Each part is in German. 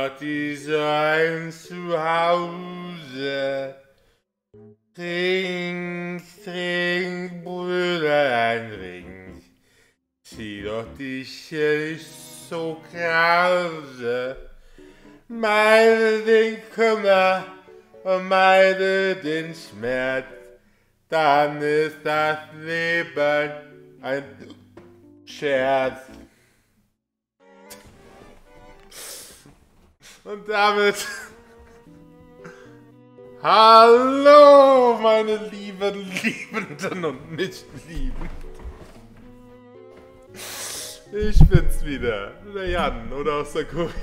Party sein Zuhause. Trink, trink, Brüder, ein Ring. Zieh doch die Schelle nicht so krause. Meide den Kummer und meide den Schmerz. Dann ist das Leben ein Scherz. Und damit hallo, meine lieben Liebenden und Nichtlieben. Ich bin's wieder, der Jan oder aus der Kurion.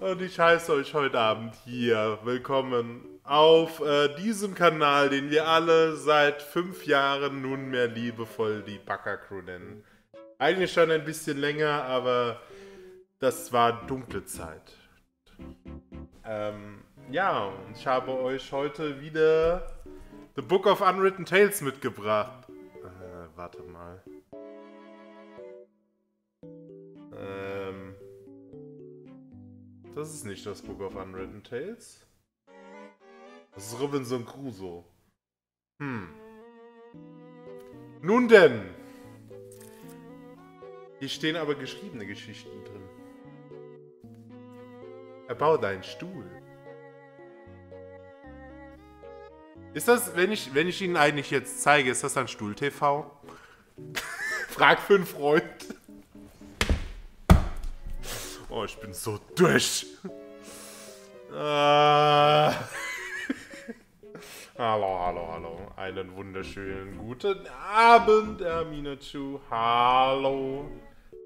Und ich heiße euch heute Abend hier willkommen auf diesem Kanal, den wir alle seit 5 Jahren nunmehr liebevoll die BAKA Crew nennen. Eigentlich schon ein bisschen länger, aber das war dunkle Zeit. Ja, und ich habe euch heute wieder The Book of Unwritten Tales mitgebracht. Warte mal. Das ist nicht das Book of Unwritten Tales. Das ist Robinson Crusoe. Nun denn. Hier stehen aber geschriebene Geschichten drin. Erbau deinen Stuhl. Ist das, wenn ich Ihnen eigentlich jetzt zeige, ist das dann Stuhl-TV? Frag für einen Freund. Oh, ich bin so durch. Hallo, hallo, hallo. Einen wunderschönen guten Abend, Hermine Chu. Hallo,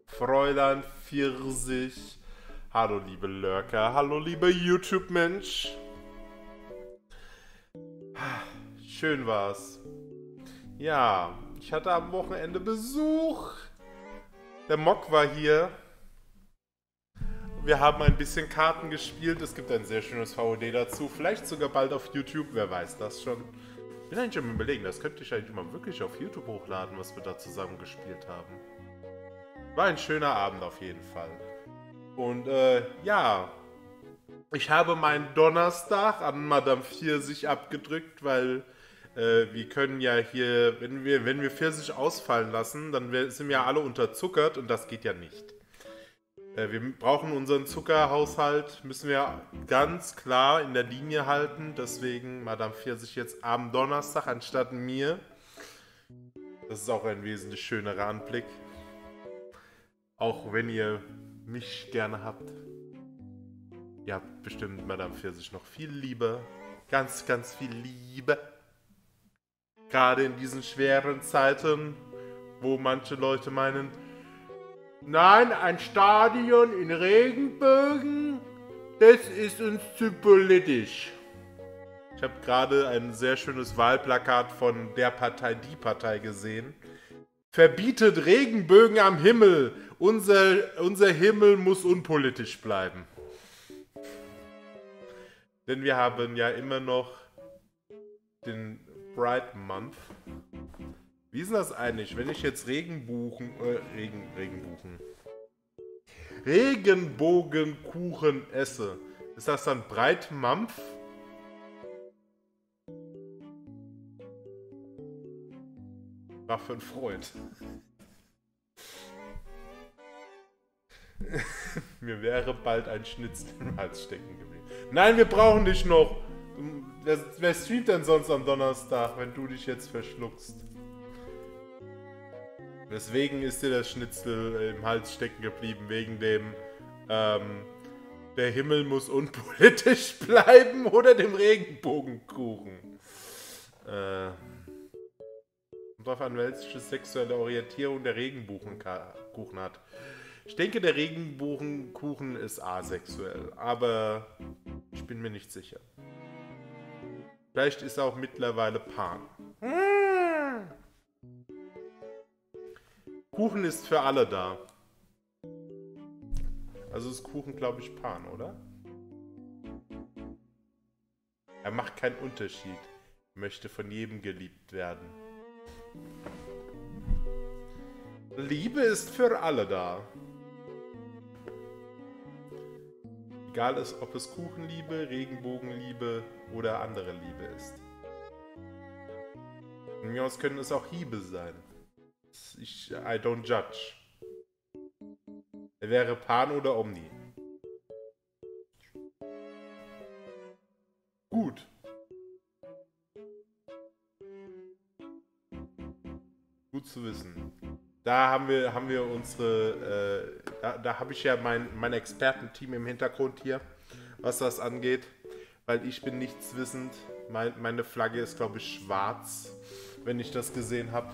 Fräulein 40. Hallo liebe Lurker, hallo lieber YouTube-Mensch. Schön war's. Ja, ich hatte am Wochenende Besuch. Der Mock war hier. Wir haben ein bisschen Karten gespielt. Es gibt ein sehr schönes VOD dazu. Vielleicht sogar bald auf YouTube, wer weiß das schon. Ich bin eigentlich am Überlegen, das könnte ich eigentlich mal wirklich auf YouTube hochladen, was wir da zusammen gespielt haben. War ein schöner Abend auf jeden Fall. Und ja, ich habe meinen Donnerstag an Madame Pfirsich abgedrückt, weil wir können ja hier, wenn wir Pfirsich ausfallen lassen, dann sind wir alle unterzuckert und das geht ja nicht. Wir brauchen unseren Zuckerhaushalt, müssen wir ganz klar in der Linie halten, deswegen Madame Pfirsich jetzt am Donnerstag anstatt mir. Das ist auch ein wesentlich schönerer Anblick, auch wenn ihr mich gerne habt. Ihr habt bestimmt Madame Pfirsich noch viel Liebe. Ganz, ganz viel Liebe. Gerade in diesen schweren Zeiten, wo manche Leute meinen, nein, ein Stadion in Regenbögen, das ist uns zu politisch. Ich habe gerade ein sehr schönes Wahlplakat von der Partei, die Partei gesehen. Verbietet Regenbögen am Himmel. Unser Himmel muss unpolitisch bleiben. Denn wir haben ja immer noch den Pride Month. Wie ist das eigentlich, wenn ich jetzt Regenbogenkuchen esse? Ist das dann Pride Month? War für ein Freund. Mir wäre bald ein Schnitzel im Hals stecken geblieben. Nein, wir brauchen dich noch. Wer streamt denn sonst am Donnerstag, wenn du dich jetzt verschluckst? Deswegen ist dir das Schnitzel im Hals stecken geblieben, wegen dem der Himmel muss unpolitisch bleiben oder dem Regenbogenkuchen. Darauf an, welche sexuelle Orientierung der Regenbogenkuchen hat. Ich denke, der Regenbogenkuchen ist asexuell, aber ich bin mir nicht sicher. Vielleicht ist er auch mittlerweile pan. Kuchen ist für alle da. Also ist Kuchen, glaube ich, pan, oder? Er macht keinen Unterschied. Möchte von jedem geliebt werden. Liebe ist für alle da. egal ist, ob es Kuchenliebe, Regenbogenliebe oder andere Liebe ist. Von mir aus können es auch Hiebe sein. I don't judge. Er wäre Pan oder Omni. Gut. Gut zu wissen. Da haben wir unsere, da habe ich ja mein Expertenteam im Hintergrund hier, was das angeht, weil ich bin nichtswissend. Meine Flagge ist, glaube ich, schwarz, wenn ich das gesehen habe.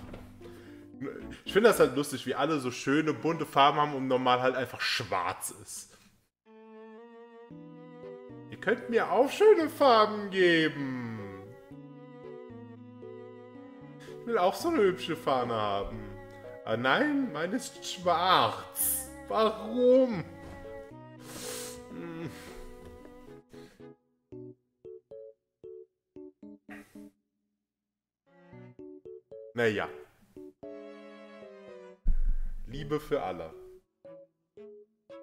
Ich finde das halt lustig, wie alle so schöne, bunte Farben haben und normal halt einfach schwarz ist. Ihr könnt mir auch schöne Farben geben. Ich will auch so eine hübsche Fahne haben. Ah nein, meine ist schwarz. Warum? Naja. Liebe für alle.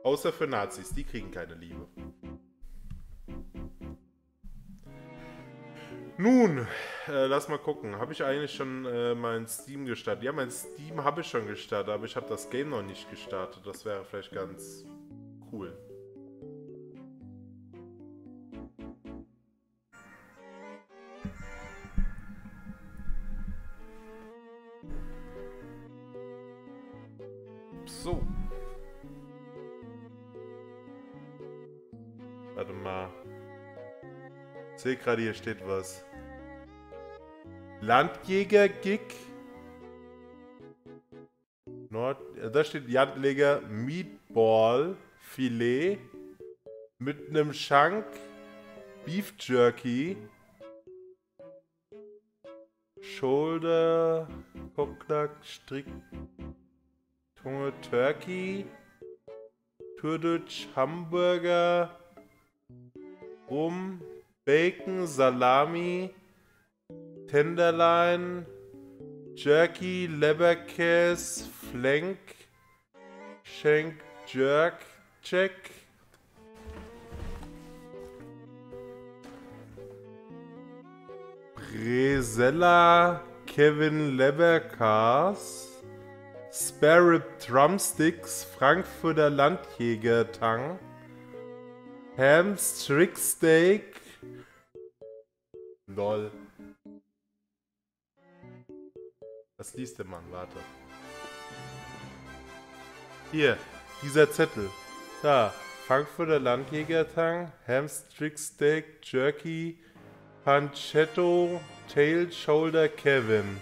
Außer für Nazis, die kriegen keine Liebe. Nun, lass mal gucken. Habe ich eigentlich schon meinen Steam gestartet? Ja, mein Steam habe ich schon gestartet, aber ich habe das Game noch nicht gestartet. Das wäre vielleicht ganz cool. So. Warte mal. Ich sehe gerade, hier steht was. Landjäger-Gig. Da steht Landjäger Meatball Filet mit einem Shank Beef Jerky Shoulder Cocknack Strick Tunge Turkey Türdütsch Hamburger Rum Bacon Salami Tenderloin, Jerky, Leberkäse, Flank, Schenk, Jerk, Check. Bresella, Kevin Leberkäse, Spare Rib Drumsticks, Frankfurter Landjägertang, Ham Stricksteak. Lol. Was liest der Mann? Warte. Hier, dieser Zettel. Da, Frankfurter Landjägertang, Hamstricksteak, Jerky, Pancetto, Tail Shoulder Kevin,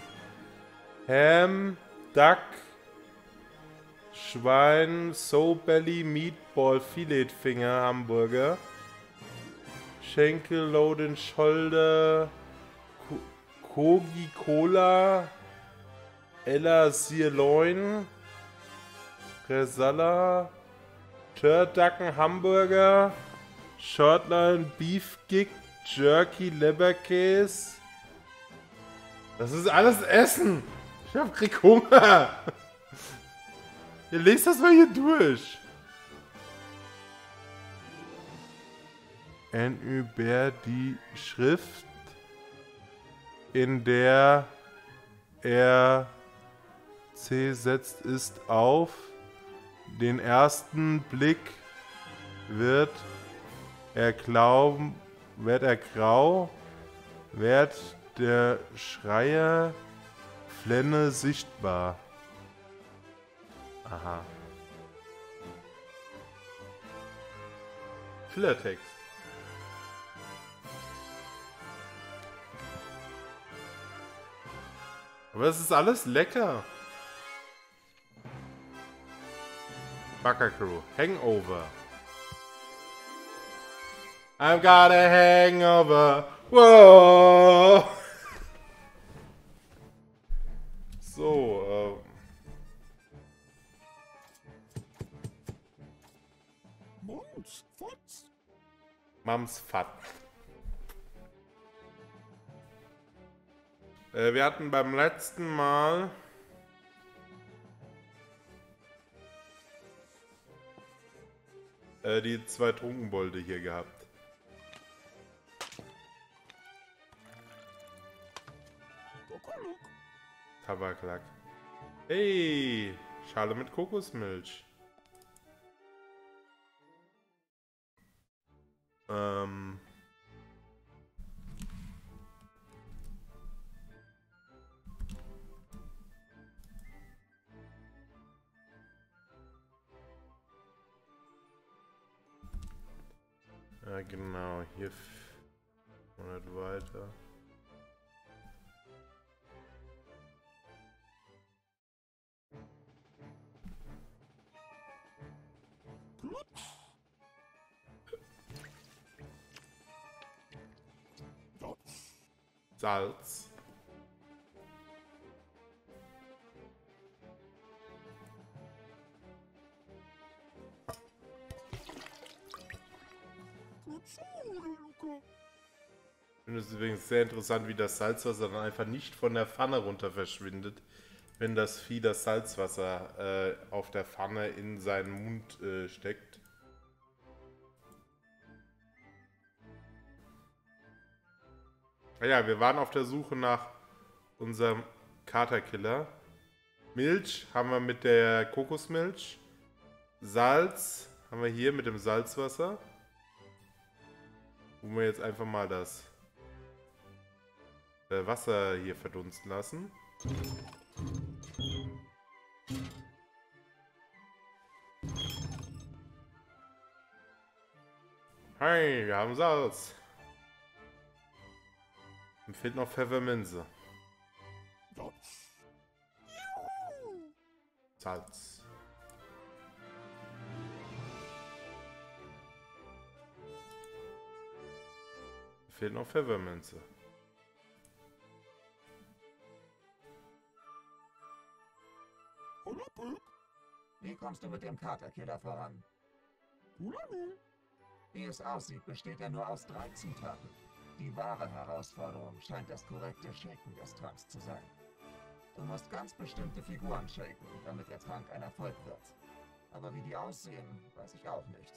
Ham, Duck, Schwein, Soulbelly, Meatball, Filetfinger, Hamburger, Schenkel, Loden, Shoulder, Kogi, Cola, Ella Sirloin, Resala, Turducken Hamburger, Shortline Beef Gig, Jerky Leberkäse. Das ist alles Essen. Ich krieg Hunger. Ihr lest das mal hier durch. Und über die Schrift, in der er C setzt, ist auf den ersten Blick wird er grau, wird der Schreier Flenne sichtbar. Aha. Filler-Text. Aber es ist alles lecker. BAKA Crew, Hangover. I've got a hangover. Whoa. So, Mumsfatz. Wir hatten beim letzten Mal die zwei Trunkenbolde hier gehabt. Tabaklack. Hey, Schale mit Kokosmilch. Ja, genau, hier und nicht weiter. Salz. Ich finde es übrigens sehr interessant, wie das Salzwasser dann einfach nicht von der Pfanne runter verschwindet, wenn das Vieh das Salzwasser auf der Pfanne in seinen Mund steckt. Ja, wir waren auf der Suche nach unserem Katerkiller. Milch haben wir mit der Kokosmilch. Salz haben wir hier mit dem Salzwasser. Wo wir jetzt einfach mal das Wasser hier verdunsten lassen. Hey, wir haben Salz. Mir fehlt noch Pfefferminze. Salz. Mir fehlt noch Pfefferminze. Wie kommst du mit dem Katerkiller voran? Wie es aussieht, besteht er nur aus 3 Zutaten. Die wahre Herausforderung scheint das korrekte Shaken des Tranks zu sein. Du musst ganz bestimmte Figuren shaken, damit der Trank ein Erfolg wird. Aber wie die aussehen, weiß ich auch nicht.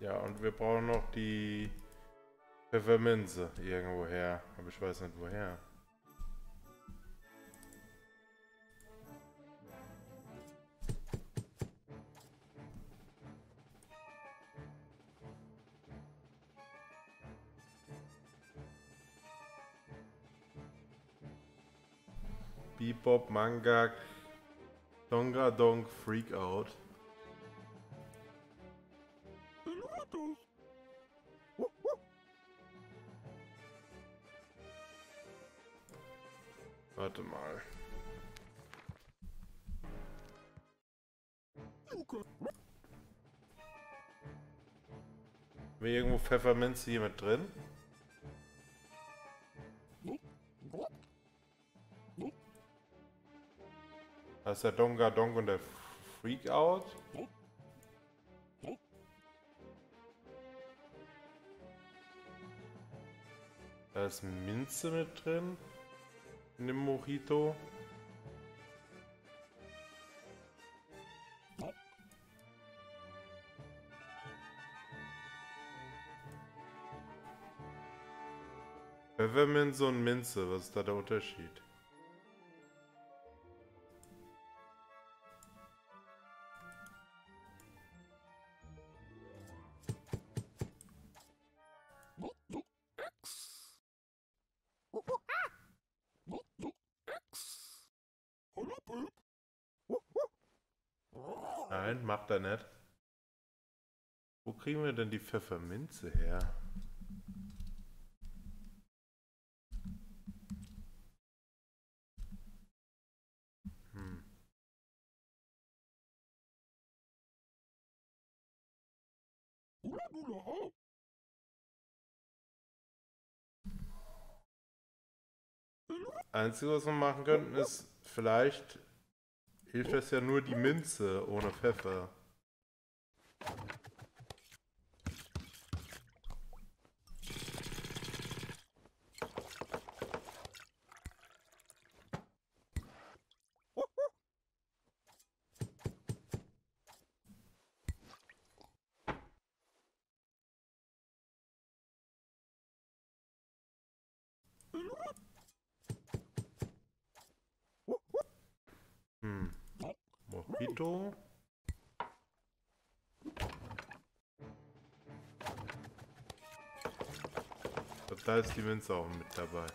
Ja, und wir brauchen noch die Pfefferminze irgendwoher, aber ich weiß nicht woher. Bebop, Manga, Donga Dong, Freak Out. Warte mal. Wäre irgendwo Pfefferminze hier mit drin? Da ist der Donga Dong und der Freak Out. Da ist Minze mit drin. In dem Mojito. Pfefferminze und Minze, was ist da der Unterschied? Macht er nicht. Wo kriegen wir denn die Pfefferminze her? Einzige, was wir machen könnten, ist vielleicht... Hilft das ja nur die Minze ohne Pfeffer. Mojito. Da ist die Minze auch mit dabei.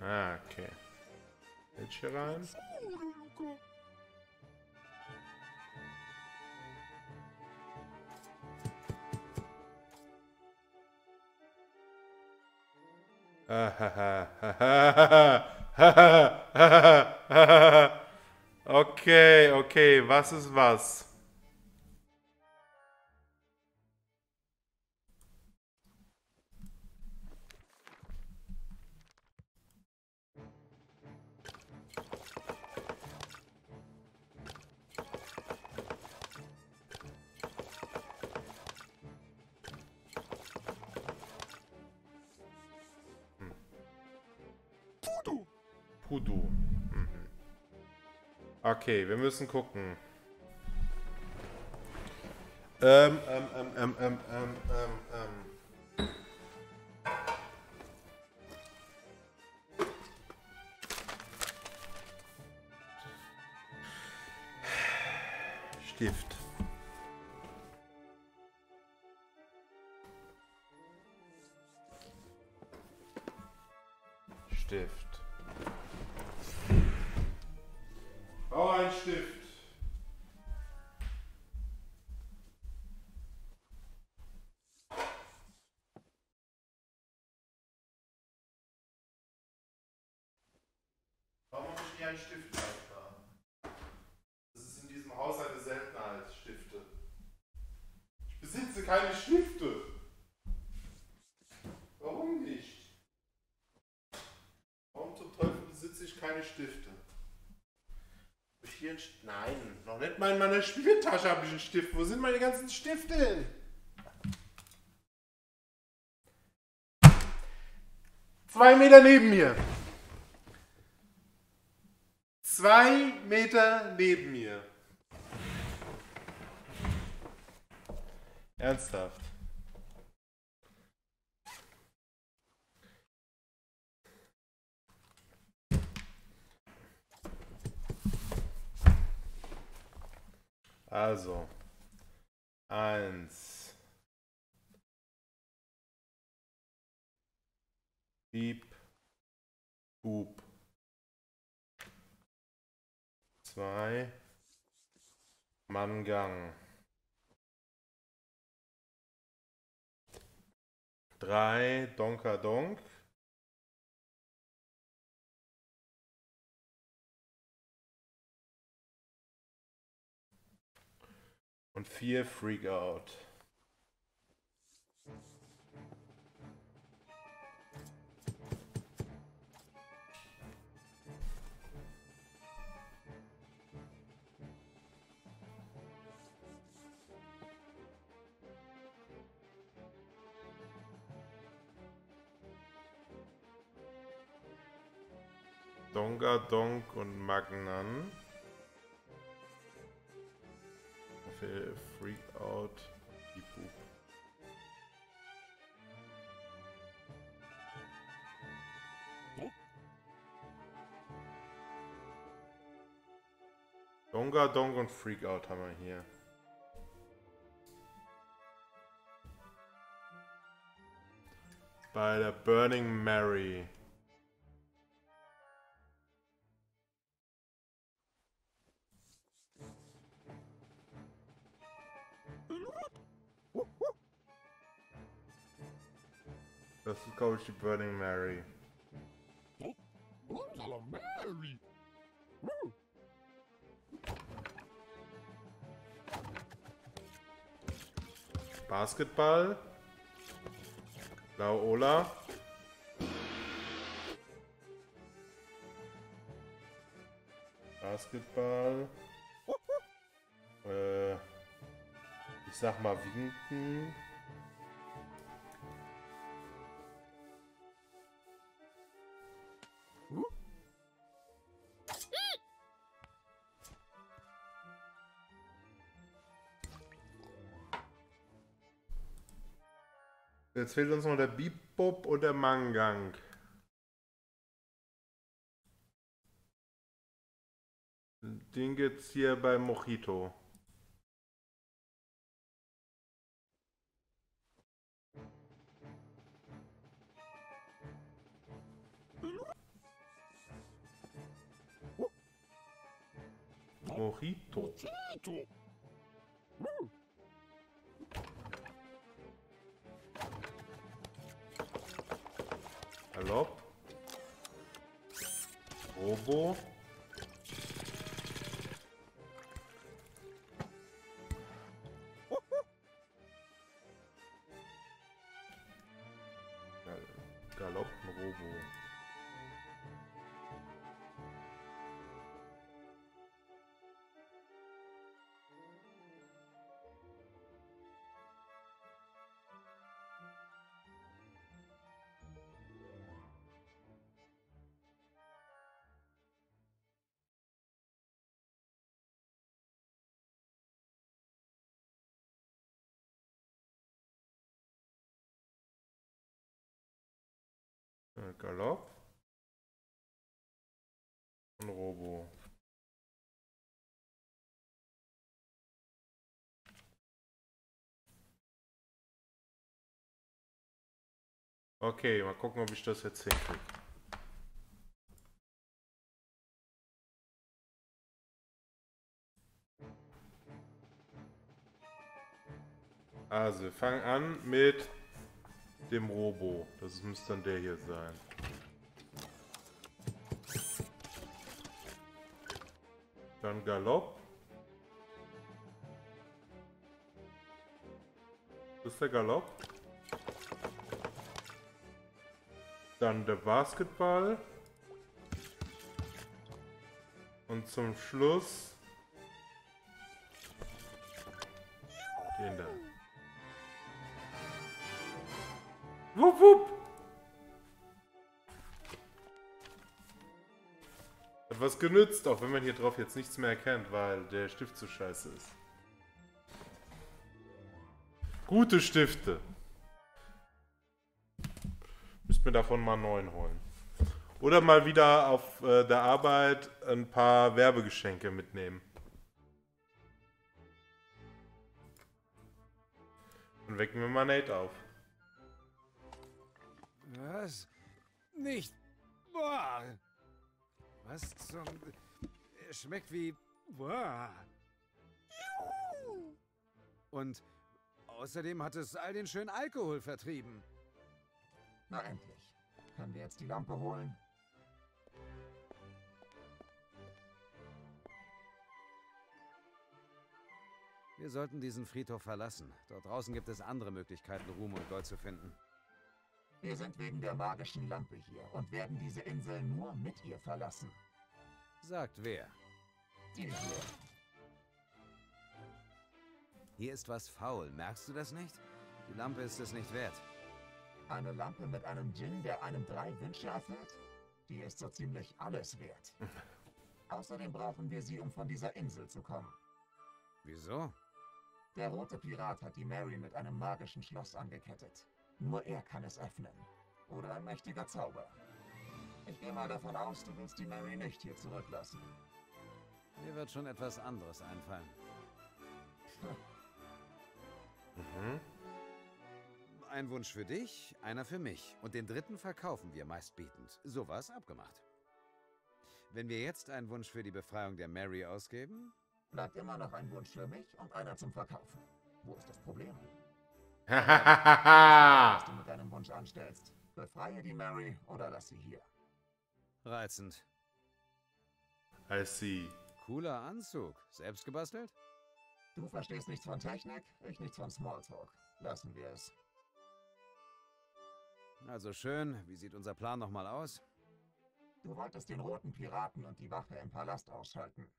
Ah, okay. Jetzt hier rein. Okay, was ist was? Pudu. Okay, wir müssen gucken. Stift. Keine Stifte. Warum nicht? Warum zum Teufel besitze ich keine Stifte? Hab ich hier einen Stift? Nein, noch nicht mal in meiner Spieltasche habe ich einen Stift. Wo sind meine ganzen Stifte hin? Zwei Meter neben mir. 2 Meter neben mir. Ernsthaft. Also. 1. Piep. Bub. 2. Mangang. 3, Donkadonk. 4, Freak Out. Dongadonk und Magnan. Freak Out. Dongadonk und Freak Out haben wir hier. Bei der Burning Mary. Das ist, glaube ich, die Burning Mary. Basketball. Laola. Basketball. Ich sag mal winken. Jetzt fehlt uns noch der Bebop und der Mangang. Den gibt's hier bei Mojito. Mojito. Galopp. Robo. Galopp, Robo. Galopp und Robo. Okay, mal gucken, ob ich das jetzt hinkriege. Also, wir fangen an mit dem Robo. Das müsste dann der hier sein. Dann Galopp. Das ist der Galopp. Dann der Basketball. Und zum Schluss den da. Wupp, wupp. Hat was genützt, auch wenn man hier drauf jetzt nichts mehr erkennt, weil der Stift zu scheiße ist. Gute Stifte. Müsst mir davon mal 9 holen. Oder mal wieder auf der Arbeit ein paar Werbegeschenke mitnehmen. Dann wecken wir mal Nate auf. Was? Nicht wahr! Was zum... Schmeckt wie... wahr! Und außerdem hat es all den schönen Alkohol vertrieben. Na endlich. Können wir jetzt die Lampe holen? Wir sollten diesen Friedhof verlassen. Dort draußen gibt es andere Möglichkeiten, Ruhm und Gold zu finden. Wir sind wegen der magischen Lampe hier und werden diese Insel nur mit ihr verlassen. Sagt wer? Die hier. Hier ist was faul, merkst du das nicht? Die Lampe ist es nicht wert. Eine Lampe mit einem Djinn, der einem 3 Wünsche erfüllt? Die ist so ziemlich alles wert. Außerdem brauchen wir sie, um von dieser Insel zu kommen. Wieso? Der rote Pirat hat die Mary mit einem magischen Schloss angekettet. Nur er kann es öffnen. Oder ein mächtiger Zauber. Ich gehe mal davon aus, du willst die Mary nicht hier zurücklassen. Mir wird schon etwas anderes einfallen. Mhm. Ein Wunsch für dich, einer für mich. Und den dritten verkaufen wir meistbietend. So war's abgemacht. Wenn wir jetzt einen Wunsch für die Befreiung der Mary ausgeben... Bleibt immer noch ein Wunsch für mich und einer zum Verkaufen. Wo ist das Problem? Was du mit deinem Wunsch anstellst. Befreie die Mary oder lass sie hier. Reizend. I see. Cooler Anzug. Selbst gebastelt? Du verstehst nichts von Technik, ich nichts von Smalltalk. Lassen wir es. Also schön, wie sieht unser Plan nochmal aus? Du wolltest den roten Piraten und die Wache im Palast ausschalten.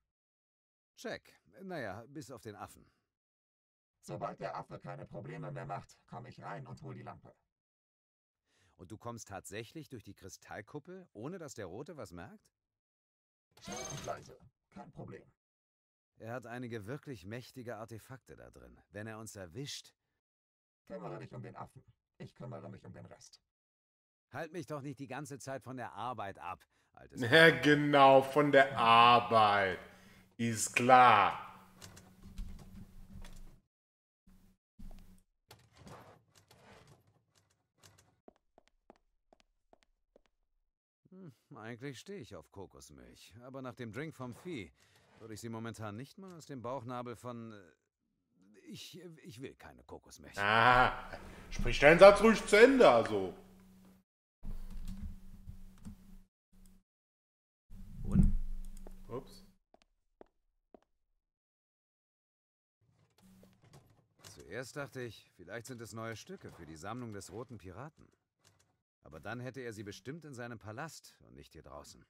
Check. Naja, bis auf den Affen. Sobald der Affe keine Probleme mehr macht, komme ich rein und hol die Lampe. Und du kommst tatsächlich durch die Kristallkuppel, ohne dass der Rote was merkt? Schnell und leise. Kein Problem. Er hat einige wirklich mächtige Artefakte da drin. Wenn er uns erwischt... Kümmere dich um den Affen. Ich kümmere mich um den Rest. Halt mich doch nicht die ganze Zeit von der Arbeit ab, altes... Ja, genau, von der Arbeit. Ist klar. Eigentlich stehe ich auf Kokosmilch, aber nach dem Drink vom Vieh würde ich sie momentan nicht mal aus dem Bauchnabel von... Ich will keine Kokosmilch. Ah, sprich deinen Satz ruhig zu Ende, also. Und? Ups. Zuerst dachte ich, vielleicht sind es neue Stücke für die Sammlung des Roten Piraten. Aber dann hätte er sie bestimmt in seinem Palast und nicht hier draußen.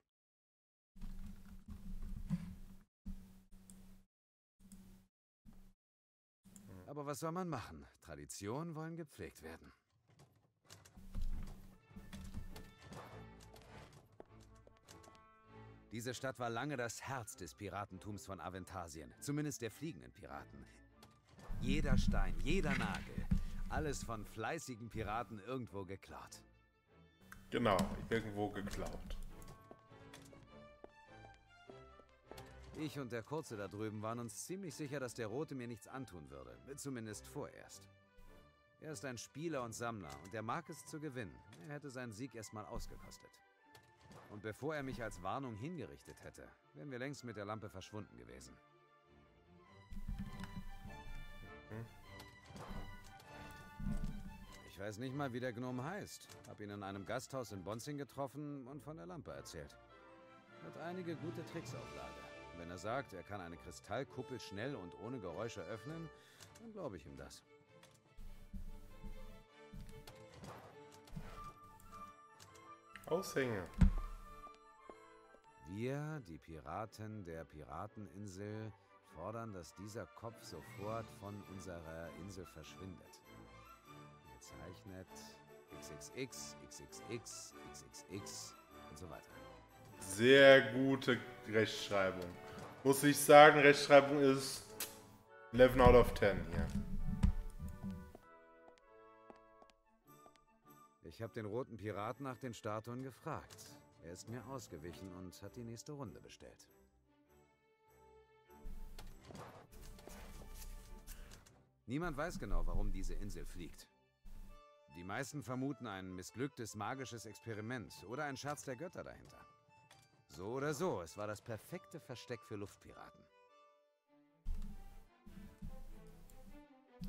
Aber was soll man machen? Traditionen wollen gepflegt werden. Diese Stadt war lange das Herz des Piratentums von Aventasien, zumindest der fliegenden Piraten. Jeder Stein, jeder Nagel, alles von fleißigen Piraten irgendwo geklaut. Genau, irgendwo geklaut. Ich und der Kurze da drüben waren uns ziemlich sicher, dass der Rote mir nichts antun würde. Zumindest vorerst. Er ist ein Spieler und Sammler und er mag es zu gewinnen. Er hätte seinen Sieg erstmal ausgekostet. Und bevor er mich als Warnung hingerichtet hätte, wären wir längst mit der Lampe verschwunden gewesen. Ich weiß nicht mal, wie der Gnom heißt. Hab ihn in einem Gasthaus in Bonzing getroffen und von der Lampe erzählt. Hat einige gute Tricks auf Lager. Wenn er sagt, er kann eine Kristallkuppel schnell und ohne Geräusche öffnen, dann glaube ich ihm das. Aushänge. Wir, die Piraten der Pirateninsel, fordern, dass dieser Kopf sofort von unserer Insel verschwindet. Zeichnet XXX, XXX, XXX und so weiter. Sehr gute Rechtschreibung. Muss ich sagen, Rechtschreibung ist 11 out of 10 hier. Ich habe den Roten Piraten nach den Statuen gefragt. Er ist mir ausgewichen und hat die nächste Runde bestellt. Niemand weiß genau, warum diese Insel fliegt. Die meisten vermuten ein missglücktes magisches Experiment oder ein Scherz der Götter dahinter. So oder so, es war das perfekte Versteck für Luftpiraten.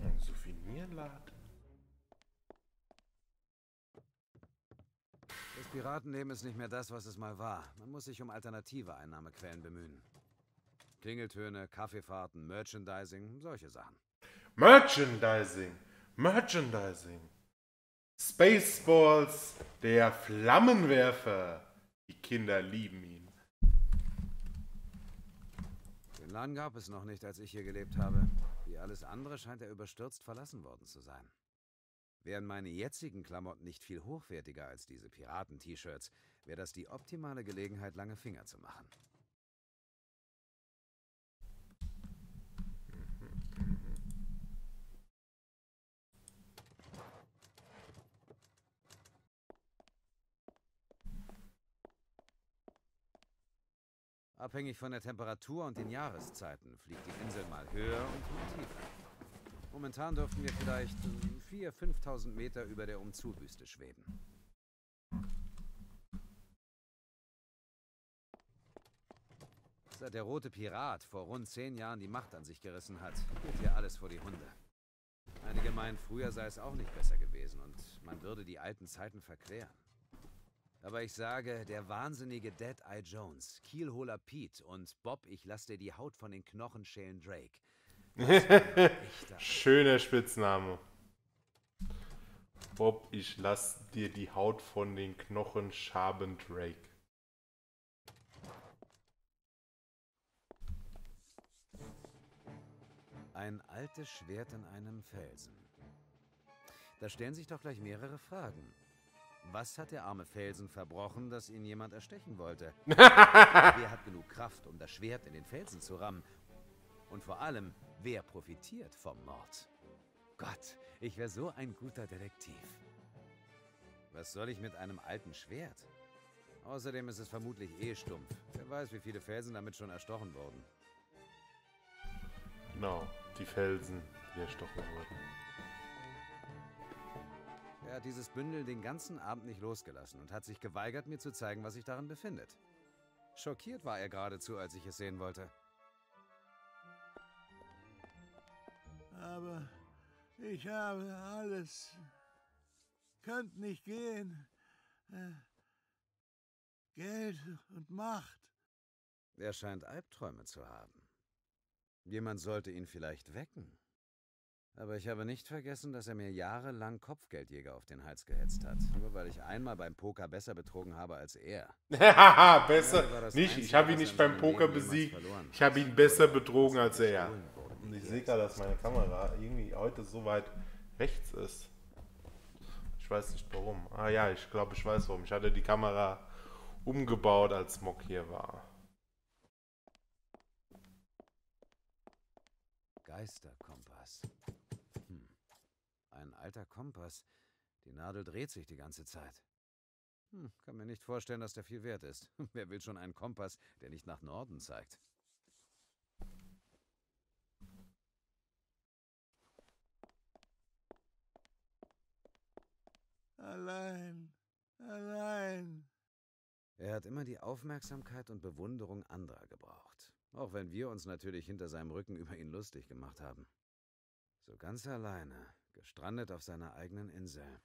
Ein Souvenirladen. Das Piratenleben ist nicht mehr das, was es mal war. Man muss sich um alternative Einnahmequellen bemühen. Klingeltöne, Kaffeefahrten, Merchandising, solche Sachen. Merchandising! Merchandising! Spaceballs, der Flammenwerfer. Die Kinder lieben ihn. Den Laden gab es noch nicht, als ich hier gelebt habe. Wie alles andere scheint er überstürzt verlassen worden zu sein. Wären meine jetzigen Klamotten nicht viel hochwertiger als diese Piraten-T-Shirts, wäre das die optimale Gelegenheit, lange Finger zu machen. Abhängig von der Temperatur und den Jahreszeiten fliegt die Insel mal höher und mal tiefer. Momentan dürften wir vielleicht 4.000, 5.000 Meter über der Umzugswüste schweben. Seit der Rote Pirat vor rund 10 Jahren die Macht an sich gerissen hat, geht hier alles vor die Hunde. Einige meinen, früher sei es auch nicht besser gewesen und man würde die alten Zeiten verklären. Aber ich sage, der wahnsinnige Dead Eye Jones, Kielholer Pete und Bob, ich lass dir die Haut von den Knochen schälen, Drake. Schöner Spitzname. Bob, ich lass dir die Haut von den Knochen schaben, Drake. Ein altes Schwert in einem Felsen. Da stellen sich doch gleich mehrere Fragen. Was hat der arme Felsen verbrochen, dass ihn jemand erstechen wollte? Wer hat genug Kraft, um das Schwert in den Felsen zu rammen? Und vor allem, wer profitiert vom Mord? Gott, ich wäre so ein guter Detektiv. Was soll ich mit einem alten Schwert? Außerdem ist es vermutlich eh stumpf. Wer weiß, wie viele Felsen damit schon erstochen wurden. Genau, die Felsen, die erstochen wurden. Er hat dieses Bündel den ganzen Abend nicht losgelassen und hat sich geweigert, mir zu zeigen, was sich darin befindet. Schockiert war er geradezu, als ich es sehen wollte. Aber ich habe alles. Könnt nicht gehen. Geld und Macht. Er scheint Albträume zu haben. Jemand sollte ihn vielleicht wecken. Aber ich habe nicht vergessen, dass er mir jahrelang Kopfgeldjäger auf den Hals gehetzt hat. Nur weil ich einmal beim Poker besser betrogen habe als er. Haha, besser. Nicht, ich habe ihn nicht beim Poker besiegt. Ich habe ihn besser betrogen als er. Und ich sehe gerade, dass meine Kamera irgendwie heute so weit rechts ist. Ich weiß nicht warum. Ah ja, ich glaube, ich weiß warum. Ich hatte die Kamera umgebaut, als Mock hier war. Geisterkompass. Ein alter Kompass. Die Nadel dreht sich die ganze Zeit. Kann mir nicht vorstellen, dass der viel wert ist. Wer will schon einen Kompass, der nicht nach Norden zeigt? Allein, allein. Er hat immer die Aufmerksamkeit und Bewunderung anderer gebraucht. Auch wenn wir uns natürlich hinter seinem Rücken über ihn lustig gemacht haben. So ganz alleine. Gestrandet auf seiner eigenen Insel.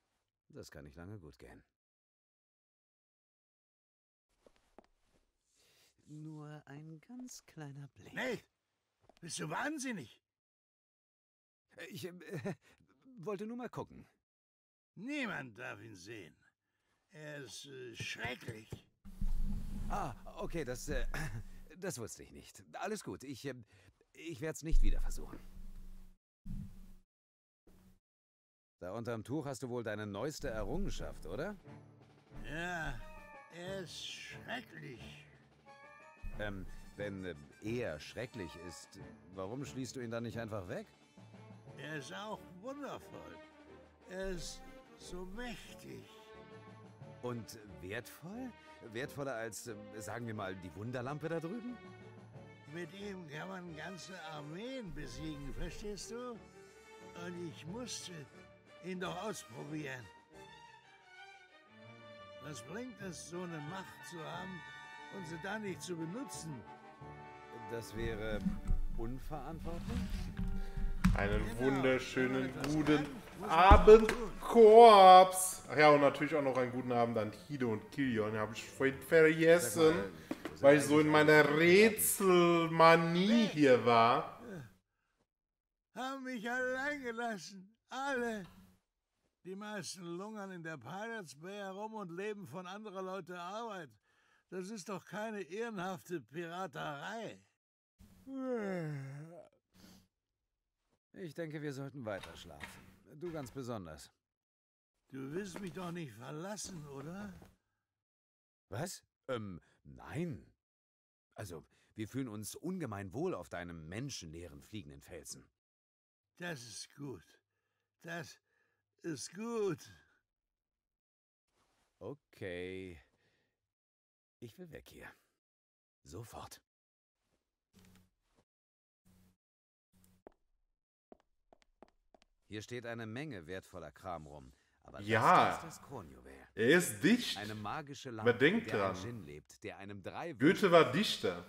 Das kann nicht lange gut gehen. Nur ein ganz kleiner Blick. Nee, bist du wahnsinnig? Ich wollte nur mal gucken. Niemand darf ihn sehen. Er ist schrecklich. Ah, okay, das wusste ich nicht. Alles gut, ich werde es nicht wieder versuchen. Da unterm Tuch hast du wohl deine neueste Errungenschaft, oder? Ja, er ist schrecklich. Wenn er schrecklich ist, warum schließt du ihn dann nicht einfach weg? Er ist auch wundervoll. Er ist so mächtig. Und wertvoll? Wertvoller als, sagen wir mal, die Wunderlampe da drüben? Mit ihm kann man ganze Armeen besiegen, verstehst du? Und ich musste ihn doch ausprobieren. Was bringt es, so eine Macht zu haben und sie dann nicht zu benutzen? Das wäre unverantwortlich. Einen wunderschönen guten Abend, Korps. Ach ja, und natürlich auch noch einen guten Abend an Hido und Kilion. Habe ich vorhin vergessen, weil ich so in meiner Rätselmanie hier war. Haben mich allein gelassen, alle. Die meisten lungern in der Pirates Bay herum und leben von anderer Leute Arbeit. Das ist doch keine ehrenhafte Piraterei. Ich denke, wir sollten weiter schlafen. Du ganz besonders. Du willst mich doch nicht verlassen, oder? Was? Nein. Also, wir fühlen uns ungemein wohl auf deinem menschenleeren fliegenden Felsen. Das ist gut. Das ist gut. Okay. Ich will weg hier. Sofort. Hier steht eine Menge wertvoller Kram rum. Aber ja, das ist das Kronjuwel. Er ist dicht. Eine magische Lampe, denkt dran. Goethe war Dichter.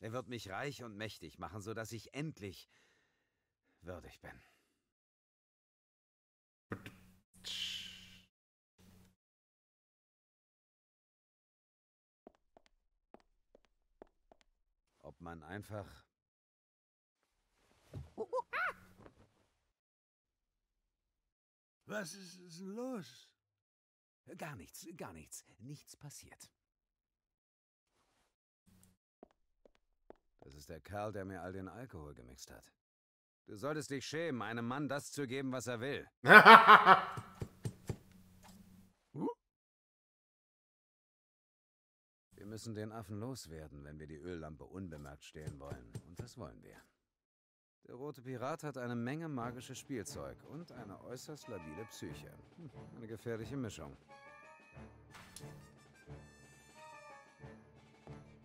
Er wird mich reich und mächtig machen, sodass ich endlich würdig bin. Ob man einfach... Was ist denn los? Gar nichts, gar nichts. Nichts passiert. Das ist der Kerl, der mir all den Alkohol gemixt hat. Du solltest dich schämen, einem Mann das zu geben, was er will. Wir müssen den Affen loswerden, wenn wir die Öllampe unbemerkt stehlen wollen. Und das wollen wir. Der rote Pirat hat eine Menge magisches Spielzeug und eine äußerst labile Psyche. Eine gefährliche Mischung.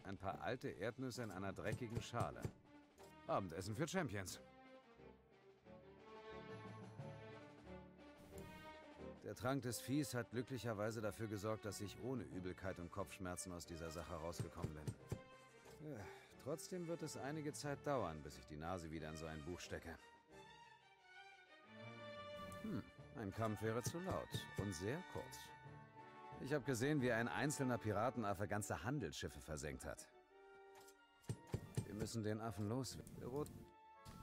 Ein paar alte Erdnüsse in einer dreckigen Schale. Abendessen für Champions. Der Trank des Viehs hat glücklicherweise dafür gesorgt, dass ich ohne Übelkeit und Kopfschmerzen aus dieser Sache rausgekommen bin. Trotzdem wird es einige Zeit dauern, bis ich die Nase wieder in so ein Buch stecke. Ein Kampf wäre zu laut und sehr kurz. Ich habe gesehen, wie ein einzelner Piratenaffe ganze Handelsschiffe versenkt hat. Wir müssen den Affen los.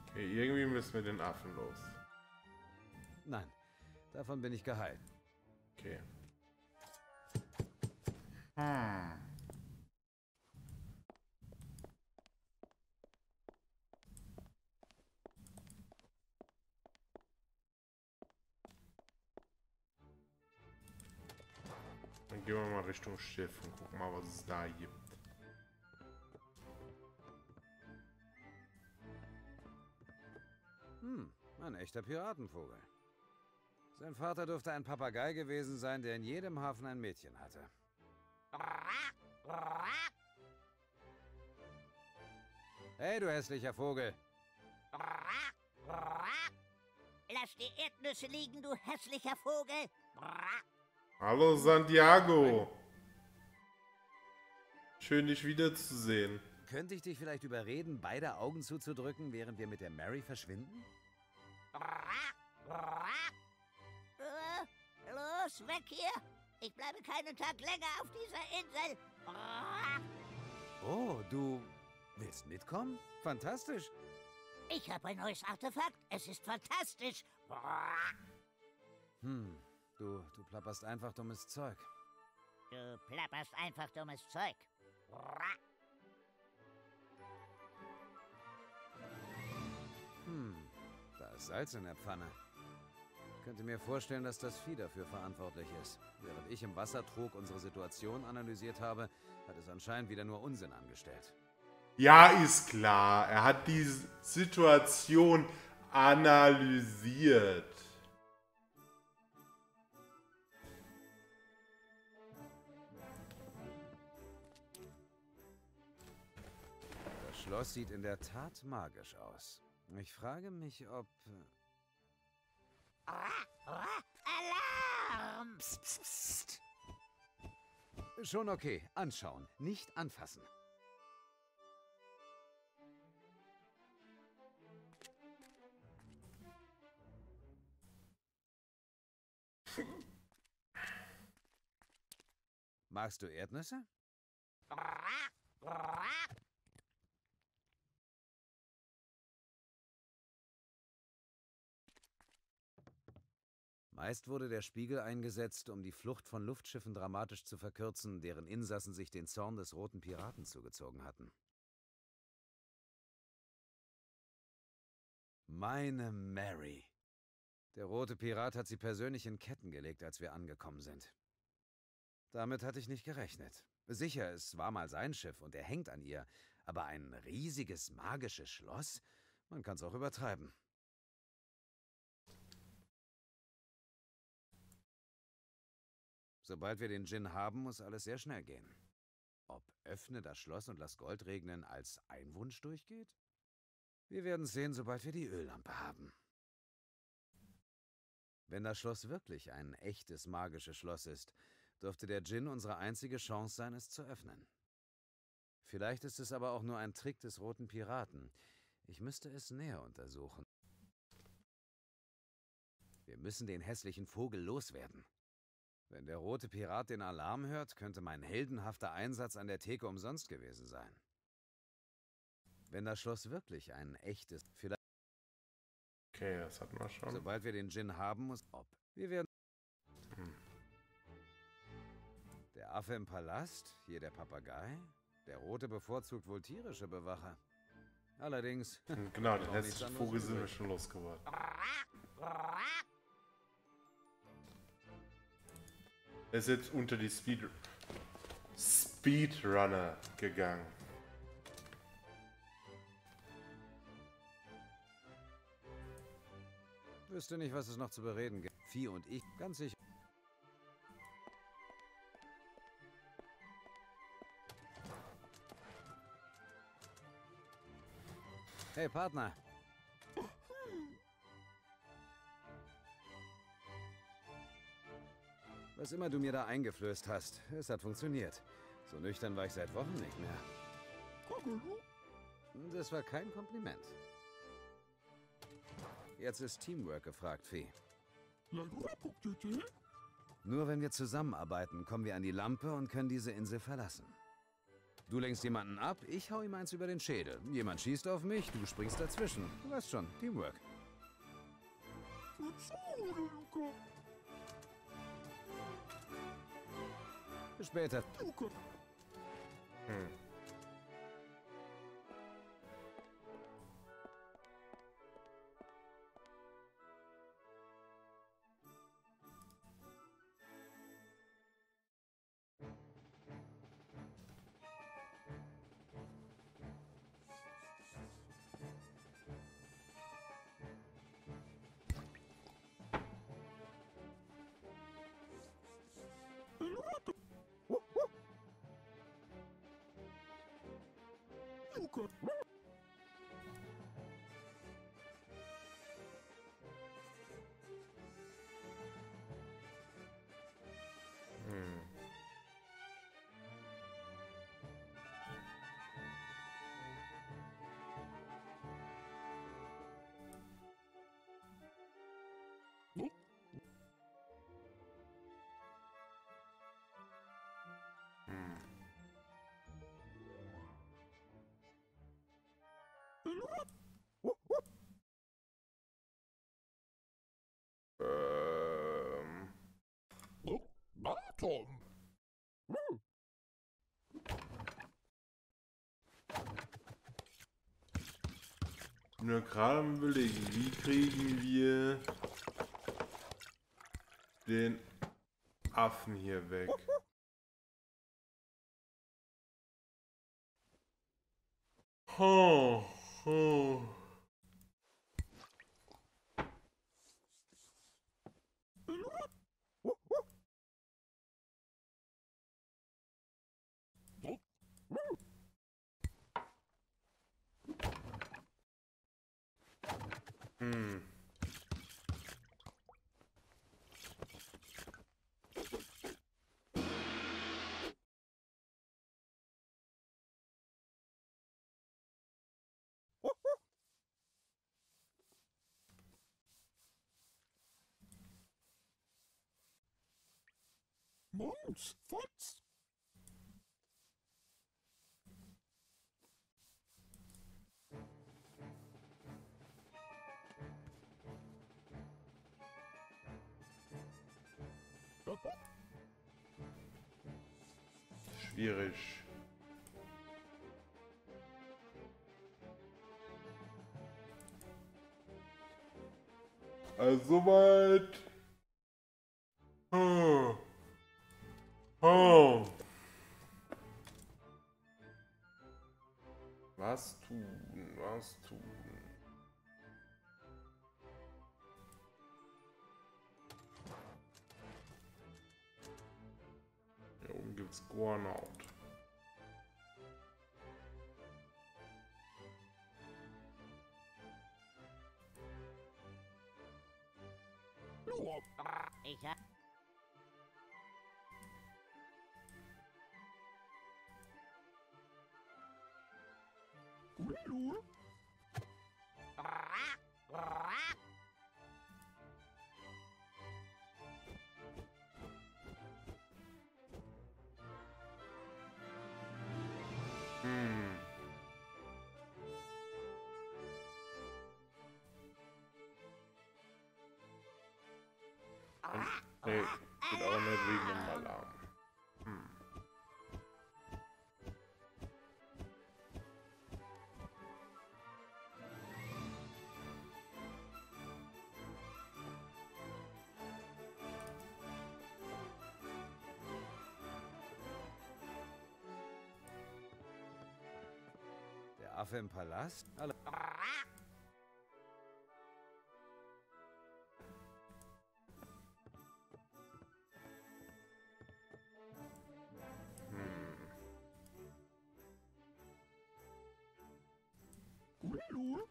Okay, irgendwie müssen wir den Affen los. Nein. Davon bin ich geheilt. Okay. Dann gehen wir mal Richtung Schiff und gucken mal, was es da gibt. Ein echter Piratenvogel. Sein Vater dürfte ein Papagei gewesen sein, der in jedem Hafen ein Mädchen hatte. Hey, du hässlicher Vogel! Lass die Erdnüsse liegen, du hässlicher Vogel! Hallo, Santiago! Schön, dich wiederzusehen. Könnte ich dich vielleicht überreden, beide Augen zuzudrücken, während wir mit der Mary verschwinden? Los, weg hier! Ich bleibe keinen Tag länger auf dieser Insel! Oh, du willst mitkommen? Fantastisch! Ich habe ein neues Artefakt. Es ist fantastisch! Du plapperst einfach dummes Zeug. Du plapperst einfach dummes Zeug. Da ist Salz in der Pfanne. Ich könnte mir vorstellen, dass das Vieh dafür verantwortlich ist. Während ich im Wasser trug, unsere Situation analysiert habe, hat es anscheinend wieder nur Unsinn angestellt. Ja, ist klar. Er hat die Situation analysiert. Das Schloss sieht in der Tat magisch aus. Ich frage mich, ob... Alarm! Psst, psst, psst. Schon okay. Anschauen, nicht anfassen. Magst du Erdnüsse? Meist wurde der Spiegel eingesetzt, um die Flucht von Luftschiffen dramatisch zu verkürzen, deren Insassen sich den Zorn des roten Piraten zugezogen hatten. Meine Mary. Der rote Pirat hat sie persönlich in Ketten gelegt, als wir angekommen sind. Damit hatte ich nicht gerechnet. Sicher, es war mal sein Schiff und er hängt an ihr, aber ein riesiges magisches Schloss? Man kann's auch übertreiben. Sobald wir den Gin haben, muss alles sehr schnell gehen. Ob öffne das Schloss und lass Gold regnen als ein Wunsch durchgeht? Wir werden sehen, sobald wir die Öllampe haben. Wenn das Schloss wirklich ein echtes magisches Schloss ist, dürfte der Gin unsere einzige Chance sein, es zu öffnen. Vielleicht ist es aber auch nur ein Trick des roten Piraten. Ich müsste es näher untersuchen. Wir müssen den hässlichen Vogel loswerden. Wenn der rote Pirat den Alarm hört, könnte mein heldenhafter Einsatz an der Theke umsonst gewesen sein. Wenn das Schloss wirklich ein echtes... Vielleicht... Okay, das hatten wir schon. Sobald wir den Gin haben, muss... Ob. Wir werden... Der Affe im Palast, hier der Papagei. Der rote bevorzugt wohl tierische Bewacher. Allerdings... Genau, den hässlichen Vogel sind wir schon losgeworden. Er ist jetzt unter die Speedrunner gegangen. Wüsste nicht, was es noch zu bereden gibt. Vieh und ich, ganz sicher. Hey, Partner. Was immer du mir da eingeflößt hast, es hat funktioniert. So nüchtern war ich seit Wochen nicht mehr. Das war kein Kompliment. Jetzt ist Teamwork gefragt, Fee. Nur wenn wir zusammenarbeiten, kommen wir an die Lampe und können diese Insel verlassen. Du lenkst jemanden ab, ich hau ihm eins über den Schädel. Jemand schießt auf mich, du springst dazwischen. Du weißt schon, Teamwork. Bis später. Anton! Ich bin ja gerade am Überlegen, wie kriegen wir den Affen hier weg? Ho, ho. Hm. Mums, Fotz. Schwierig. Also soweit. Oh. Oh. Was tun? Was tun? Hier oben gibt's Gornout. Nee, geht auch nicht wegen dem Alarm. Hm. Der Affe im Palast? Alle. Ooh. Hallo?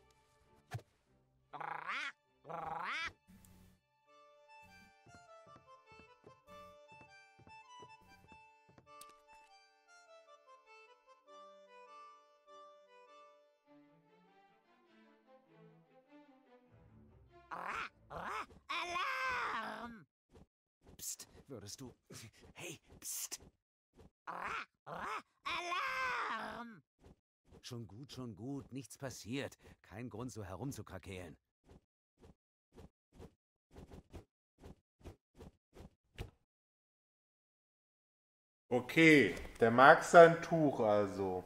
Alarm! Psst, würdest du... Hey, psst! Alarm! Schon gut, nichts passiert. Kein Grund, so herumzukrakeelen. Okay, der mag sein Tuch also.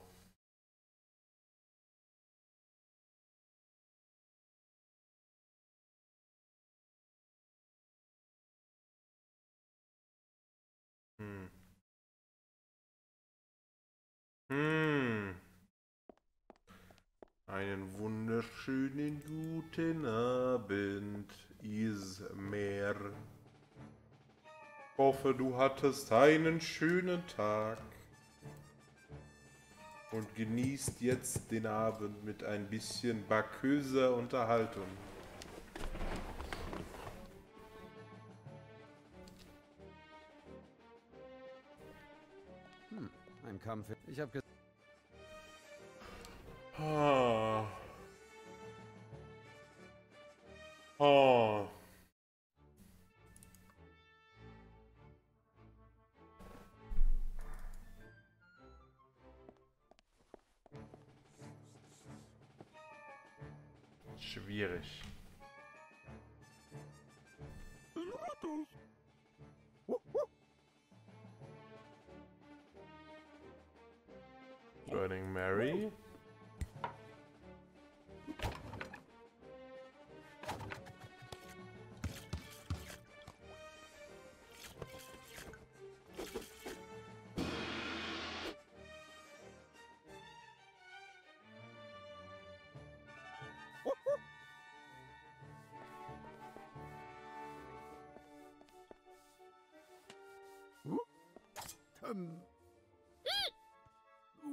Einen wunderschönen guten Abend, Izmir. Ich hoffe, du hattest einen schönen Tag und genießt jetzt den Abend mit ein bisschen baköser Unterhaltung. Ein Kampf. Ich habe gesagt... Ah. Ah. Schwierig. Burning Mary.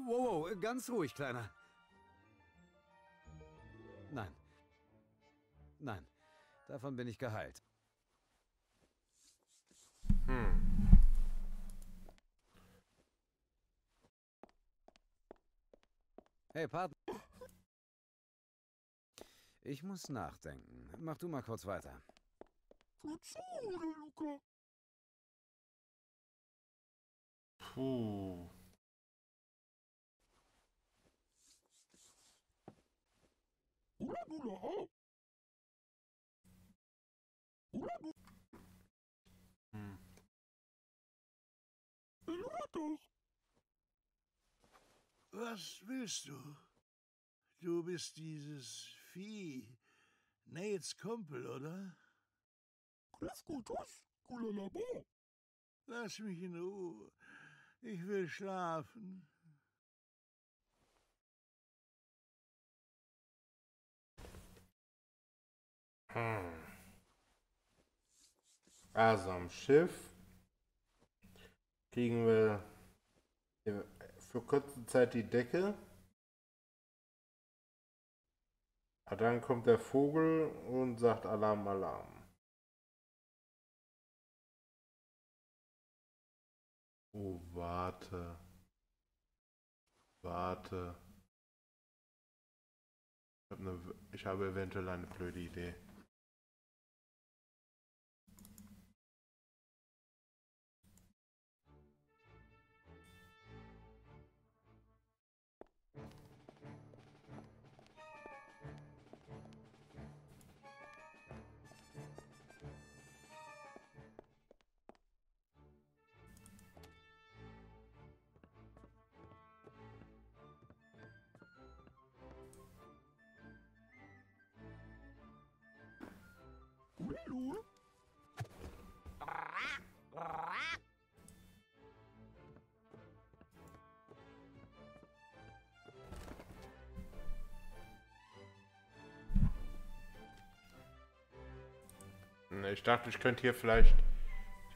Wow, ganz ruhig, Kleiner. Nein. Nein. Davon bin ich geheilt. Hey, Partner. Ich muss nachdenken. Mach du mal kurz weiter. Puh. Was willst du? Du bist dieses Vieh, Nates Kumpel, oder? Lass mich in Ruhe. Ich will schlafen. Also am Schiff kriegen wir für kurze Zeit die Decke. Aber dann kommt der Vogel und sagt Alarm, Alarm. Oh, warte. Warte. Ich habe eventuell eine blöde Idee. Ich dachte, ich könnte hier vielleicht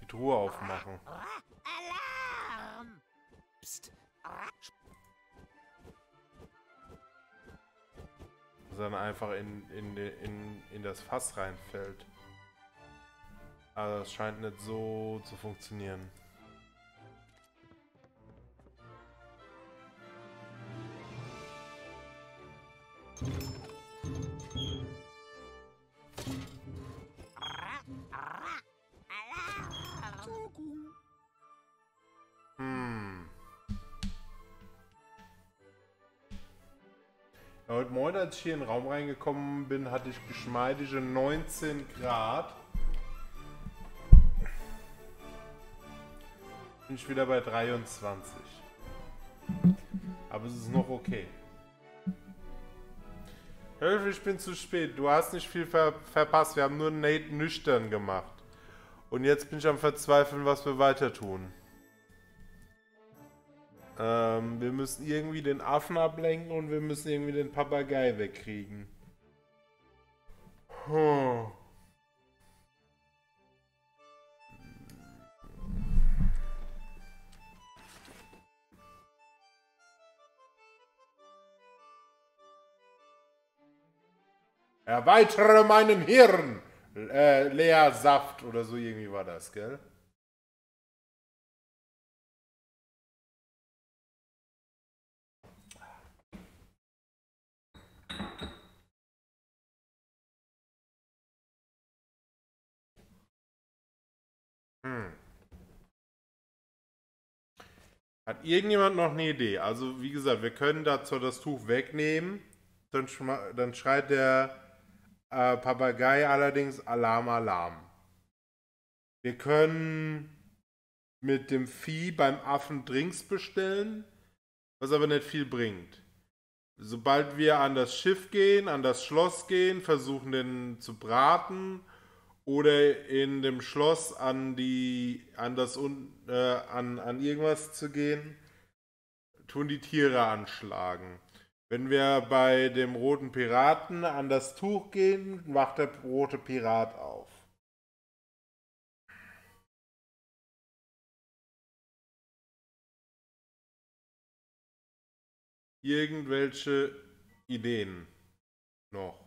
die Truhe aufmachen. Alarm! Psst. sondern einfach in das Fass reinfällt. Also es scheint nicht so zu funktionieren. Heute Morgen, als ich hier in den Raum reingekommen bin, hatte ich geschmeidige 19 Grad. Bin ich wieder bei 23. Aber es ist noch okay. Hilfe, ich bin zu spät. Du hast nicht viel verpasst. Wir haben nur Nate nüchtern gemacht. Und jetzt bin ich am Verzweifeln, was wir weiter tun. Wir müssen irgendwie den Affen ablenken und wir müssen irgendwie den Papagei wegkriegen. Huh. Erweitere meinem Hirn! Leersaft oder so irgendwie war das, gell? Hat irgendjemand noch eine Idee? Also wie gesagt, wir können dazu das Tuch wegnehmen, dann schreit der Papagei allerdings Alarm, Alarm. Wir können mit dem Vieh beim Affen Drinks bestellen, was aber nicht viel bringt. Sobald wir an das Schiff gehen, an das Schloss gehen, versuchen den zu braten oder in dem Schloss an irgendwas zu gehen, tun die Tiere anschlagen. Wenn wir bei dem roten Piraten an das Tuch gehen, wacht der rote Pirat auf. Irgendwelche Ideen noch.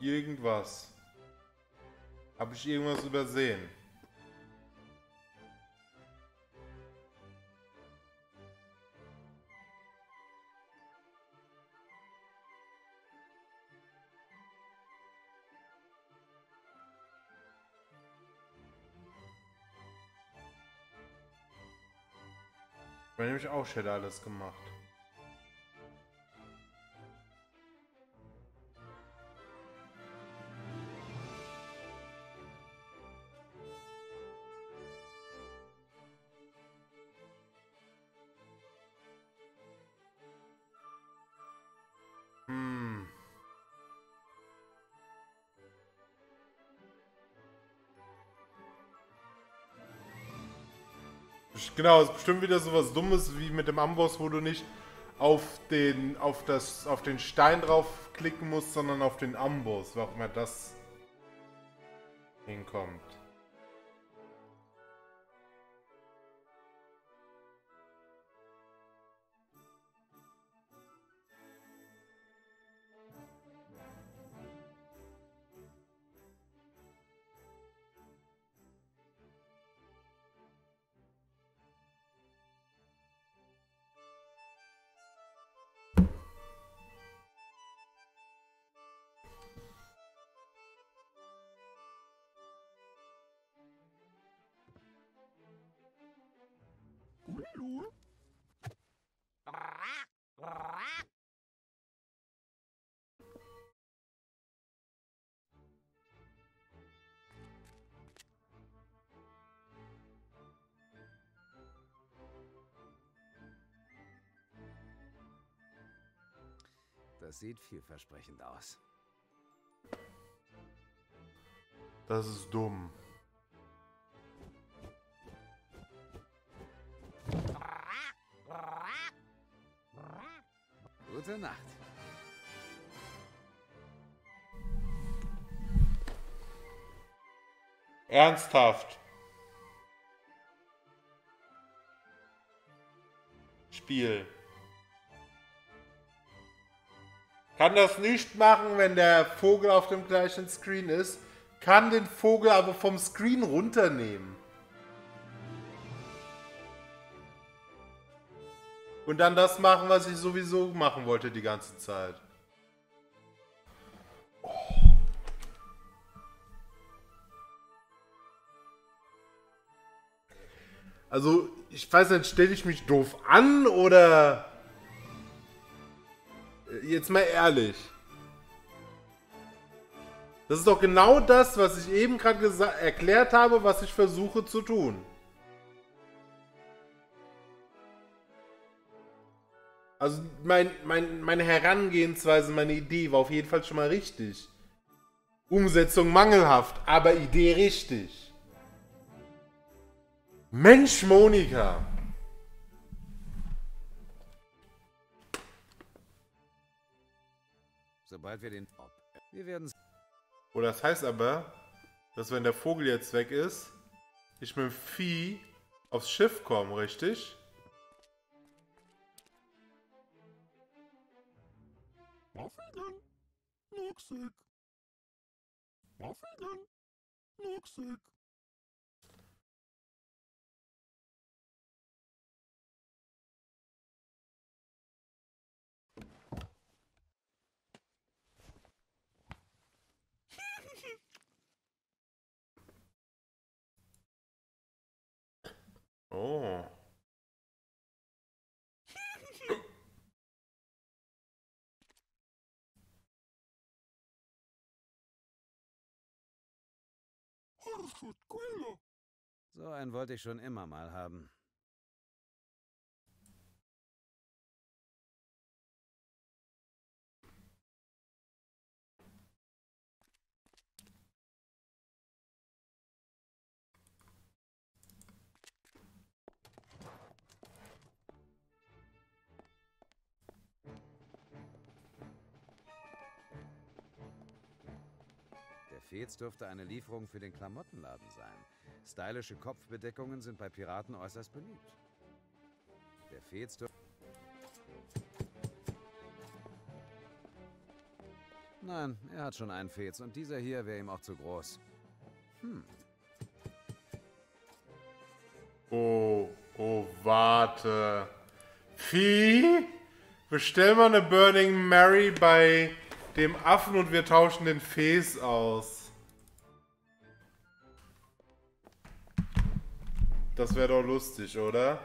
Irgendwas. Habe ich irgendwas übersehen? Ich meine, nämlich auch schon alles gemacht. Genau, es ist bestimmt wieder sowas Dummes wie mit dem Amboss, wo du nicht auf den Stein draufklicken musst, sondern auf den Amboss, wo auch immer das hinkommt. Das sieht vielversprechend aus. Das ist dumm. Gute Nacht. Ernsthaft. Spiel. Kann das nicht machen, wenn der Vogel auf dem gleichen Screen ist. Kann den Vogel aber vom Screen runternehmen. Und dann das machen, was ich sowieso machen wollte die ganze Zeit. Also, ich weiß nicht, stelle ich mich doof an oder... Jetzt mal ehrlich. Das ist doch genau das, was ich eben gerade erklärt habe, was ich versuche zu tun. Also meine Herangehensweise, meine Idee war auf jeden Fall schon mal richtig. Umsetzung mangelhaft, aber Idee richtig. Mensch, Monika! Sobald wir den... Wir werden... Oh, das heißt aber, dass wenn der Vogel jetzt weg ist, ich mit dem Vieh aufs Schiff komme, richtig? Oh. So einen wollte ich schon immer mal haben. Fez dürfte eine Lieferung für den Klamottenladen sein. Stylische Kopfbedeckungen sind bei Piraten äußerst beliebt. Der Fez dürfte... Nein, er hat schon einen Fez und dieser hier wäre ihm auch zu groß. Oh, warte. Vieh? Bestell mal eine Burning Mary bei... dem Affen und wir tauschen den Fes aus. Das wäre doch lustig, oder?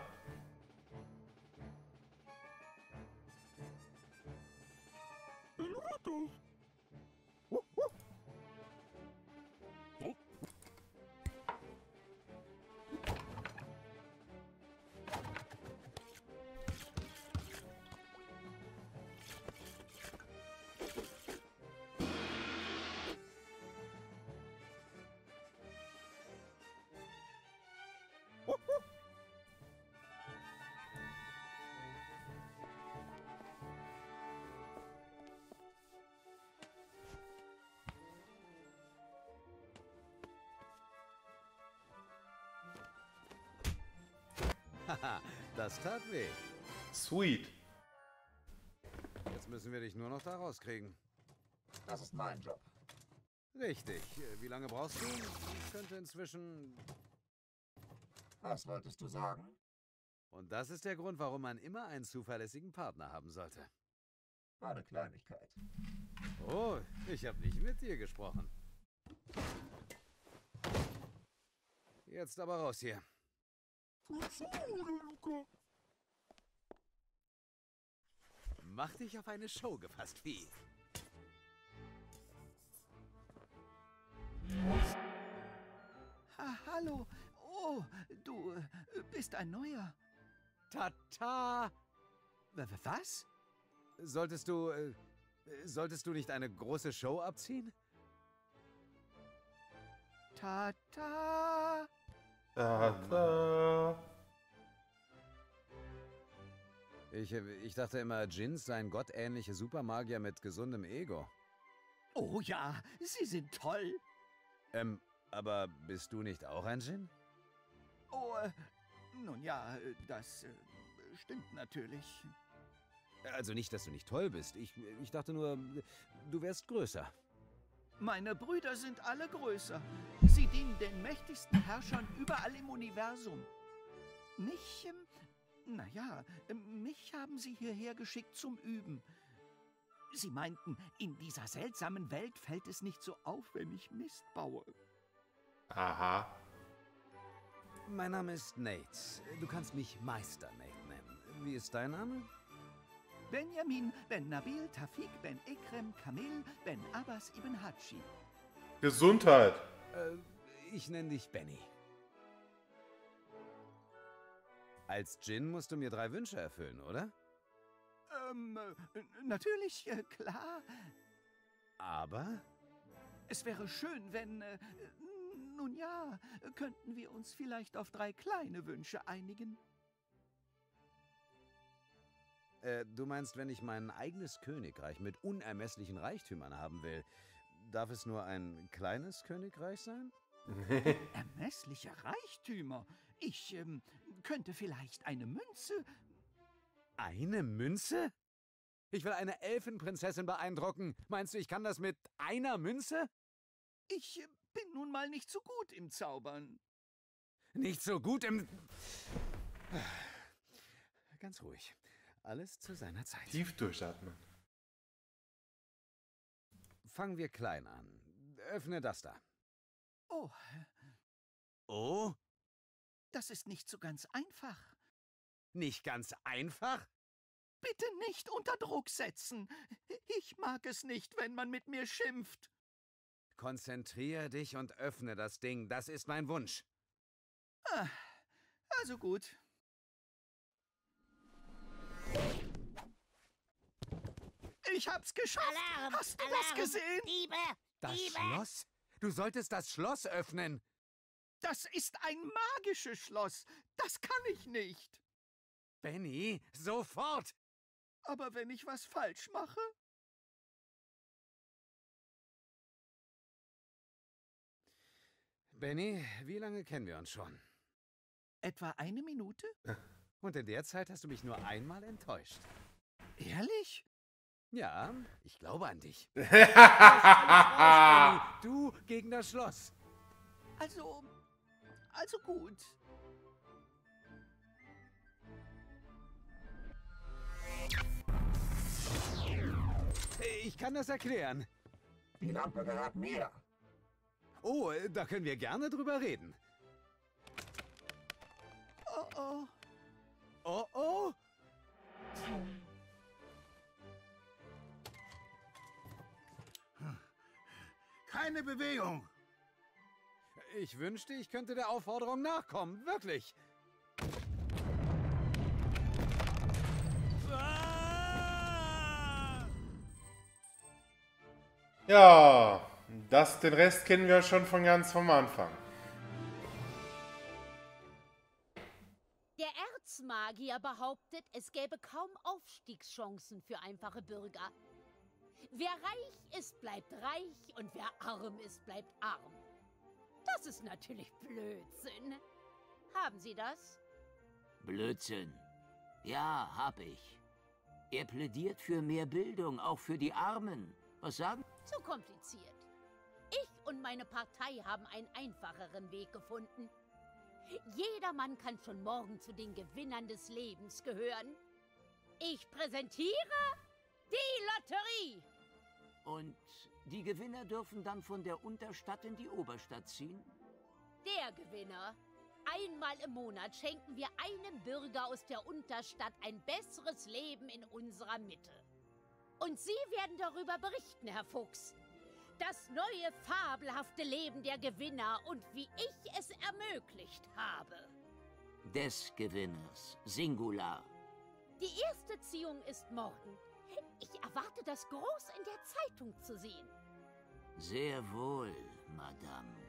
Das tat weh. Sweet. Jetzt müssen wir dich nur noch da rauskriegen. Das ist mein Job. Richtig. Wie lange brauchst du? Ich könnte inzwischen... Was wolltest du sagen? Und das ist der Grund, warum man immer einen zuverlässigen Partner haben sollte. War eine Kleinigkeit. Oh, ich habe nicht mit dir gesprochen. Jetzt aber raus hier. Mach dich auf eine Show gefasst, Vieh. Hallo. Oh, du bist ein Neuer. Tata. Was? Solltest du nicht eine große Show abziehen? Ta-ta. Ta-ta. Ich dachte immer, Djinns seien gottähnliche Supermagier mit gesundem Ego. Oh ja, sie sind toll. Aber bist du nicht auch ein Djinn? Oh, nun ja, das stimmt natürlich. Also nicht, dass du nicht toll bist. Ich dachte nur, du wärst größer. Meine Brüder sind alle größer. Sie dienen den mächtigsten Herrschern überall im Universum. Nicht im... Naja, mich haben sie hierher geschickt zum Üben. Sie meinten, in dieser seltsamen Welt fällt es nicht so auf, wenn ich Mist baue. Aha. Mein Name ist Nate. Du kannst mich Meister Nate nennen. Wie ist dein Name? Benjamin, Ben Nabil, Tafik, Ben Ekrem, Kamil, Ben Abbas, Ibn Hatschi. Gesundheit. Ich nenne dich Benny. Als Djinn musst du mir 3 Wünsche erfüllen, oder? Natürlich, klar. Aber? Es wäre schön, wenn... nun ja, könnten wir uns vielleicht auf 3 kleine Wünsche einigen. Du meinst, wenn ich mein eigenes Königreich mit unermesslichen Reichtümern haben will, darf es nur ein kleines Königreich sein? Ermessliche Reichtümer? Ich könnte vielleicht eine Münze... Eine Münze? Ich will eine Elfenprinzessin beeindrucken. Meinst du, ich kann das mit einer Münze? Ich bin nun mal nicht so gut im Zaubern. Nicht so gut im... Ganz ruhig. Alles zu seiner Zeit. Tief durchatmen. Fangen wir klein an. Öffne das da. Oh. Oh? Das ist nicht so ganz einfach. Nicht ganz einfach? Bitte nicht unter Druck setzen. Ich mag es nicht, wenn man mit mir schimpft. Konzentriere dich und öffne das Ding. Das ist mein Wunsch. Ah, also gut. Ich hab's geschafft. Alarm, hast du das gesehen? Diebe, das Diebe. Schloss? Du solltest das Schloss öffnen. Das ist ein magisches Schloss. Das kann ich nicht. Benny, sofort. Aber wenn ich was falsch mache? Benny, wie lange kennen wir uns schon? Etwa 1 Minute? Und in der Zeit hast du mich nur einmal enttäuscht. Ehrlich? Ja, ich glaube an dich. Du, raus, du gegen das Schloss. Also gut. Ich kann das erklären. Die Lampe gehört mir. Oh, da können wir gerne drüber reden. Oh oh. Oh oh. Keine Bewegung. Ich wünschte, ich könnte der Aufforderung nachkommen. Wirklich. Ja, den Rest kennen wir schon von ganz vom Anfang. Der Erzmagier behauptet, es gäbe kaum Aufstiegschancen für einfache Bürger. Wer reich ist, bleibt reich und wer arm ist, bleibt arm. Das ist natürlich Blödsinn. Haben Sie das? Blödsinn. Ja, hab ich. Er plädiert für mehr Bildung, auch für die Armen. Was sagen? Zu kompliziert. Ich und meine Partei haben einen einfacheren Weg gefunden. Jedermann kann schon morgen zu den Gewinnern des Lebens gehören. Ich präsentiere... die Lotterie! Und die Gewinner dürfen dann von der Unterstadt in die Oberstadt ziehen? Der Gewinner. Einmal im Monat schenken wir einem Bürger aus der Unterstadt ein besseres Leben in unserer Mitte. Und Sie werden darüber berichten, Herr Fuchs. Das neue, fabelhafte Leben der Gewinner und wie ich es ermöglicht habe. Des Gewinners. Singular. Die erste Ziehung ist morgen. Ich erwarte das groß in der Zeitung zu sehen. Sehr wohl, Madame.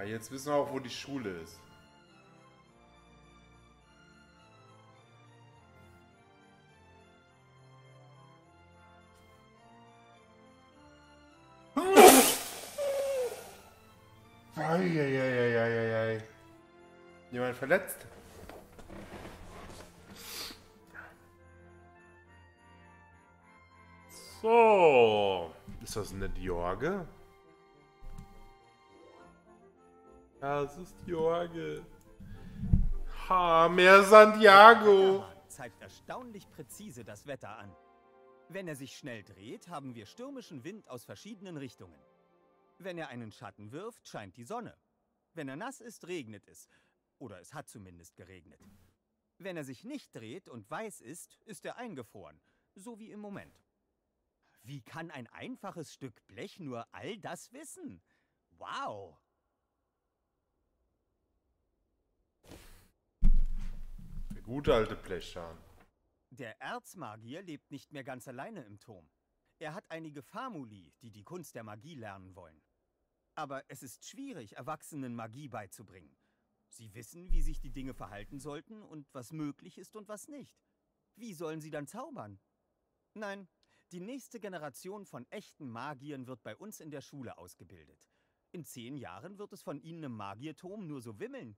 Ah, jetzt wissen wir auch, wo die Schule ist. Eieieiei. Jemand verletzt? So. Ist das nicht Jorge? Ja, es ist Jorge. Ha, mehr Santiago. Zeigt erstaunlich präzise das Wetter an. Wenn er sich schnell dreht, haben wir stürmischen Wind aus verschiedenen Richtungen. Wenn er einen Schatten wirft, scheint die Sonne. Wenn er nass ist, regnet es. Oder es hat zumindest geregnet. Wenn er sich nicht dreht und weiß ist, ist er eingefroren. So wie im Moment. Wie kann ein einfaches Stück Blech nur all das wissen? Wow! Der gute alte Blechschaden. Der Erzmagier lebt nicht mehr ganz alleine im Turm. Er hat einige Famuli, die die Kunst der Magie lernen wollen. Aber es ist schwierig, Erwachsenen Magie beizubringen. Sie wissen, wie sich die Dinge verhalten sollten und was möglich ist und was nicht. Wie sollen sie dann zaubern? Nein, die nächste Generation von echten Magiern wird bei uns in der Schule ausgebildet. In 10 Jahren wird es von ihnen im Magierturm nur so wimmeln.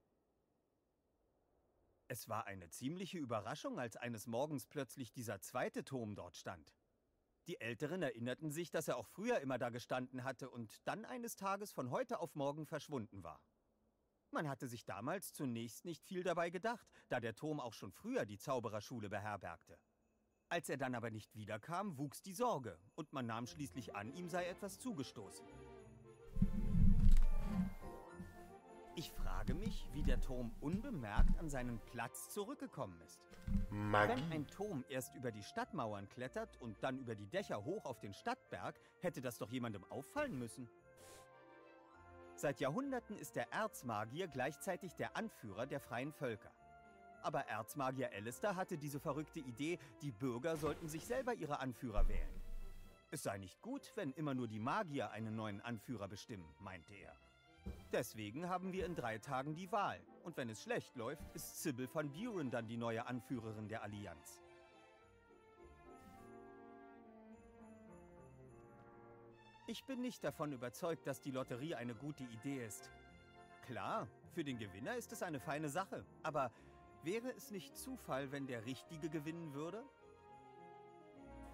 Es war eine ziemliche Überraschung, als eines Morgens plötzlich dieser zweite Turm dort stand. Die Älteren erinnerten sich, dass er auch früher immer da gestanden hatte und dann eines Tages von heute auf morgen verschwunden war. Man hatte sich damals zunächst nicht viel dabei gedacht, da der Turm auch schon früher die Zaubererschule beherbergte. Als er dann aber nicht wiederkam, wuchs die Sorge und man nahm schließlich an, ihm sei etwas zugestoßen. Ich frage mich, wie der Turm unbemerkt an seinen Platz zurückgekommen ist. Magie. Wenn ein Turm erst über die Stadtmauern klettert und dann über die Dächer hoch auf den Stadtberg, hätte das doch jemandem auffallen müssen. Seit Jahrhunderten ist der Erzmagier gleichzeitig der Anführer der freien Völker. Aber Erzmagier Alistair hatte diese verrückte Idee, die Bürger sollten sich selber ihre Anführer wählen. Es sei nicht gut, wenn immer nur die Magier einen neuen Anführer bestimmen, meinte er. Deswegen haben wir in 3 Tagen die Wahl. Und wenn es schlecht läuft, ist Sybil van Buren dann die neue Anführerin der Allianz. Ich bin nicht davon überzeugt, dass die Lotterie eine gute Idee ist. Klar, für den Gewinner ist es eine feine Sache. Aber wäre es nicht Zufall, wenn der Richtige gewinnen würde?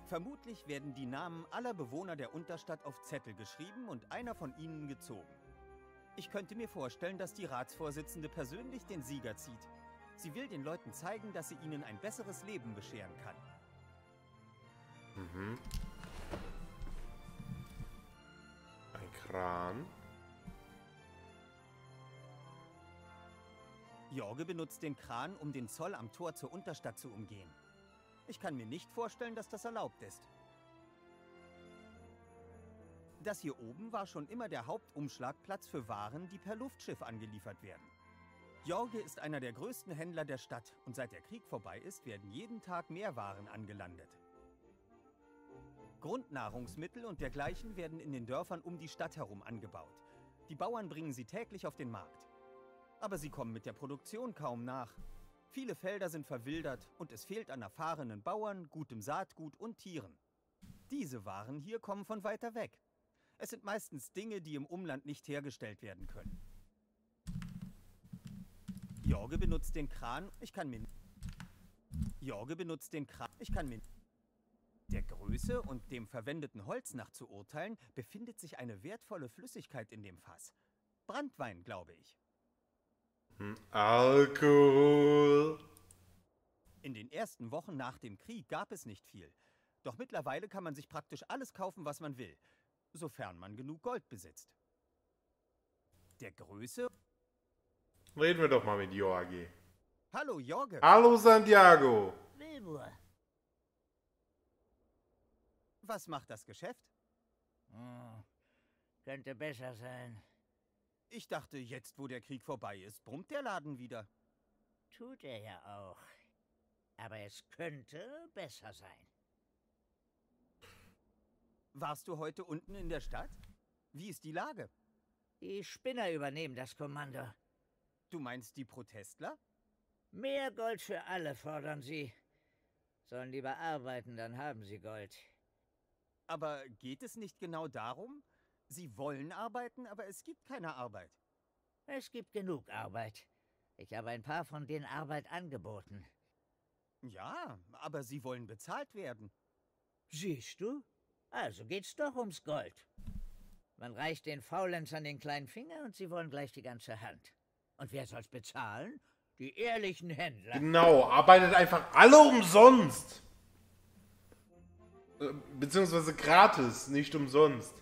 Vermutlich werden die Namen aller Bewohner der Unterstadt auf Zettel geschrieben und einer von ihnen gezogen. Ich könnte mir vorstellen, dass die Ratsvorsitzende persönlich den Sieger zieht. Sie will den Leuten zeigen, dass sie ihnen ein besseres Leben bescheren kann. Mhm. Ein Kran. Jorge benutzt den Kran, um den Zoll am Tor zur Unterstadt zu umgehen. Ich kann mir nicht vorstellen, dass das erlaubt ist. Das hier oben war schon immer der Hauptumschlagplatz für Waren, die per Luftschiff angeliefert werden. Jorge ist einer der größten Händler der Stadt und seit der Krieg vorbei ist, werden jeden Tag mehr Waren angelandet. Grundnahrungsmittel und dergleichen werden in den Dörfern um die Stadt herum angebaut. Die Bauern bringen sie täglich auf den Markt. Aber sie kommen mit der Produktion kaum nach. Viele Felder sind verwildert und es fehlt an erfahrenen Bauern, gutem Saatgut und Tieren. Diese Waren hier kommen von weiter weg. Es sind meistens Dinge, die im Umland nicht hergestellt werden können. Jorge benutzt den Kran. Der Größe und dem verwendeten Holz nach zu urteilen, befindet sich eine wertvolle Flüssigkeit in dem Fass. Brandwein, glaube ich. Alkohol. In den ersten Wochen nach dem Krieg gab es nicht viel. Doch mittlerweile kann man sich praktisch alles kaufen, was man will. Sofern man genug Gold besitzt. Der Größe... Reden wir doch mal mit Jorge. Hallo, Jorge. Hallo, Santiago. Wilbur. Was macht das Geschäft? Hm, könnte besser sein. Ich dachte, jetzt, wo der Krieg vorbei ist, brummt der Laden wieder. Tut er ja auch. Aber es könnte besser sein. Warst du heute unten in der Stadt? Wie ist die Lage? Die Spinner übernehmen das Kommando. Du meinst die Protestler? Mehr Gold für alle fordern sie. Sollen lieber arbeiten, dann haben sie Gold. Aber geht es nicht genau darum? Sie wollen arbeiten, aber es gibt keine Arbeit. Es gibt genug Arbeit. Ich habe ein paar von denen Arbeit angeboten. Ja, aber sie wollen bezahlt werden. Siehst du? Also geht's doch ums Gold. Man reicht den Faulenzern den kleinen Finger und sie wollen gleich die ganze Hand. Und wer soll's bezahlen? Die ehrlichen Händler. Genau, arbeitet einfach alle umsonst. Beziehungsweise gratis, nicht umsonst.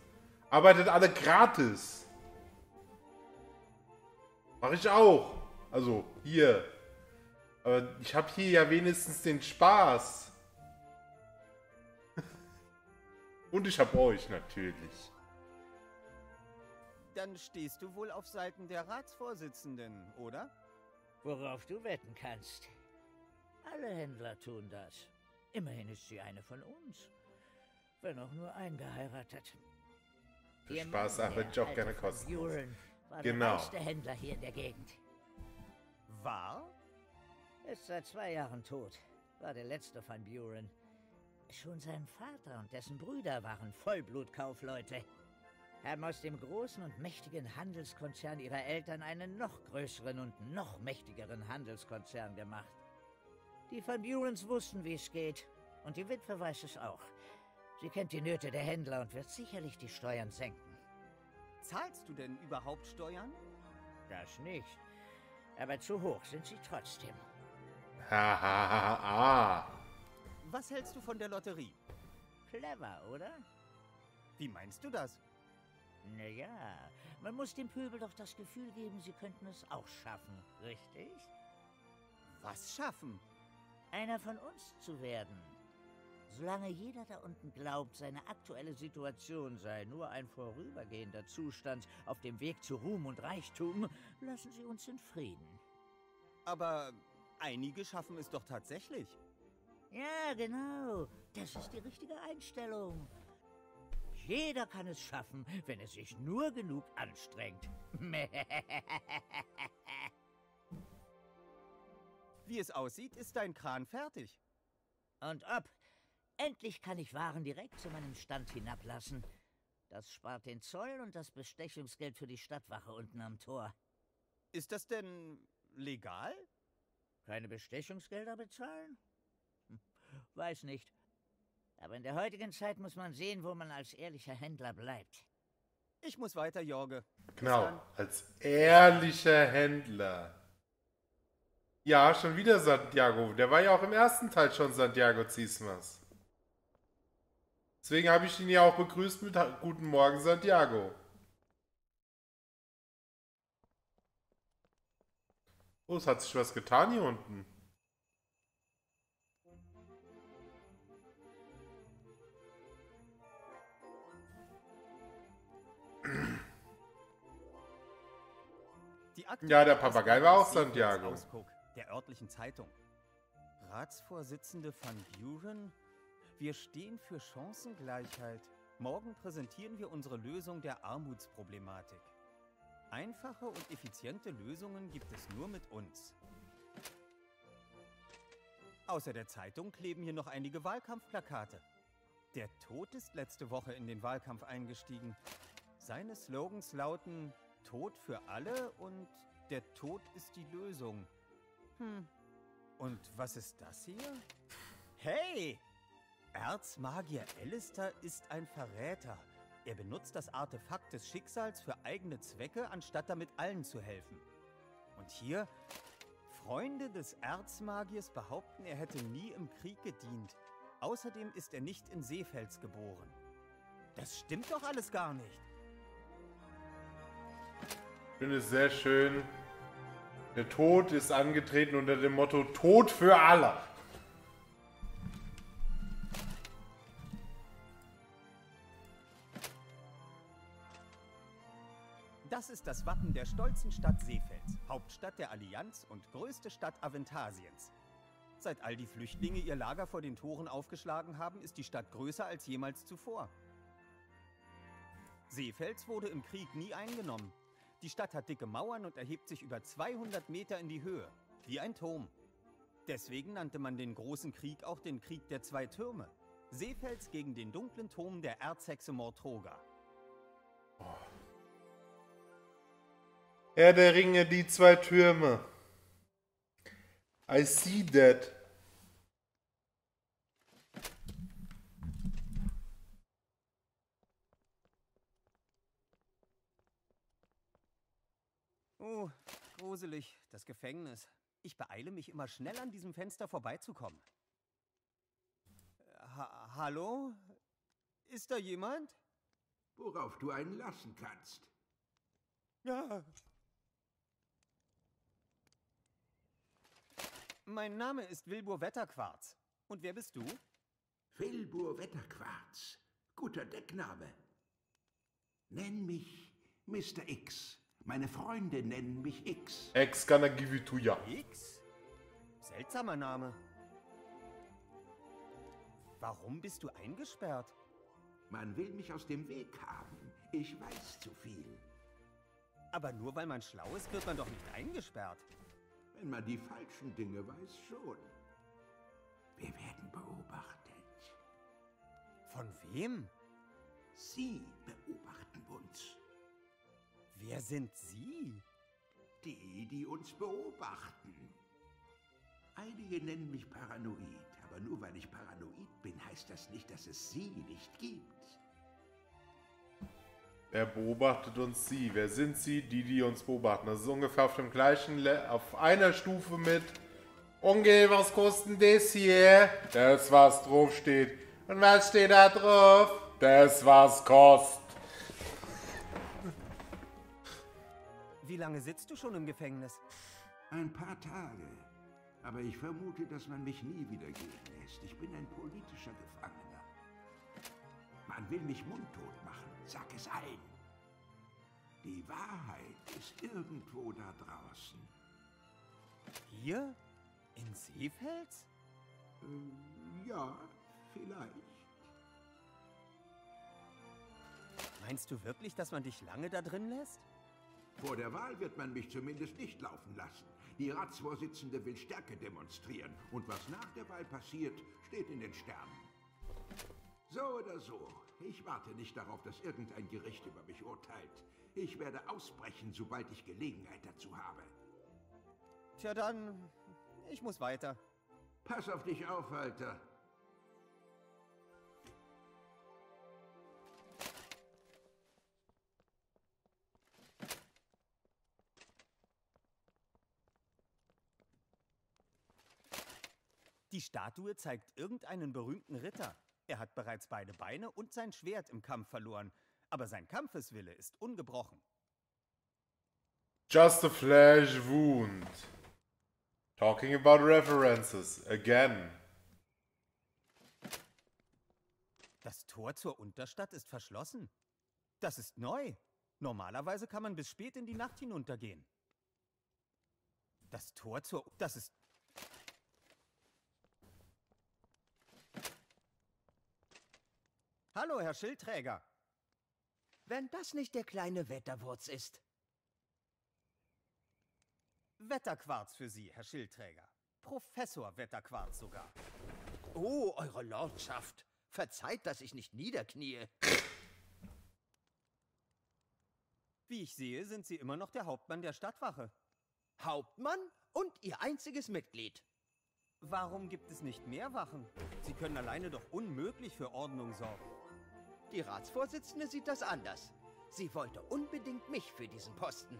Arbeitet alle gratis. Mach ich auch. Also, hier. Aber ich habe hier ja wenigstens den Spaß. Und ich habe euch natürlich. Dann stehst du wohl auf Seiten der Ratsvorsitzenden, oder? Worauf du wetten kannst. Alle Händler tun das. Immerhin ist sie eine von uns. Wenn auch nur eingeheiratet. Für Spaß, aber ich auch gerne kosten. Genau. Der Händler hier in der Gegend. War? Ist seit 2 Jahren tot. War der letzte Van Buren. Schon sein Vater und dessen Brüder waren Vollblutkaufleute. Haben aus dem großen und mächtigen Handelskonzern ihrer Eltern einen noch größeren und noch mächtigeren Handelskonzern gemacht. Die Van Burens wussten, wie es geht. Und die Witwe weiß es auch. Sie kennt die Nöte der Händler und wird sicherlich die Steuern senken. Zahlst du denn überhaupt Steuern? Das nicht. Aber zu hoch sind sie trotzdem. Hahaha. Was hältst du von der Lotterie? Clever, oder? Wie meinst du das? Naja, man muss dem Pöbel doch das Gefühl geben, sie könnten es auch schaffen, richtig? Was schaffen? Einer von uns zu werden. Solange jeder da unten glaubt, seine aktuelle Situation sei nur ein vorübergehender Zustand auf dem Weg zu Ruhm und Reichtum, lassen sie uns in Frieden. Aber einige schaffen es doch tatsächlich. Ja, genau. Das ist die richtige Einstellung. Jeder kann es schaffen, wenn er sich nur genug anstrengt. Wie es aussieht, ist dein Kran fertig. Und ob. Endlich kann ich Waren direkt zu meinem Stand hinablassen. Das spart den Zoll und das Bestechungsgeld für die Stadtwache unten am Tor. Ist das denn legal? Keine Bestechungsgelder bezahlen? Weiß nicht. Aber in der heutigen Zeit muss man sehen, wo man als ehrlicher Händler bleibt. Ich muss weiter, Jorge. Genau, als ehrlicher Händler. Ja, schon wieder Santiago. Der war ja auch im ersten Teil schon Santiago Ziesmas. Deswegen habe ich ihn ja auch begrüßt mit Guten Morgen, Santiago. Oh, es hat sich was getan hier unten. Ja, der Papagei war auch Santiago. Der örtlichen Zeitung. Ratsvorsitzende Van Buren, wir stehen für Chancengleichheit. Morgen präsentieren wir unsere Lösung der Armutsproblematik. Einfache und effiziente Lösungen gibt es nur mit uns. Außer der Zeitung kleben hier noch einige Wahlkampfplakate. Der Tod ist letzte Woche in den Wahlkampf eingestiegen. Seine Slogans lauten: Tod für alle und der Tod ist die Lösung. Hm. Und was ist das hier? Hey! Erzmagier Alistair ist ein Verräter. Er benutzt das Artefakt des Schicksals für eigene Zwecke, anstatt damit allen zu helfen. Und hier, Freunde des Erzmagiers behaupten, er hätte nie im Krieg gedient. Außerdem ist er nicht in Seefels geboren. Das stimmt doch alles gar nicht. Ich finde es sehr schön. Der Tod ist angetreten unter dem Motto Tod für alle. Das ist das Wappen der stolzen Stadt Seefels, Hauptstadt der Allianz und größte Stadt Aventasiens. Seit all die Flüchtlinge ihr Lager vor den Toren aufgeschlagen haben, ist die Stadt größer als jemals zuvor. Seefels wurde im Krieg nie eingenommen. Die Stadt hat dicke Mauern und erhebt sich über 200 Meter in die Höhe, wie ein Turm. Deswegen nannte man den großen Krieg auch den Krieg der zwei Türme. Seefels gegen den dunklen Turm der Erzhexe Mortroga. Herr der Ringe, die zwei Türme. I see that. Oh, gruselig, das Gefängnis. Ich beeile mich immer schnell, an diesem Fenster vorbeizukommen. Hallo? Ist da jemand? Worauf du einen lassen kannst. Ja. Mein Name ist Wilbur Wetterquarz. Und wer bist du? Wilbur Wetterquarz. Guter Deckname. Nenn mich Mr. X. Meine Freunde nennen mich X. X kann er give it to ya. X? Seltsamer Name. Warum bist du eingesperrt? Man will mich aus dem Weg haben. Ich weiß zu viel. Aber nur weil man schlau ist, wird man doch nicht eingesperrt. Wenn man die falschen Dinge weiß, schon. Wir werden beobachtet. Von wem? Sie beobachten uns. Wer sind Sie? Die, die uns beobachten. Einige nennen mich paranoid, aber nur weil ich paranoid bin, heißt das nicht, dass es Sie nicht gibt. Wer beobachtet uns? Sie. Wer sind Sie? Die, die uns beobachten. Das ist ungefähr auf dem gleichen, auf einer Stufe mit Onkel, was kostet das hier? Das, was drauf steht. Und was steht da drauf? Das, was kostet. Wie lange sitzt du schon im Gefängnis? Ein paar Tage. Aber ich vermute, dass man mich nie wieder gehen lässt. Ich bin ein politischer Gefangener. Man will mich mundtot machen. Sag es allen. Die Wahrheit ist irgendwo da draußen. Hier? In Seefels? Ja, vielleicht. Meinst du wirklich, dass man dich lange da drin lässt? Vor der Wahl wird man mich zumindest nicht laufen lassen. Die Ratsvorsitzende will Stärke demonstrieren. Und was nach der Wahl passiert, steht in den Sternen. So oder so. Ich warte nicht darauf, dass irgendein Gericht über mich urteilt. Ich werde ausbrechen, sobald ich Gelegenheit dazu habe. Tja dann, ich muss weiter. Pass auf dich auf, Alter. Die Statue zeigt irgendeinen berühmten Ritter. Er hat bereits beide Beine und sein Schwert im Kampf verloren, aber sein Kampfeswille ist ungebrochen. Just a flesh wound. Talking about references again. Das Tor zur Unterstadt ist verschlossen. Das ist neu. Normalerweise kann man bis spät in die Nacht hinuntergehen. Das Tor zur... Das ist... Hallo, Herr Schildträger. Wenn das nicht der kleine Wetterwurz ist. Wetterquarz für Sie, Herr Schildträger. Professor Wetterquarz sogar. Oh, Eure Lordschaft. Verzeiht, dass ich nicht niederknie. Wie ich sehe, sind Sie immer noch der Hauptmann der Stadtwache. Hauptmann und Ihr einziges Mitglied. Warum gibt es nicht mehr Wachen? Sie können alleine doch unmöglich für Ordnung sorgen. Die Ratsvorsitzende sieht das anders. Sie wollte unbedingt mich für diesen Posten.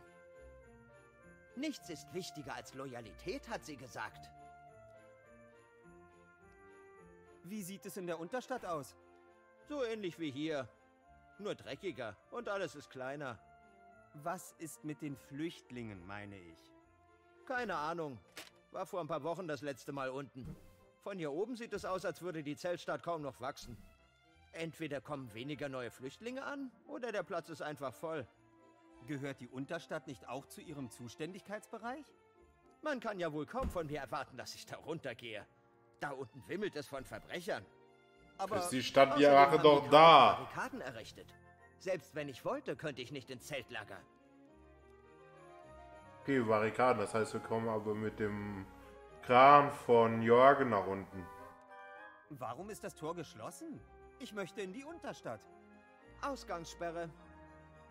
Nichts ist wichtiger als Loyalität, hat sie gesagt. Wie sieht es in der Unterstadt aus? So ähnlich wie hier. Nur dreckiger und alles ist kleiner. Was ist mit den Flüchtlingen, meine ich? Keine Ahnung. War vor ein paar Wochen das letzte Mal unten. Von hier oben sieht es aus, als würde die Zeltstadt kaum noch wachsen. Entweder kommen weniger neue Flüchtlinge an, oder der Platz ist einfach voll. Gehört die Unterstadt nicht auch zu Ihrem Zuständigkeitsbereich? Man kann ja wohl kaum von mir erwarten, dass ich da runtergehe. Da unten wimmelt es von Verbrechern. Aber ist die Stadt die Wache doch da. Barrikaden errichtet. Selbst wenn ich wollte, könnte ich nicht ins Zeltlager. Okay, Barrikaden, das heißt, wir kommen aber mit dem Kran von Jorge nach unten. Warum ist das Tor geschlossen? Ich möchte in die Unterstadt. Ausgangssperre.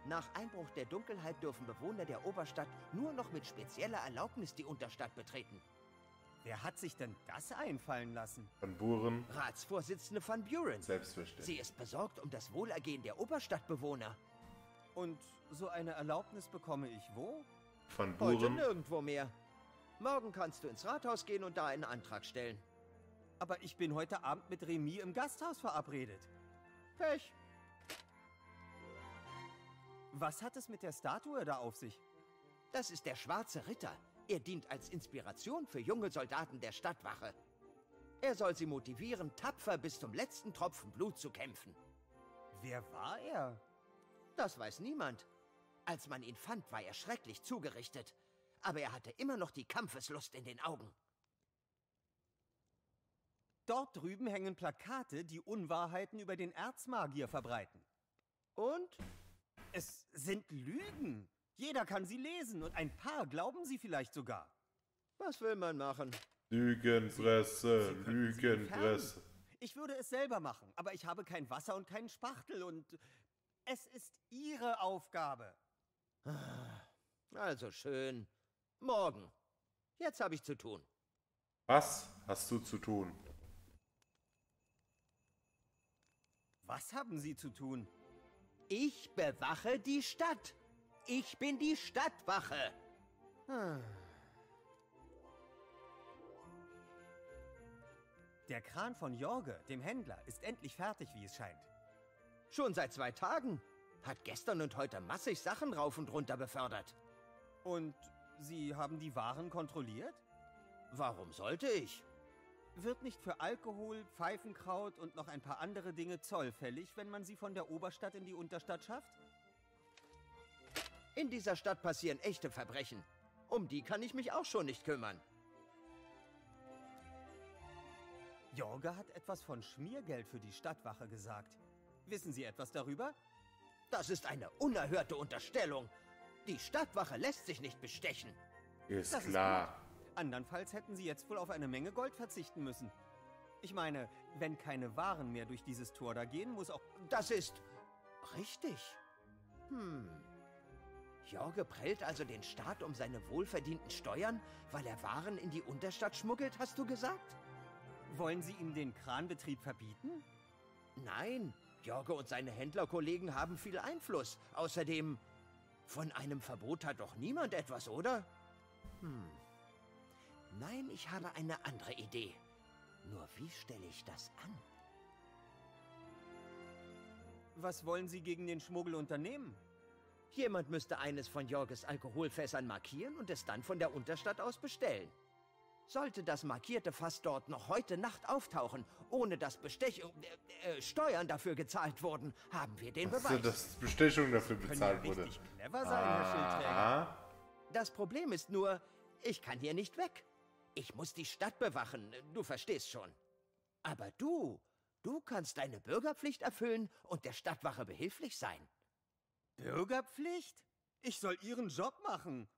Nach Einbruch der Dunkelheit dürfen Bewohner der Oberstadt nur noch mit spezieller Erlaubnis die Unterstadt betreten. Wer hat sich denn das einfallen lassen? Van Buren. Ratsvorsitzende Van Buren. Selbstverständlich. Sie ist besorgt um das Wohlergehen der Oberstadtbewohner. Und so eine Erlaubnis bekomme ich wo? Van Buren. Heute nirgendwo mehr. Morgen kannst du ins Rathaus gehen und da einen Antrag stellen. Aber ich bin heute Abend mit Remy im Gasthaus verabredet. Pech. Was hat es mit der Statue da auf sich? Das ist der schwarze Ritter. Er dient als Inspiration für junge Soldaten der Stadtwache. Er soll sie motivieren, tapfer bis zum letzten Tropfen Blut zu kämpfen. Wer war er? Das weiß niemand. Als man ihn fand, war er schrecklich zugerichtet. Aber er hatte immer noch die Kampfeslust in den Augen. Dort drüben hängen Plakate, die Unwahrheiten über den Erzmagier verbreiten. Und? Es sind Lügen. Jeder kann sie lesen und ein paar glauben sie vielleicht sogar. Was will man machen? Lügenpresse, Lügenpresse. Ich würde es selber machen, aber ich habe kein Wasser und keinen Spachtel und es ist Ihre Aufgabe. Also schön. Morgen. Jetzt habe ich zu tun. Was hast du zu tun? Was haben Sie zu tun? Ich bewache die Stadt. Ich bin die Stadtwache. Der Kran von Jorge, dem Händler, ist endlich fertig, wie es scheint. Schon seit 2 Tagen. Hat gestern und heute massig Sachen rauf und runter befördert. Und Sie haben die Waren kontrolliert? Warum sollte ich? Wird nicht für Alkohol, Pfeifenkraut und noch ein paar andere Dinge zollfällig, wenn man sie von der Oberstadt in die Unterstadt schafft? In dieser Stadt passieren echte Verbrechen. Um die kann ich mich auch schon nicht kümmern. Jorge hat etwas von Schmiergeld für die Stadtwache gesagt. Wissen Sie etwas darüber? Das ist eine unerhörte Unterstellung. Die Stadtwache lässt sich nicht bestechen. Ist klar. Andernfalls hätten Sie jetzt wohl auf eine Menge Gold verzichten müssen. Ich meine, wenn keine Waren mehr durch dieses Tor da gehen, muss auch... Das ist... richtig. Jorge prellt also den Staat um seine wohlverdienten Steuern, weil er Waren in die Unterstadt schmuggelt, hast du gesagt? Wollen Sie ihm den Kranbetrieb verbieten? Nein, Jorge und seine Händlerkollegen haben viel Einfluss. Außerdem, von einem Verbot hat doch niemand etwas, oder? Nein, ich habe eine andere Idee. Nur wie stelle ich das an? Was wollen Sie gegen den Schmuggel unternehmen? Jemand müsste eines von Jorges Alkoholfässern markieren und es dann von der Unterstadt aus bestellen. Sollte das markierte Fass dort noch heute Nacht auftauchen, ohne dass Steuern dafür gezahlt wurden, haben wir den Beweis. Also, dass Bestechung dafür bezahlt wurde. Das könnte ja richtig clever sein, Herr Schildträger. Das Problem ist nur, ich kann hier nicht weg. Ich muss die Stadt bewachen, du verstehst schon. Aber du kannst deine Bürgerpflicht erfüllen und der Stadtwache behilflich sein. Bürgerpflicht? Ich soll Ihren Job machen.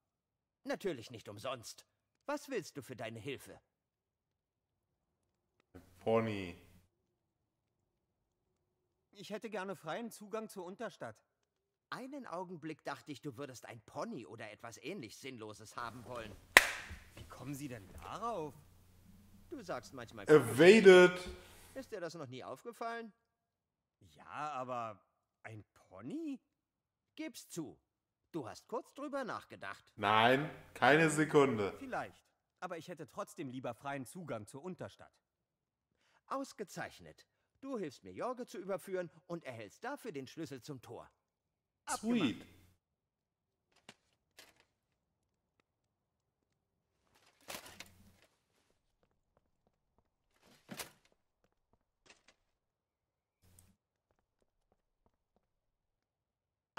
Natürlich nicht umsonst. Was willst du für deine Hilfe? Pony. Ich hätte gerne freien Zugang zur Unterstadt. Einen Augenblick dachte ich, du würdest ein Pony oder etwas ähnlich Sinnloses haben wollen. Wie kommen Sie denn darauf? Du sagst manchmal... Evaded! Ist dir das noch nie aufgefallen? Ja, aber... ein Pony? Gib's zu. Du hast kurz drüber nachgedacht. Nein, keine Sekunde. Vielleicht, aber ich hätte trotzdem lieber freien Zugang zur Unterstadt. Ausgezeichnet. Du hilfst mir, Jorge zu überführen und erhältst dafür den Schlüssel zum Tor. Sweet. Abgemacht.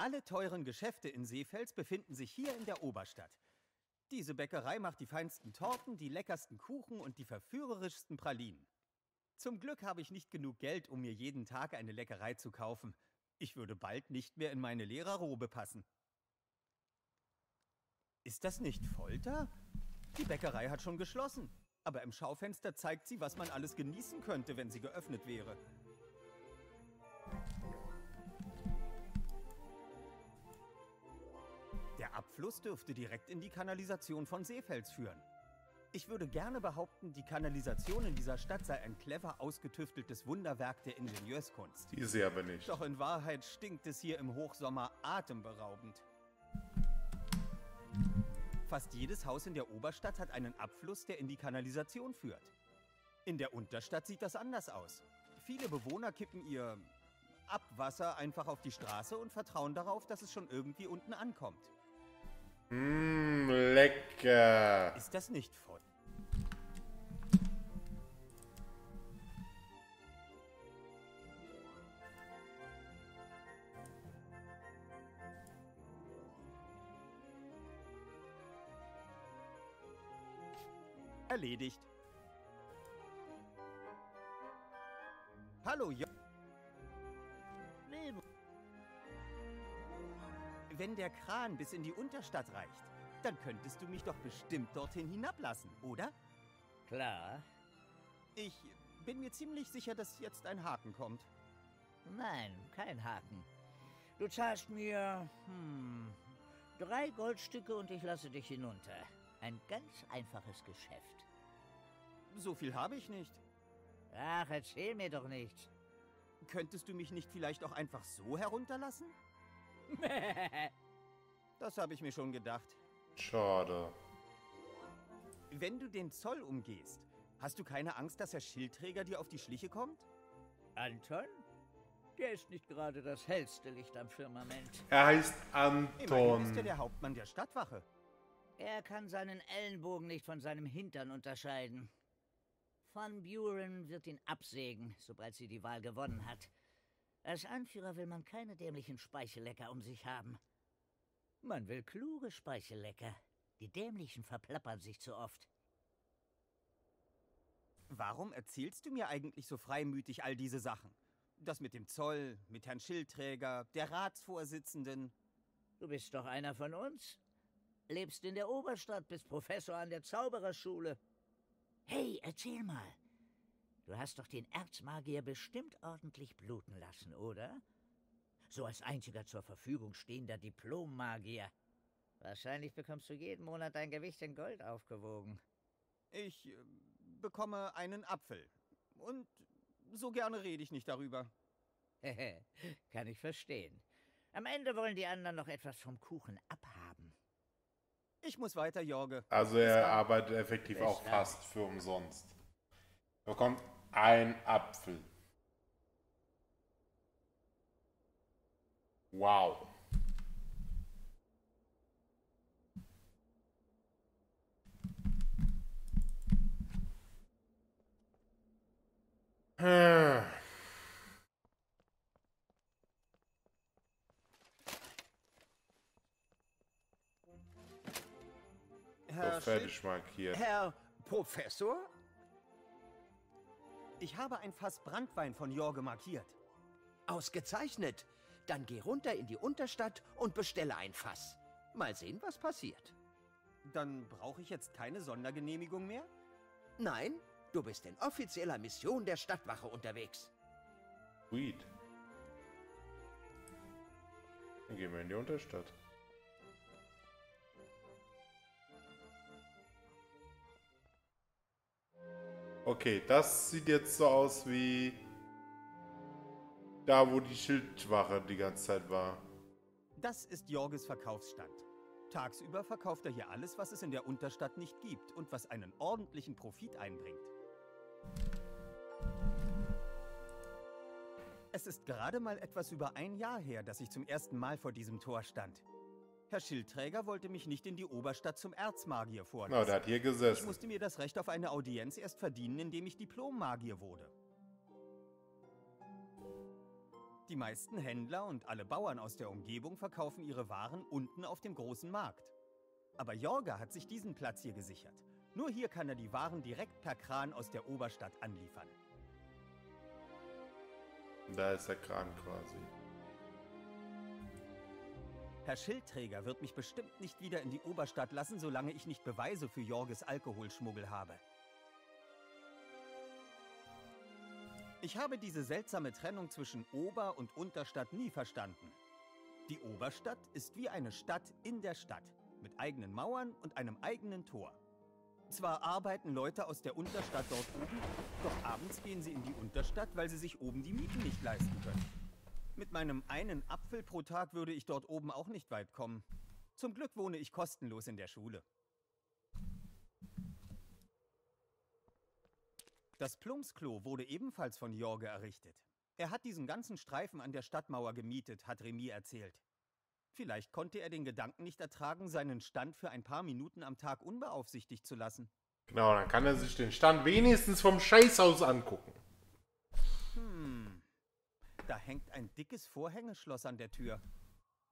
Alle teuren Geschäfte in Seefels befinden sich hier in der Oberstadt. Diese Bäckerei macht die feinsten Torten, die leckersten Kuchen und die verführerischsten Pralinen. Zum Glück habe ich nicht genug Geld, um mir jeden Tag eine Leckerei zu kaufen. Ich würde bald nicht mehr in meine Lehrerrobe passen. Ist das nicht Folter? Die Bäckerei hat schon geschlossen. Aber im Schaufenster zeigt sie, was man alles genießen könnte, wenn sie geöffnet wäre. Der Abfluss dürfte direkt in die Kanalisation von Seefels führen. Ich würde gerne behaupten, die Kanalisation in dieser Stadt sei ein clever ausgetüfteltes Wunderwerk der Ingenieurskunst. Hier sehe aber nicht. Doch in Wahrheit stinkt es hier im Hochsommer atemberaubend. Fast jedes Haus in der Oberstadt hat einen Abfluss, der in die Kanalisation führt. In der Unterstadt sieht das anders aus. Viele Bewohner kippen ihr Abwasser einfach auf die Straße und vertrauen darauf, dass es schon irgendwie unten ankommt. Lecker. Ist das nicht voll? Erledigt. Hallo, Jorge. Wenn der Kran bis in die Unterstadt reicht, dann könntest du mich doch bestimmt dorthin hinablassen, oder? Klar. Ich bin mir ziemlich sicher, dass jetzt ein Haken kommt. Nein, kein Haken. Du zahlst mir 3 Goldstücke und ich lasse dich hinunter. Ein ganz einfaches Geschäft. So viel habe ich nicht. Ach, erzähl mir doch nichts. Könntest du mich nicht vielleicht auch einfach so herunterlassen? Das habe ich mir schon gedacht. Schade. Wenn du den Zoll umgehst, hast du keine Angst, dass der Schildträger dir auf die Schliche kommt? Anton? Der ist nicht gerade das hellste Licht am Firmament. Er heißt Anton. Ist er der Hauptmann der Stadtwache? Er kann seinen Ellenbogen nicht von seinem Hintern unterscheiden. Van Buren wird ihn absägen, sobald sie die Wahl gewonnen hat. Als Anführer will man keine dämlichen Speichellecker um sich haben. Man will kluge Speichellecker. Die dämlichen verplappern sich zu oft. Warum erzählst du mir eigentlich so freimütig all diese Sachen? Das mit dem Zoll, mit Herrn Schildträger, der Ratsvorsitzenden. Du bist doch einer von uns. Lebst in der Oberstadt, bist Professor an der Zaubererschule. Hey, erzähl mal. Du hast doch den Erzmagier bestimmt ordentlich bluten lassen, oder? So als einziger zur Verfügung stehender Diplom-Magier. Wahrscheinlich bekommst du jeden Monat dein Gewicht in Gold aufgewogen. Ich bekomme einen Apfel. Und so gerne rede ich nicht darüber. Kann ich verstehen. Am Ende wollen die anderen noch etwas vom Kuchen abhaben. Ich muss weiter, Jorge. Also er arbeitet effektiv besser. Auch fast für umsonst. Bekommt ein Apfel. Wow. So, fertig markiert. Herr Professor? Ich habe ein Fass Brandwein von Jorge markiert. Ausgezeichnet. Dann geh runter in die Unterstadt und bestelle ein Fass. Mal sehen, was passiert. Dann brauche ich jetzt keine Sondergenehmigung mehr? Nein, du bist in offizieller Mission der Stadtwache unterwegs. Sweet. Dann gehen wir in die Unterstadt. Okay, das sieht jetzt so aus wie da, wo die Schildwache die ganze Zeit war. Das ist Jorges Verkaufsstand. Tagsüber verkauft er hier alles, was es in der Unterstadt nicht gibt und was einen ordentlichen Profit einbringt. Es ist gerade mal etwas über ein Jahr her, dass ich zum ersten Mal vor diesem Tor stand. Herr Schildträger wollte mich nicht in die Oberstadt zum Erzmagier vorlassen. Na, der hat hier gesessen. Ich musste mir das Recht auf eine Audienz erst verdienen, indem ich Diplom-Magier wurde. Die meisten Händler und alle Bauern aus der Umgebung verkaufen ihre Waren unten auf dem großen Markt. Aber Jorge hat sich diesen Platz hier gesichert. Nur hier kann er die Waren direkt per Kran aus der Oberstadt anliefern. Da ist der Kran quasi. Herr Schildträger wird mich bestimmt nicht wieder in die Oberstadt lassen, solange ich nicht Beweise für Jorges Alkoholschmuggel habe. Ich habe diese seltsame Trennung zwischen Ober- und Unterstadt nie verstanden. Die Oberstadt ist wie eine Stadt in der Stadt, mit eigenen Mauern und einem eigenen Tor. Zwar arbeiten Leute aus der Unterstadt dort oben, doch abends gehen sie in die Unterstadt, weil sie sich oben die Mieten nicht leisten können. Mit meinem einen Apfel pro Tag würde ich dort oben auch nicht weit kommen. Zum Glück wohne ich kostenlos in der Schule. Das Plumpsklo wurde ebenfalls von Jorge errichtet. Er hat diesen ganzen Streifen an der Stadtmauer gemietet, hat Remy erzählt. Vielleicht konnte er den Gedanken nicht ertragen, seinen Stand für ein paar Minuten am Tag unbeaufsichtigt zu lassen. Genau, dann kann er sich den Stand wenigstens vom Scheißhaus angucken. Da hängt ein dickes Vorhängeschloss an der Tür.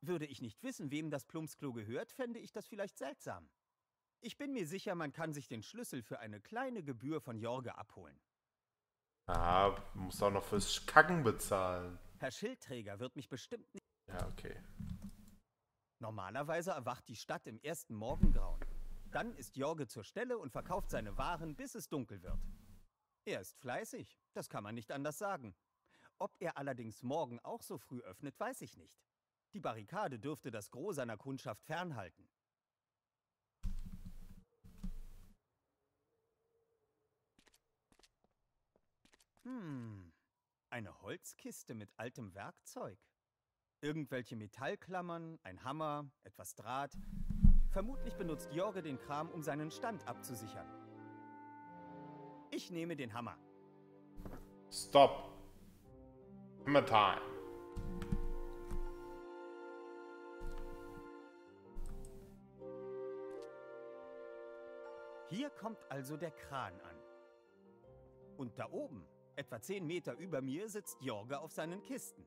Würde ich nicht wissen, wem das Plumpsklo gehört, fände ich das vielleicht seltsam. Ich bin mir sicher, man kann sich den Schlüssel für eine kleine Gebühr von Jorge abholen. Ah, muss auch noch fürs Kacken bezahlen. Herr Schildträger wird mich bestimmt nicht... Ja, okay. Normalerweise erwacht die Stadt im ersten Morgengrauen. Dann ist Jorge zur Stelle und verkauft seine Waren, bis es dunkel wird. Er ist fleißig, das kann man nicht anders sagen. Ob er allerdings morgen auch so früh öffnet, weiß ich nicht. Die Barrikade dürfte das Gros seiner Kundschaft fernhalten. Eine Holzkiste mit altem Werkzeug. Irgendwelche Metallklammern, ein Hammer, etwas Draht. Vermutlich benutzt Jorge den Kram, um seinen Stand abzusichern. Ich nehme den Hammer. Stop. Hammer time. Hier kommt also der Kran an. Und da oben, etwa 10 Meter über mir, sitzt Jorge auf seinen Kisten.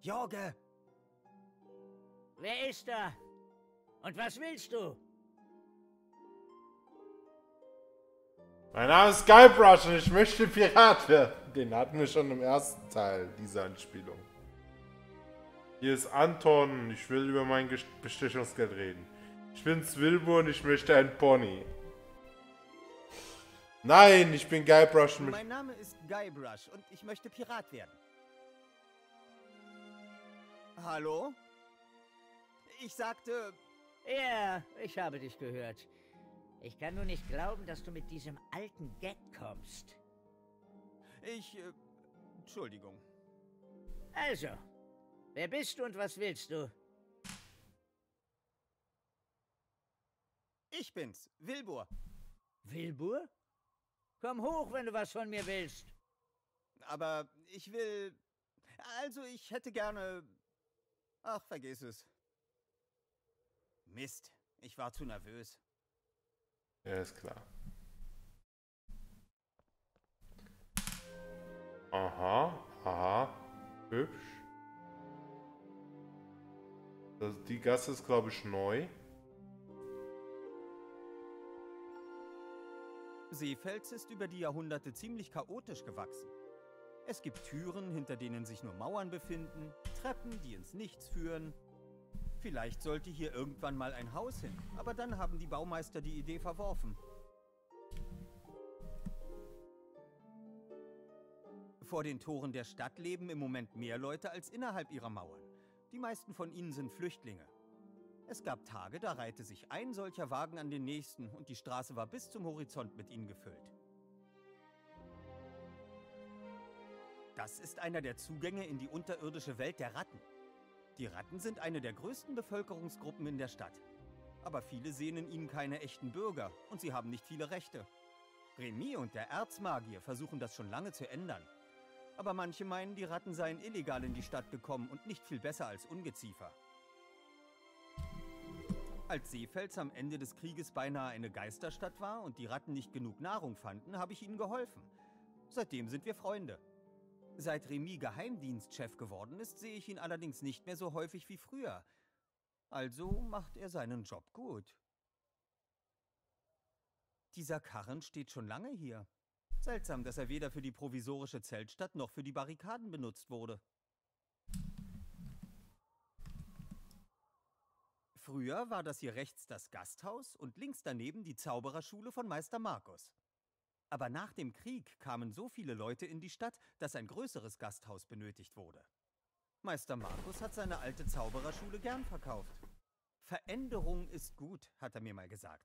Jorge! Wer ist da? Und was willst du? Mein Name ist Guybrush und ich möchte Pirat werden. Den hatten wir schon im ersten Teil dieser Anspielung. Hier ist Anton und ich will über mein Bestechungsgeld reden. Ich bin's Wilbur und ich möchte ein Pony. Nein, ich bin Guybrush. Mein Name ist Guybrush und ich möchte Pirat werden. Hallo? Ich sagte... Ja, ich habe dich gehört. Ich kann nur nicht glauben, dass du mit diesem alten Gag kommst. Ich... Entschuldigung. Also, wer bist du und was willst du? Ich bin's, Wilbur. Wilbur? Komm hoch, wenn du was von mir willst. Aber ich will... Also, ich hätte gerne... Ach, vergiss es. Mist, ich war zu nervös. Ja, ist klar. Aha, aha. Hübsch. Also die Gasse ist, glaube ich, neu. Seefels ist über die Jahrhunderte ziemlich chaotisch gewachsen. Es gibt Türen, hinter denen sich nur Mauern befinden, Treppen, die ins Nichts führen. Vielleicht sollte hier irgendwann mal ein Haus hin, aber dann haben die Baumeister die Idee verworfen. Vor den Toren der Stadt leben im Moment mehr Leute als innerhalb ihrer Mauern. Die meisten von ihnen sind Flüchtlinge. Es gab Tage, da reihte sich ein solcher Wagen an den nächsten und die Straße war bis zum Horizont mit ihnen gefüllt. Das ist einer der Zugänge in die unterirdische Welt der Ratten. Die Ratten sind eine der größten Bevölkerungsgruppen in der Stadt. Aber viele sehen in ihnen keine echten Bürger und sie haben nicht viele Rechte. Remy und der Erzmagier versuchen das schon lange zu ändern. Aber manche meinen, die Ratten seien illegal in die Stadt gekommen und nicht viel besser als Ungeziefer. Als Seefels am Ende des Krieges beinahe eine Geisterstadt war und die Ratten nicht genug Nahrung fanden, habe ich ihnen geholfen. Seitdem sind wir Freunde. Seit Remy Geheimdienstchef geworden ist, sehe ich ihn allerdings nicht mehr so häufig wie früher. Also macht er seinen Job gut. Dieser Karren steht schon lange hier. Seltsam, dass er weder für die provisorische Zeltstadt noch für die Barrikaden benutzt wurde. Früher war das hier rechts das Gasthaus und links daneben die Zaubererschule von Meister Markus. Aber nach dem Krieg kamen so viele Leute in die Stadt, dass ein größeres Gasthaus benötigt wurde. Meister Markus hat seine alte Zaubererschule gern verkauft. Veränderung ist gut, hat er mir mal gesagt.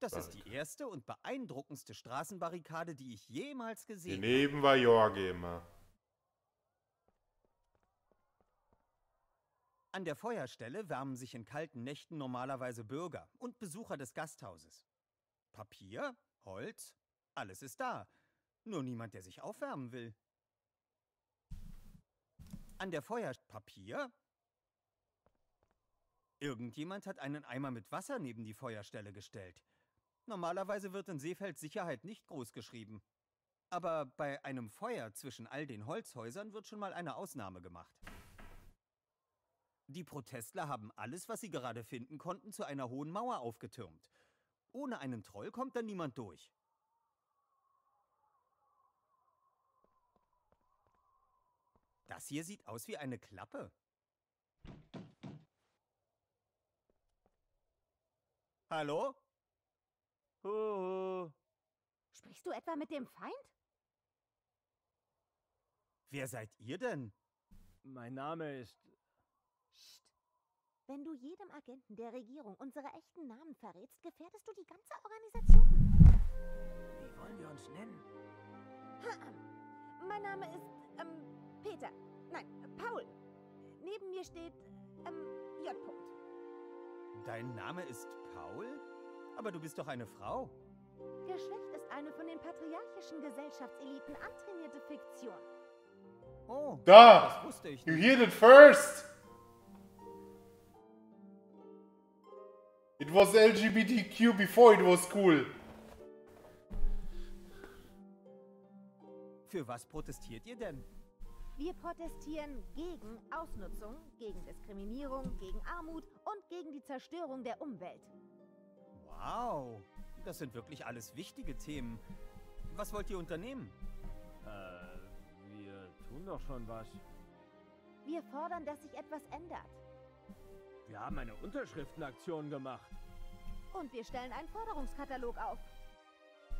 Das ist die erste und beeindruckendste Straßenbarrikade, die ich jemals gesehen habe. Daneben war Jorge immer. An der Feuerstelle wärmen sich in kalten Nächten normalerweise Bürger und Besucher des Gasthauses. Papier, Holz, alles ist da. Nur niemand, der sich aufwärmen will. An der Feuerstelle... Irgendjemand hat einen Eimer mit Wasser neben die Feuerstelle gestellt. Normalerweise wird in Seefeld Sicherheit nicht groß geschrieben. Aber bei einem Feuer zwischen all den Holzhäusern wird schon mal eine Ausnahme gemacht. Die Protestler haben alles, was sie gerade finden konnten, zu einer hohen Mauer aufgetürmt. Ohne einen Troll kommt da niemand durch. Das hier sieht aus wie eine Klappe. Hallo? Huhu. Sprichst du etwa mit dem Feind? Wer seid ihr denn? Mein Name ist... Psst. Wenn du jedem Agenten der Regierung unsere echten Namen verrätst, gefährdest du die ganze Organisation. Wie wollen wir uns nennen? Mein Name ist... Peter. Nein, Paul. Neben mir steht... J. Dein Name ist Paul? Aber du bist doch eine Frau. Geschlecht ist eine von den patriarchischen Gesellschaftseliten antrainierte Fiktion. Oh, da! Das wusste ich nicht. You heard it first! It was LGBTQ before it was cool. Für was protestiert ihr denn? Wir protestieren gegen Ausnutzung, gegen Diskriminierung, gegen Armut und gegen die Zerstörung der Umwelt. Wow, das sind wirklich alles wichtige Themen. Was wollt ihr unternehmen? Wir tun doch schon was. Wir fordern, dass sich etwas ändert. Wir haben eine Unterschriftenaktion gemacht. Und wir stellen einen Forderungskatalog auf.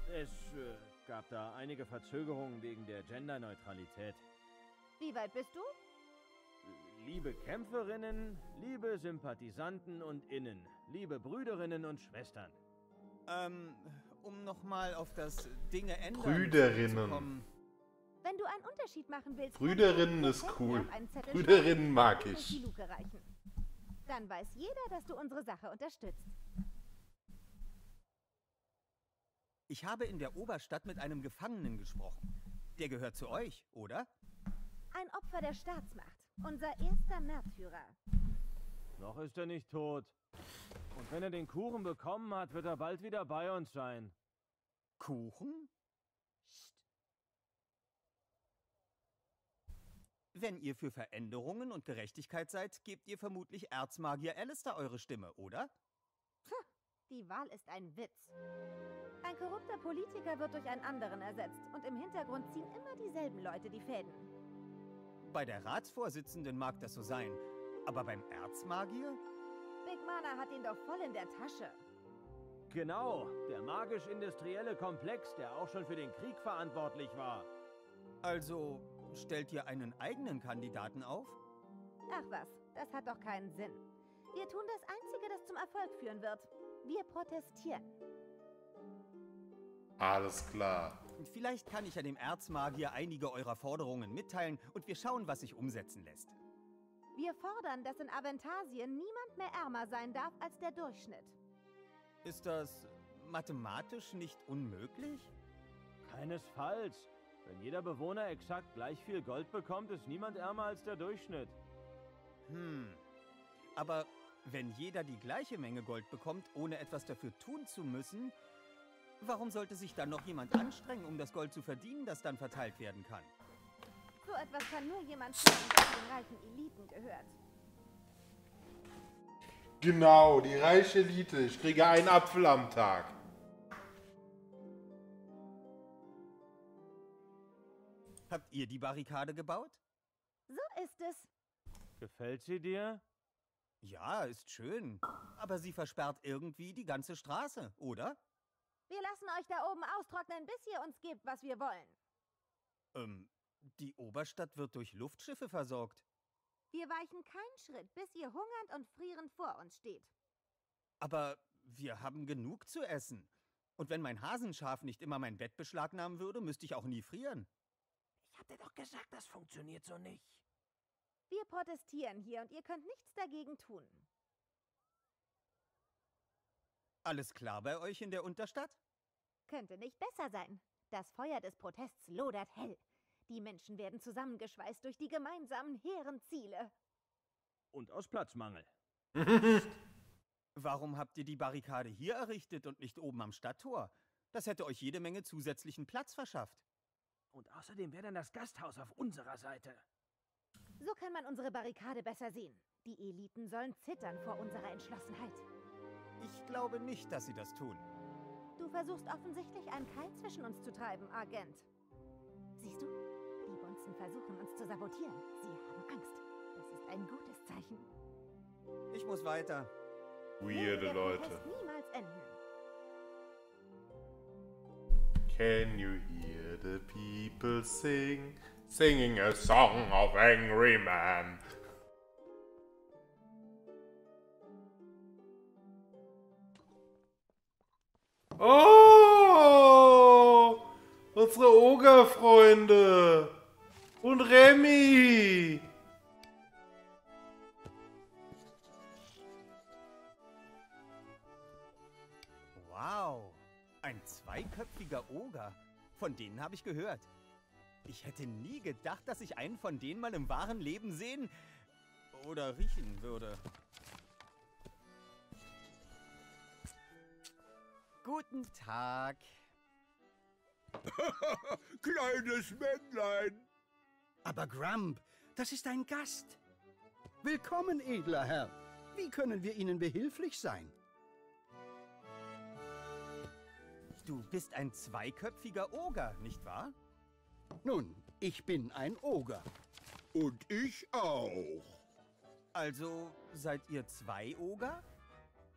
Es gab da einige Verzögerungen wegen der Genderneutralität. Wie weit bist du? Liebe Kämpferinnen, liebe Sympathisanten und Innen, liebe Brüderinnen und Schwestern. Um nochmal auf das Dinge ändern zu kommen. Wenn du einen Unterschied machen willst... Brüderinnen ist cool. Brüderinnen mag ich. Dann weiß jeder, dass du unsere Sache unterstützt. Ich habe in der Oberstadt mit einem Gefangenen gesprochen. Der gehört zu euch, oder? Ein Opfer der Staatsmacht. Unser erster Märtyrer. Noch ist er nicht tot. Und wenn er den Kuchen bekommen hat, wird er bald wieder bei uns sein. Kuchen? Psst. Wenn ihr für Veränderungen und Gerechtigkeit seid, gebt ihr vermutlich Erzmagier Alistair eure Stimme, oder? Die Wahl ist ein Witz. Ein korrupter Politiker wird durch einen anderen ersetzt. Und im Hintergrund ziehen immer dieselben Leute die Fäden. Bei der Ratsvorsitzenden mag das so sein, aber beim Erzmagier? Big Mana hat ihn doch voll in der Tasche. Genau, der magisch-industrielle Komplex, der auch schon für den Krieg verantwortlich war. Also, stellt ihr einen eigenen Kandidaten auf? Ach was, das hat doch keinen Sinn. Wir tun das Einzige, das zum Erfolg führen wird. Wir protestieren. Alles klar. Vielleicht kann ich ja dem Erzmagier einige eurer Forderungen mitteilen und wir schauen, was sich umsetzen lässt. Wir fordern, dass in Aventasien niemand mehr ärmer sein darf als der Durchschnitt. Ist das mathematisch nicht unmöglich? Keinesfalls. Wenn jeder Bewohner exakt gleich viel Gold bekommt, ist niemand ärmer als der Durchschnitt. Aber wenn jeder die gleiche Menge Gold bekommt, ohne etwas dafür tun zu müssen... Warum sollte sich dann noch jemand anstrengen, um das Gold zu verdienen, das dann verteilt werden kann? So etwas kann nur jemand sagen, der zu den reichen Eliten gehört. Genau, die reiche Elite. Ich kriege einen Apfel am Tag. Habt ihr die Barrikade gebaut? So ist es. Gefällt sie dir? Ja, ist schön. Aber sie versperrt irgendwie die ganze Straße, oder? Wir lassen euch da oben austrocknen, bis ihr uns gebt, was wir wollen. Die Oberstadt wird durch Luftschiffe versorgt. Wir weichen keinen Schritt, bis ihr hungernd und frierend vor uns steht. Aber wir haben genug zu essen. Und wenn mein Hasenschaf nicht immer mein Bett beschlagnahmen würde, müsste ich auch nie frieren. Ich hab dir doch gesagt, das funktioniert so nicht. Wir protestieren hier und ihr könnt nichts dagegen tun. Alles klar bei euch in der Unterstadt? Könnte nicht besser sein. Das Feuer des Protests lodert hell. Die Menschen werden zusammengeschweißt durch die gemeinsamen hehren Ziele. Und aus Platzmangel. Warum habt ihr die Barrikade hier errichtet und nicht oben am Stadttor? Das hätte euch jede Menge zusätzlichen Platz verschafft. Und außerdem wäre dann das Gasthaus auf unserer Seite. So kann man unsere Barrikade besser sehen. Die Eliten sollen zittern vor unserer Entschlossenheit. Ich glaube nicht, dass sie das tun. Du versuchst offensichtlich einen Keil zwischen uns zu treiben, Agent. Siehst du? Die Bonzen versuchen, uns zu sabotieren. Sie haben Angst. Das ist ein gutes Zeichen. Ich muss weiter. Weirde Leute. Das wird niemals enden. Can you hear the people sing? Singing a song of angry man. Oh! Unsere Ogerfreunde! Und Remy! Wow! Ein zweiköpfiger Oger. Von denen habe ich gehört. Ich hätte nie gedacht, dass ich einen von denen mal im wahren Leben sehen oder riechen würde. Guten Tag. Kleines Männlein. Aber Grump, das ist ein Gast. Willkommen, edler Herr. Wie können wir Ihnen behilflich sein? Du bist ein zweiköpfiger Oger, nicht wahr? Nun, ich bin ein Oger. Und ich auch. Also, seid ihr zwei Oger?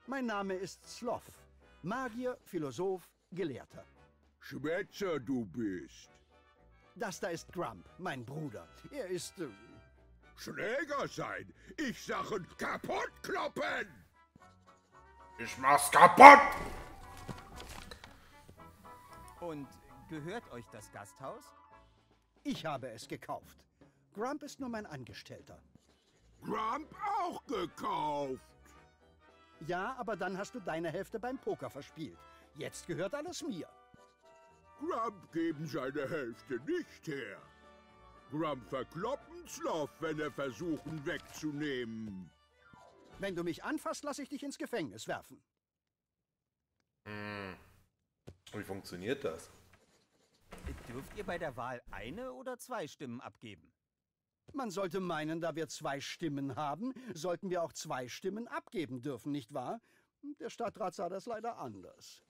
Mein Name ist Sloth. Magier, Philosoph, Gelehrter. Schwätzer du bist. Das da ist Grump, mein Bruder. Er ist... Schläger sein. Ich Sachen kaputt kloppen. Ich mach's kaputt. Und gehört euch das Gasthaus? Ich habe es gekauft. Grump ist nur mein Angestellter. Grump auch gekauft? Ja, aber dann hast du deine Hälfte beim Poker verspielt. Jetzt gehört alles mir. Grump geben seine Hälfte nicht her. Grump verkloppen Sloth, wenn er versuchen wegzunehmen. Wenn du mich anfasst, lasse ich dich ins Gefängnis werfen. Hm. Wie funktioniert das? Dürft ihr bei der Wahl eine oder zwei Stimmen abgeben? Man sollte meinen, da wir zwei Stimmen haben, sollten wir auch zwei Stimmen abgeben dürfen, nicht wahr? Der Stadtrat sah das leider anders.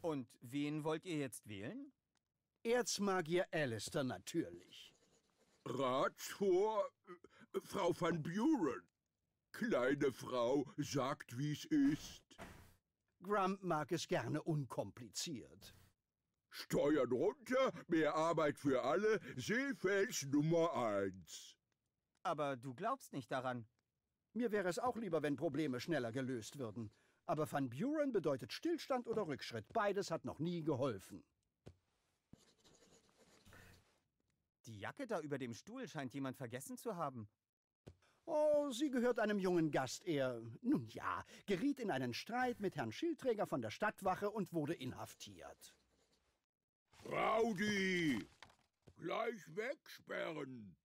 Und wen wollt ihr jetzt wählen? Erzmagier Alistair natürlich. Ratshoher Frau van Buren. Kleine Frau sagt, wie's ist. Grump mag es gerne unkompliziert. Steuern runter, mehr Arbeit für alle, Seefels Nummer 1. Aber du glaubst nicht daran. Mir wäre es auch lieber, wenn Probleme schneller gelöst würden. Aber Van Buren bedeutet Stillstand oder Rückschritt. Beides hat noch nie geholfen. Die Jacke da über dem Stuhl scheint jemand vergessen zu haben. Oh, sie gehört einem jungen Gast. Er, nun ja, geriet in einen Streit mit Herrn Schildträger von der Stadtwache und wurde inhaftiert. Rowdy! Gleich wegsperren!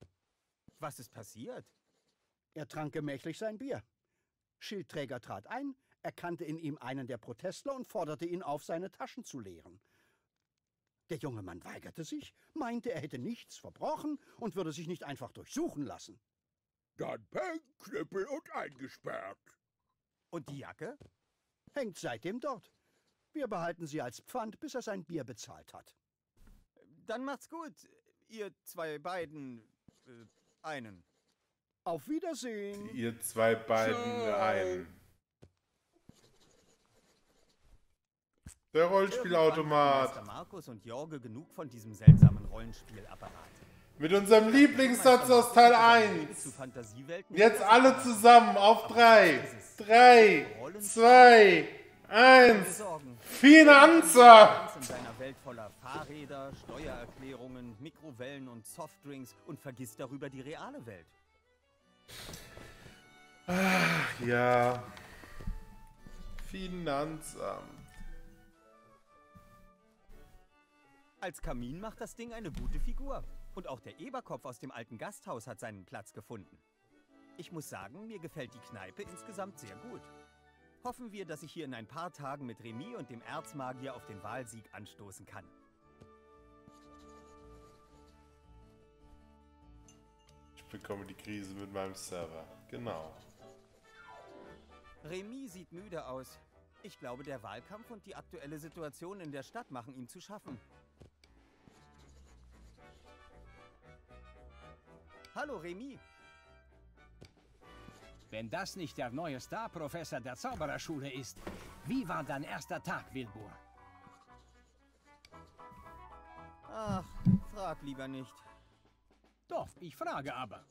Was ist passiert? Er trank gemächlich sein Bier. Schildträger trat ein, erkannte in ihm einen der Protestler und forderte ihn auf, seine Taschen zu leeren. Der junge Mann weigerte sich, meinte, er hätte nichts verbrochen und würde sich nicht einfach durchsuchen lassen. Dann Peng, Knüppel und eingesperrt. Und die Jacke? Hängt seitdem dort. Wir behalten sie als Pfand, bis er sein Bier bezahlt hat. Dann macht's gut, ihr zwei beiden einen. Auf Wiedersehen. Ihr zwei beiden einen. Der Rollenspielautomat. Meister Markus und Jorge genug von diesem seltsamen Rollenspielapparat. Mit unserem Lieblingssatz aus Teil 1. Jetzt alle zusammen auf 3, 3, 2, 1. Finanzer! In seiner Welt voller Fahrräder, Steuererklärungen, Mikrowellen und Softdrinks und vergisst darüber die reale Welt. Ach ja. Finanzamt. Als Kamin macht das Ding eine gute Figur. Und auch der Eberkopf aus dem alten Gasthaus hat seinen Platz gefunden. Ich muss sagen, mir gefällt die Kneipe insgesamt sehr gut. Hoffen wir, dass ich hier in ein paar Tagen mit Remy und dem Erzmagier auf den Wahlsieg anstoßen kann. Ich bekomme die Krise mit meinem Server. Genau. Remy sieht müde aus. Ich glaube, der Wahlkampf und die aktuelle Situation in der Stadt machen ihm zu schaffen. Hallo, Remy. Wenn das nicht der neue Star-Professor der Zaubererschule ist, wie war dein erster Tag, Wilbur? Ach, frag lieber nicht. Doch, ich frage aber.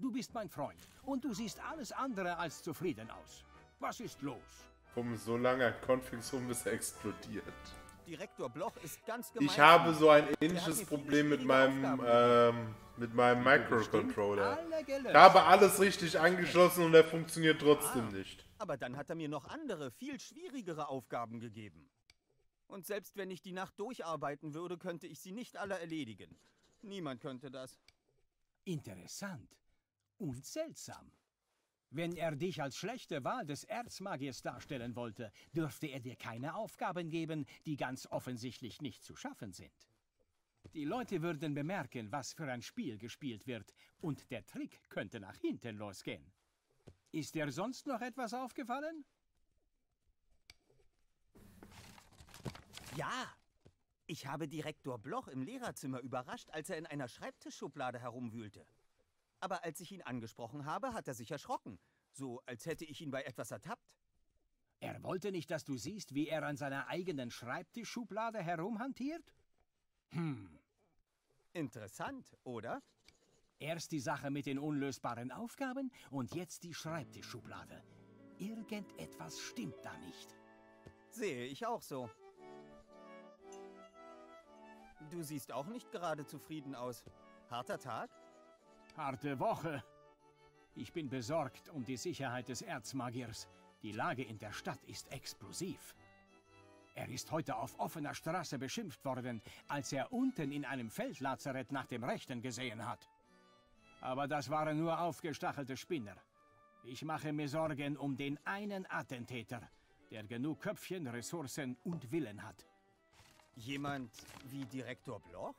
Du bist mein Freund und du siehst alles andere als zufrieden aus. Was ist los? Warum so lange Konflikt rum, bis er explodiert? Direktor Bloch ist ganz gemein. Ich habe so ein ähnliches Problem mit meinem Microcontroller. Ich habe alles richtig angeschlossen und er funktioniert trotzdem nicht. Aber dann hat er mir noch andere, viel schwierigere Aufgaben gegeben. Und selbst wenn ich die Nacht durcharbeiten würde, könnte ich sie nicht alle erledigen. Niemand könnte das. Interessant und seltsam. Wenn er dich als schlechte Wahl des Erzmagiers darstellen wollte, dürfte er dir keine Aufgaben geben, die ganz offensichtlich nicht zu schaffen sind. Die Leute würden bemerken, was für ein Spiel gespielt wird, und der Trick könnte nach hinten losgehen. Ist dir sonst noch etwas aufgefallen? Ja, ich habe Direktor Bloch im Lehrerzimmer überrascht, als er in einer Schreibtischschublade herumwühlte. Aber als ich ihn angesprochen habe, hat er sich erschrocken. So, als hätte ich ihn bei etwas ertappt. Er wollte nicht, dass du siehst, wie er an seiner eigenen Schreibtischschublade herumhantiert? Hm. Interessant, oder? Erst die Sache mit den unlösbaren Aufgaben und jetzt die Schreibtischschublade. Irgendetwas stimmt da nicht. Sehe ich auch so. Du siehst auch nicht gerade zufrieden aus. Harter Tag? Harte Woche. Ich bin besorgt um die Sicherheit des Erzmagiers. Die Lage in der Stadt ist explosiv. Er ist heute auf offener Straße beschimpft worden, als er unten in einem Feldlazarett nach dem Rechten gesehen hat. Aber das waren nur aufgestachelte Spinner. Ich mache mir Sorgen um den einen Attentäter, der genug Köpfchen, Ressourcen und Willen hat. Jemand wie Direktor Bloch?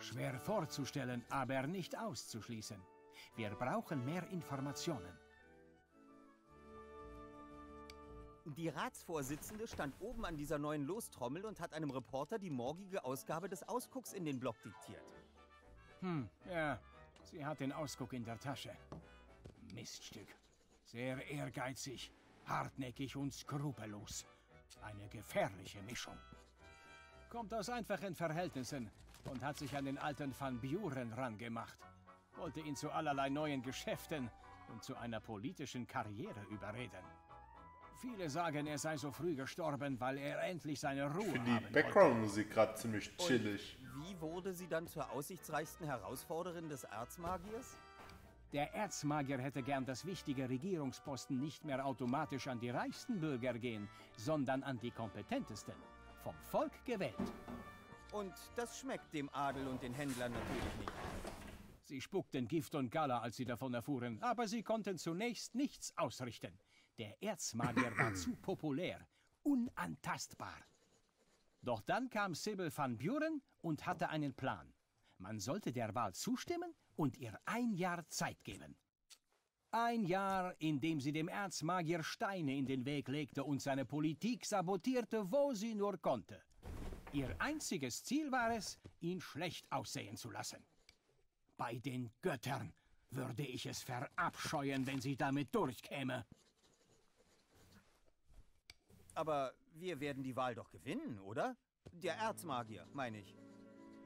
Schwer vorzustellen, aber nicht auszuschließen. Wir brauchen mehr Informationen. Die Ratsvorsitzende stand oben an dieser neuen Lostrommel und hat einem Reporter die morgige Ausgabe des Ausgucks in den Block diktiert. Hm, ja, sie hat den Ausguck in der Tasche. Miststück. Sehr ehrgeizig, hartnäckig und skrupellos. Eine gefährliche Mischung. Kommt aus einfachen Verhältnissen und hat sich an den alten Van Buren rangemacht. Wollte ihn zu allerlei neuen Geschäften und zu einer politischen Karriere überreden. Viele sagen, er sei so früh gestorben, weil er endlich seine Ruhe haben wollte. Die Background-Musik gerade ziemlich chillig. Und wie wurde sie dann zur aussichtsreichsten Herausforderin des Erzmagiers? Der Erzmagier hätte gern, dass wichtige Regierungsposten nicht mehr automatisch an die reichsten Bürger gehen, sondern an die kompetentesten, vom Volk gewählt. Und das schmeckt dem Adel und den Händlern natürlich nicht. Sie spuckten Gift und Galle, als sie davon erfuhren, aber sie konnten zunächst nichts ausrichten. Der Erzmagier war zu populär, unantastbar. Doch dann kam Sybil van Buren und hatte einen Plan. Man sollte der Wahl zustimmen und ihr ein Jahr Zeit geben. Ein Jahr, in dem sie dem Erzmagier Steine in den Weg legte und seine Politik sabotierte, wo sie nur konnte. Ihr einziges Ziel war es, ihn schlecht aussehen zu lassen. Bei den Göttern würde ich es verabscheuen, wenn sie damit durchkäme. Aber wir werden die Wahl doch gewinnen, oder? Der Erzmagier, meine ich.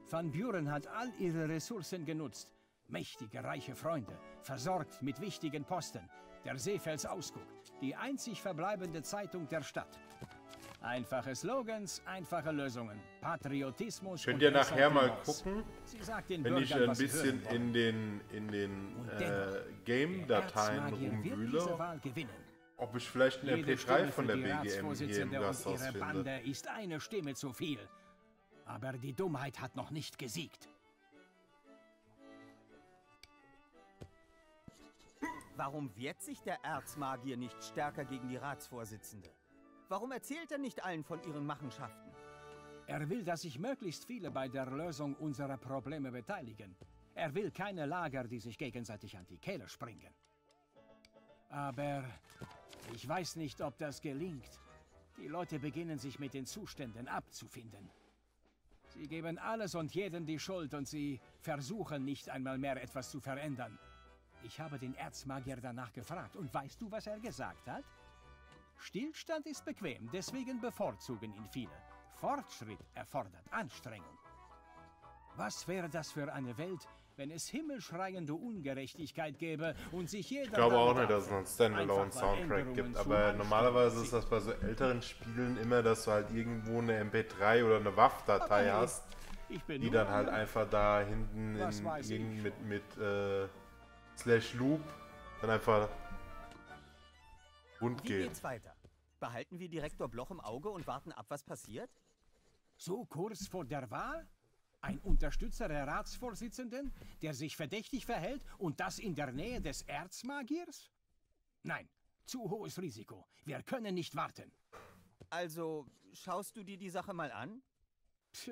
Van Buren hat all ihre Ressourcen genutzt. Mächtige, reiche Freunde, versorgt mit wichtigen Posten, der Seefels Ausguck, die einzig verbleibende Zeitung der Stadt. Einfache Slogans, einfache Lösungen, Patriotismus. Könnt ihr nachher mal gucken, wenn ich ein bisschen in den Game-Dateien rumwühle, ob ich vielleicht eine MP3 von der BGM hier im Gasthaus finde. Bande ist eine Stimme zu viel, aber die Dummheit hat noch nicht gesiegt. Warum wehrt sich der Erzmagier nicht stärker gegen die Ratsvorsitzende? Warum erzählt er nicht allen von ihren Machenschaften? Er will, dass sich möglichst viele bei der Lösung unserer Probleme beteiligen. Er will keine Lager, die sich gegenseitig an die Kehle springen. Aber ich weiß nicht, ob das gelingt. Die Leute beginnen sich mit den Zuständen abzufinden. Sie geben alles und jedem die Schuld und sie versuchen nicht einmal mehr etwas zu verändern. Ich habe den Erzmagier danach gefragt und weißt du, was er gesagt hat? Stillstand ist bequem, deswegen bevorzugen ihn viele. Fortschritt erfordert Anstrengung. Was wäre das für eine Welt, wenn es himmelschreiende Ungerechtigkeit gäbe und sich jeder... Ich glaube auch nicht, dass es noch einen Standalone-Soundtrack gibt, aber normalerweise ist das bei so älteren Spielen immer, dass du halt irgendwo eine MP3 oder eine WAV-Datei hast, die dann halt einfach da hinten in, /loop dann einfach rund geht. Wie geht's weiter? Behalten wir Direktor Bloch im Auge und warten ab, was passiert? So kurz vor der Wahl? Ein Unterstützer der Ratsvorsitzenden, der sich verdächtig verhält und das in der Nähe des Erzmagiers? Nein, zu hohes Risiko. Wir können nicht warten. Also, schaust du dir die Sache mal an? Pff,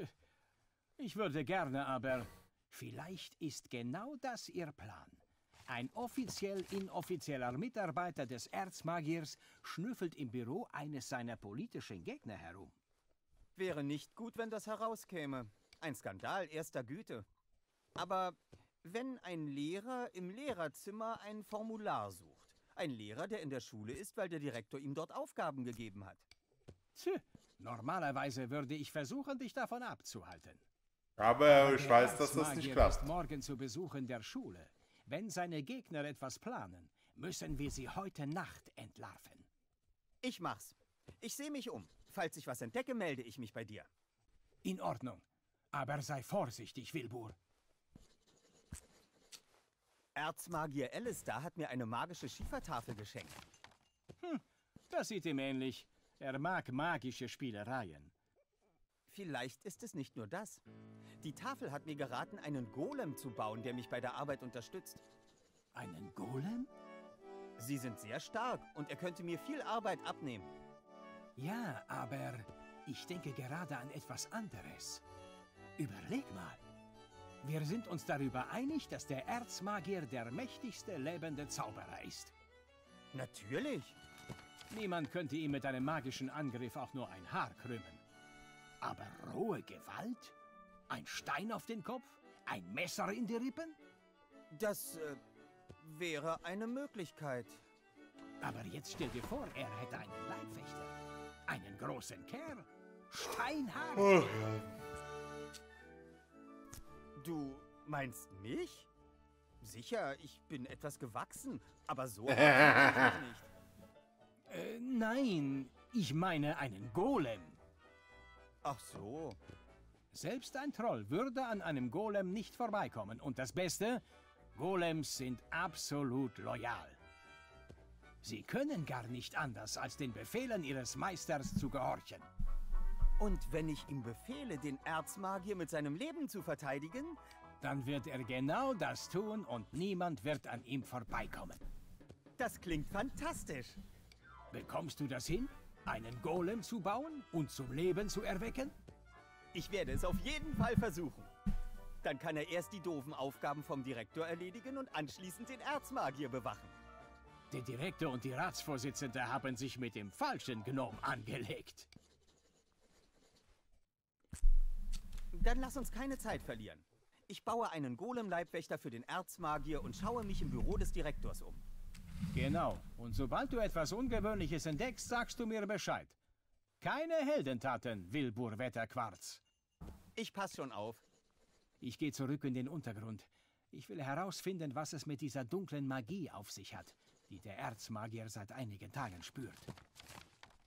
ich würde gerne, aber vielleicht ist genau das ihr Plan. Ein offiziell-inoffizieller Mitarbeiter des Erzmagiers schnüffelt im Büro eines seiner politischen Gegner herum. Wäre nicht gut, wenn das herauskäme. Ein Skandal erster Güte. Aber wenn ein Lehrer im Lehrerzimmer ein Formular sucht, ein Lehrer, der in der Schule ist, weil der Direktor ihm dort Aufgaben gegeben hat. Tja, normalerweise würde ich versuchen, dich davon abzuhalten. Aber ich weiß, dass das nicht klappt. Der Erzmagier ist morgen zu Besuch in der Schule. Wenn seine Gegner etwas planen, müssen wir sie heute Nacht entlarven. Ich mach's. Ich sehe mich um. Falls ich was entdecke, melde ich mich bei dir. In Ordnung. Aber sei vorsichtig, Wilbur. Erzmagier Alistair hat mir eine magische Schiefertafel geschenkt. Hm, das sieht ihm ähnlich. Er mag magische Spielereien. Vielleicht ist es nicht nur das. Die Tafel hat mir geraten, einen Golem zu bauen, der mich bei der Arbeit unterstützt. Einen Golem? Sie sind sehr stark und er könnte mir viel Arbeit abnehmen. Ja, aber ich denke gerade an etwas anderes. Überleg mal. Wir sind uns darüber einig, dass der Erzmagier der mächtigste lebende Zauberer ist. Natürlich. Niemand könnte ihm mit einem magischen Angriff auch nur ein Haar krümmen. Aber rohe Gewalt? Ein Stein auf den Kopf? Ein Messer in die Rippen? Das wäre eine Möglichkeit. Aber jetzt stell dir vor, er hätte einen Leibwächter. Einen großen Kerl. Steinhart. Oh. Du meinst mich? Sicher, ich bin etwas gewachsen, aber so nicht. Nein, ich meine einen Golem. Ach so. Selbst ein Troll würde an einem Golem nicht vorbeikommen. Und das Beste, Golems sind absolut loyal. Sie können gar nicht anders, als den Befehlen ihres Meisters zu gehorchen. Und wenn ich ihm befehle, den Erzmagier mit seinem Leben zu verteidigen, dann wird er genau das tun und niemand wird an ihm vorbeikommen. Das klingt fantastisch. Bekommst du das hin? Einen Golem zu bauen und zum Leben zu erwecken? Ich werde es auf jeden Fall versuchen. Dann kann er erst die doofen Aufgaben vom Direktor erledigen und anschließend den Erzmagier bewachen. Der Direktor und die Ratsvorsitzende haben sich mit dem falschen Gnom angelegt. Dann lass uns keine Zeit verlieren. Ich baue einen Golem-Leibwächter für den Erzmagier und schaue mich im Büro des Direktors um. Genau. Und sobald du etwas Ungewöhnliches entdeckst, sagst du mir Bescheid. Keine Heldentaten, Wilbur Wetterquarz. Ich pass schon auf. Ich gehe zurück in den Untergrund. Ich will herausfinden, was es mit dieser dunklen Magie auf sich hat, die der Erzmagier seit einigen Tagen spürt.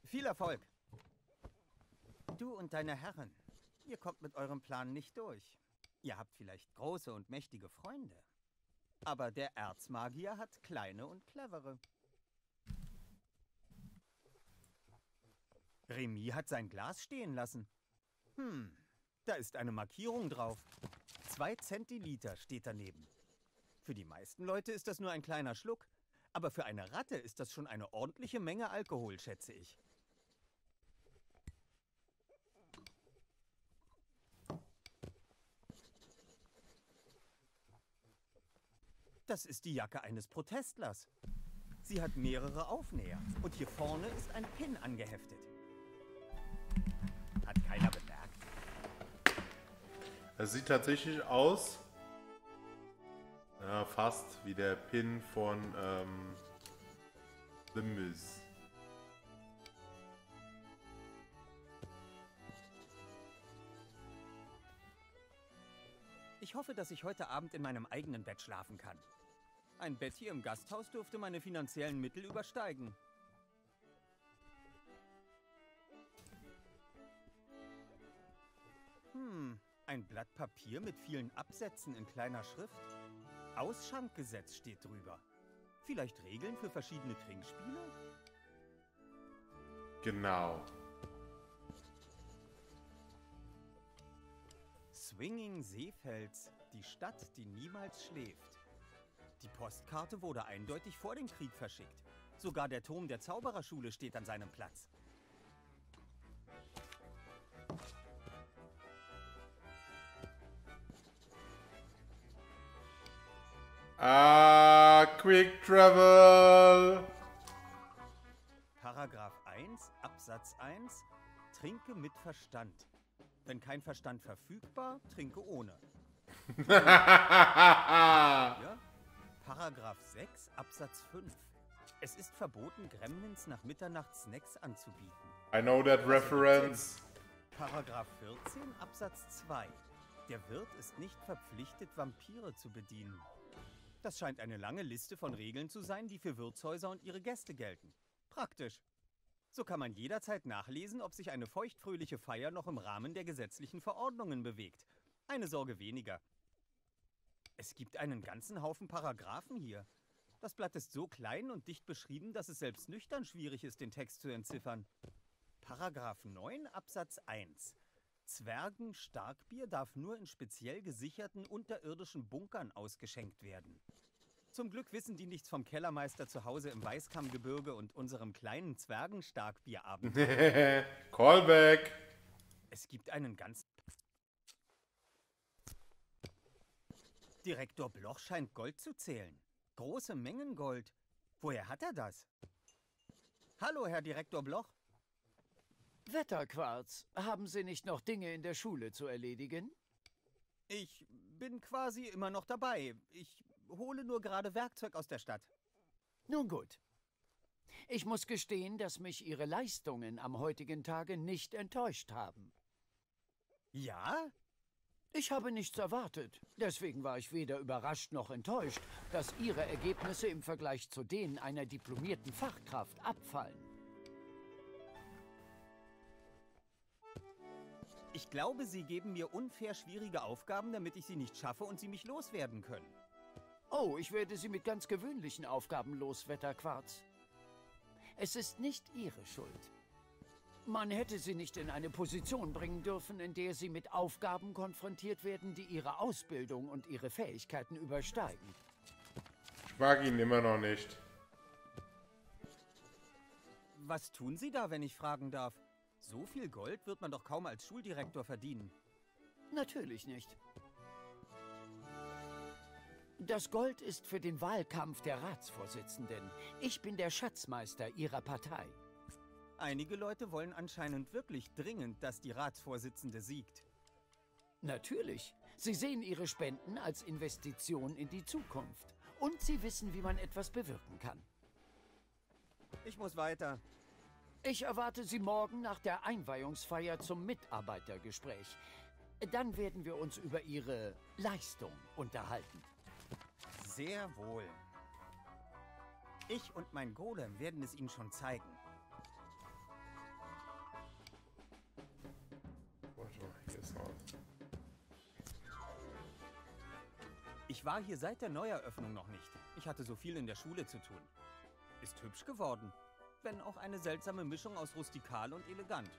Viel Erfolg. Du und deine Herren, ihr kommt mit eurem Plan nicht durch. Ihr habt vielleicht große und mächtige Freunde, aber der Erzmagier hat kleine und clevere. Remy hat sein Glas stehen lassen. Da ist eine Markierung drauf. 2 Zentiliter steht daneben. Für die meisten Leute ist das nur ein kleiner Schluck, aber für eine Ratte ist das schon eine ordentliche Menge Alkohol, schätze ich. Das ist die Jacke eines Protestlers. Sie hat mehrere Aufnäher und hier vorne ist ein Pin angeheftet. Hat keiner bemerkt. Das sieht tatsächlich aus, ja, fast wie der Pin von The Miz. Ich hoffe, dass ich heute Abend in meinem eigenen Bett schlafen kann. Ein Bett hier im Gasthaus dürfte meine finanziellen Mittel übersteigen. Ein Blatt Papier mit vielen Absätzen in kleiner Schrift. Ausschankgesetz steht drüber. Vielleicht Regeln für verschiedene Trinkspiele? Genau. Swinging Seefels, die Stadt, die niemals schläft. Die Postkarte wurde eindeutig vor dem Krieg verschickt. Sogar der Turm der Zaubererschule steht an seinem Platz. Quick Travel! Paragraph 1, Absatz 1, trinke mit Verstand. Wenn kein Verstand verfügbar, trinke ohne. Ja? Paragraph 6, Absatz 5. Es ist verboten, Gremlins nach Mitternacht Snacks anzubieten. I know that reference. Paragraph 14, Absatz 2. Der Wirt ist nicht verpflichtet, Vampire zu bedienen. Das scheint eine lange Liste von Regeln zu sein, die für Wirtshäuser und ihre Gäste gelten. Praktisch. So kann man jederzeit nachlesen, ob sich eine feuchtfröhliche Feier noch im Rahmen der gesetzlichen Verordnungen bewegt. Eine Sorge weniger. Es gibt einen ganzen Haufen Paragraphen hier. Das Blatt ist so klein und dicht beschrieben, dass es selbst nüchtern schwierig ist, den Text zu entziffern. Paragraph 9 Absatz 1. Zwergen-Starkbier darf nur in speziell gesicherten unterirdischen Bunkern ausgeschenkt werden. Zum Glück wissen die nichts vom Kellermeister zu Hause im Weißkammgebirge und unserem kleinen Zwergenstarkbierabend. Callback! Es gibt einen ganzen... Direktor Bloch scheint Gold zu zählen. Große Mengen Gold. Woher hat er das? Hallo, Herr Direktor Bloch. Wetterquarz, haben Sie nicht noch Dinge in der Schule zu erledigen? Ich bin quasi immer noch dabei. Ich... hole nur gerade Werkzeug aus der Stadt. Nun gut. Ich muss gestehen, dass mich Ihre Leistungen am heutigen Tage nicht enttäuscht haben. Ja? Ich habe nichts erwartet. Deswegen war ich weder überrascht noch enttäuscht, dass Ihre Ergebnisse im Vergleich zu denen einer diplomierten Fachkraft abfallen. Ich glaube, Sie geben mir unfair schwierige Aufgaben, damit ich sie nicht schaffe und Sie mich loswerden können. Oh, ich werde Sie mit ganz gewöhnlichen Aufgaben los, Wetterquarz. Es ist nicht Ihre Schuld. Man hätte Sie nicht in eine Position bringen dürfen, in der Sie mit Aufgaben konfrontiert werden, die Ihre Ausbildung und Ihre Fähigkeiten übersteigen. Ich mag ihn immer noch nicht. Was tun Sie da, wenn ich fragen darf? So viel Gold wird man doch kaum als Schuldirektor verdienen. Natürlich nicht. Das Gold ist für den Wahlkampf der Ratsvorsitzenden. Ich bin der Schatzmeister Ihrer Partei. Einige Leute wollen anscheinend wirklich dringend, dass die Ratsvorsitzende siegt. Natürlich. Sie sehen ihre Spenden als Investition in die Zukunft. Und sie wissen, wie man etwas bewirken kann. Ich muss weiter. Ich erwarte Sie morgen nach der Einweihungsfeier zum Mitarbeitergespräch. Dann werden wir uns über Ihre Leistung unterhalten. Sehr wohl. Ich und mein Golem werden es Ihnen schon zeigen. Ich war hier seit der Neueröffnung noch nicht. Ich hatte so viel in der Schule zu tun. Ist hübsch geworden. Wenn auch eine seltsame Mischung aus rustikal und elegant.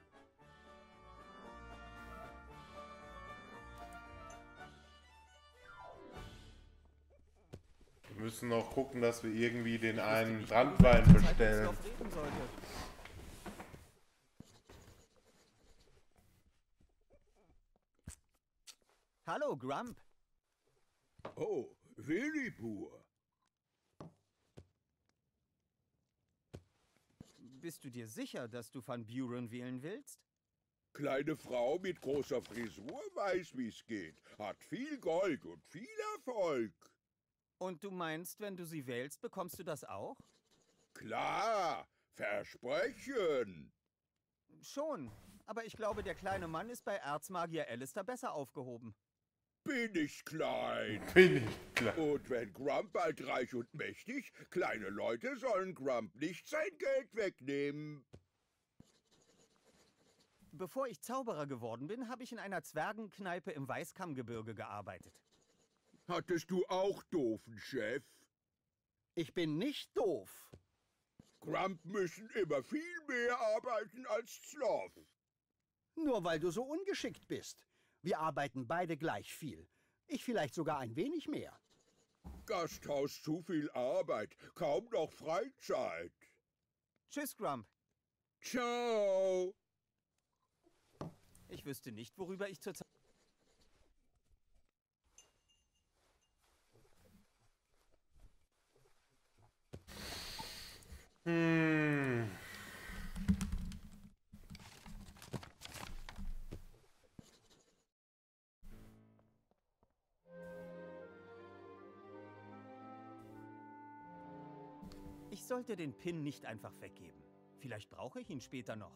Wir müssen noch gucken, dass wir irgendwie den einen Brandwein bestellen. Hallo, Grump. Oh, Wilbur. Bist du dir sicher, dass du Van Buren wählen willst? Kleine Frau mit großer Frisur weiß, wie es geht. Hat viel Gold und viel Erfolg. Und du meinst, wenn du sie wählst, bekommst du das auch? Klar, versprechen. Schon, aber ich glaube, der kleine Mann ist bei Erzmagier Alistair besser aufgehoben. Bin ich klein. Bin ich klein. Und wenn Grump bald reich und mächtig, kleine Leute sollen Grump nicht sein Geld wegnehmen. Bevor ich Zauberer geworden bin, habe ich in einer Zwergenkneipe im Weißkammgebirge gearbeitet. Hattest du auch doofen Chef? Ich bin nicht doof. Grump müssen immer viel mehr arbeiten als Sloth. Nur weil du so ungeschickt bist. Wir arbeiten beide gleich viel. Ich vielleicht sogar ein wenig mehr. Gasthaus zu viel Arbeit, kaum noch Freizeit. Tschüss, Grump. Ciao. Ich wüsste nicht, worüber ich zurzeit... Ich sollte den Pin nicht einfach weggeben. Vielleicht brauche ich ihn später noch.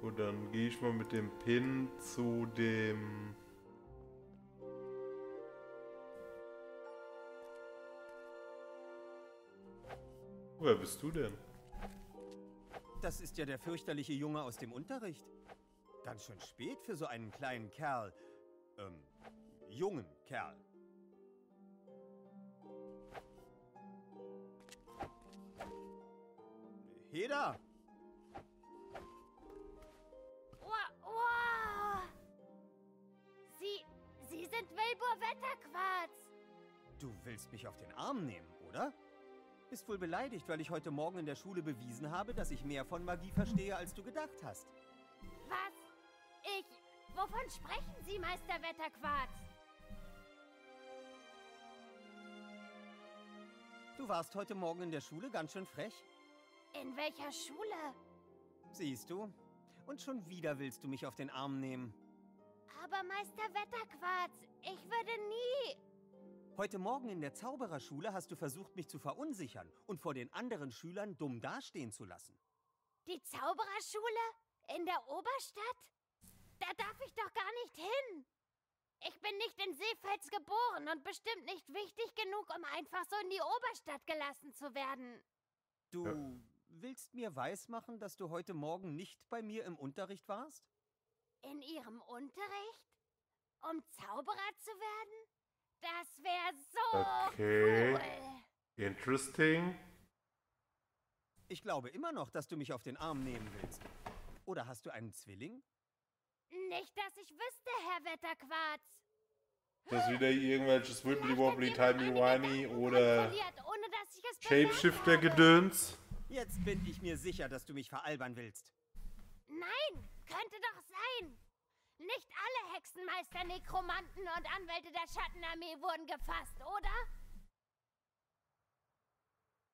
Gut, dann gehe ich mal mit dem Pin zu dem... Wer bist du denn? Das ist ja der fürchterliche Junge aus dem Unterricht. Ganz schön spät für so einen kleinen Kerl. Jungen Kerl. Heda! Wow. Sie sind Wilbur Wetterquarz! Du willst mich auf den Arm nehmen, oder? Bist wohl beleidigt, weil ich heute Morgen in der Schule bewiesen habe, dass ich mehr von Magie verstehe, als du gedacht hast. Was? Ich? Wovon sprechen Sie, Meister Wetterquarz? Du warst heute Morgen in der Schule ganz schön frech. In welcher Schule? Siehst du? Und schon wieder willst du mich auf den Arm nehmen. Aber Meister Wetterquarz, ich würde nie... Heute Morgen in der Zaubererschule hast du versucht, mich zu verunsichern und vor den anderen Schülern dumm dastehen zu lassen. Die Zaubererschule? In der Oberstadt? Da darf ich doch gar nicht hin. Ich bin nicht in Seefels geboren und bestimmt nicht wichtig genug, um einfach so in die Oberstadt gelassen zu werden. Du willst mir weismachen, dass du heute Morgen nicht bei mir im Unterricht warst? In Ihrem Unterricht? Um Zauberer zu werden? Das wäre so cool. Interesting. Ich glaube immer noch, dass du mich auf den Arm nehmen willst. Oder hast du einen Zwilling? Nicht, dass ich wüsste, Herr Wetterquarz. Das ist wieder irgendwelches Wibbly-Wobbly-Timey-Wimey oder Shapeshifter-Gedöns. Jetzt bin ich mir sicher, dass du mich veralbern willst. Nein, könnte doch sein. Nicht alle Hexenmeister, Nekromanten und Anwälte der Schattenarmee wurden gefasst, oder?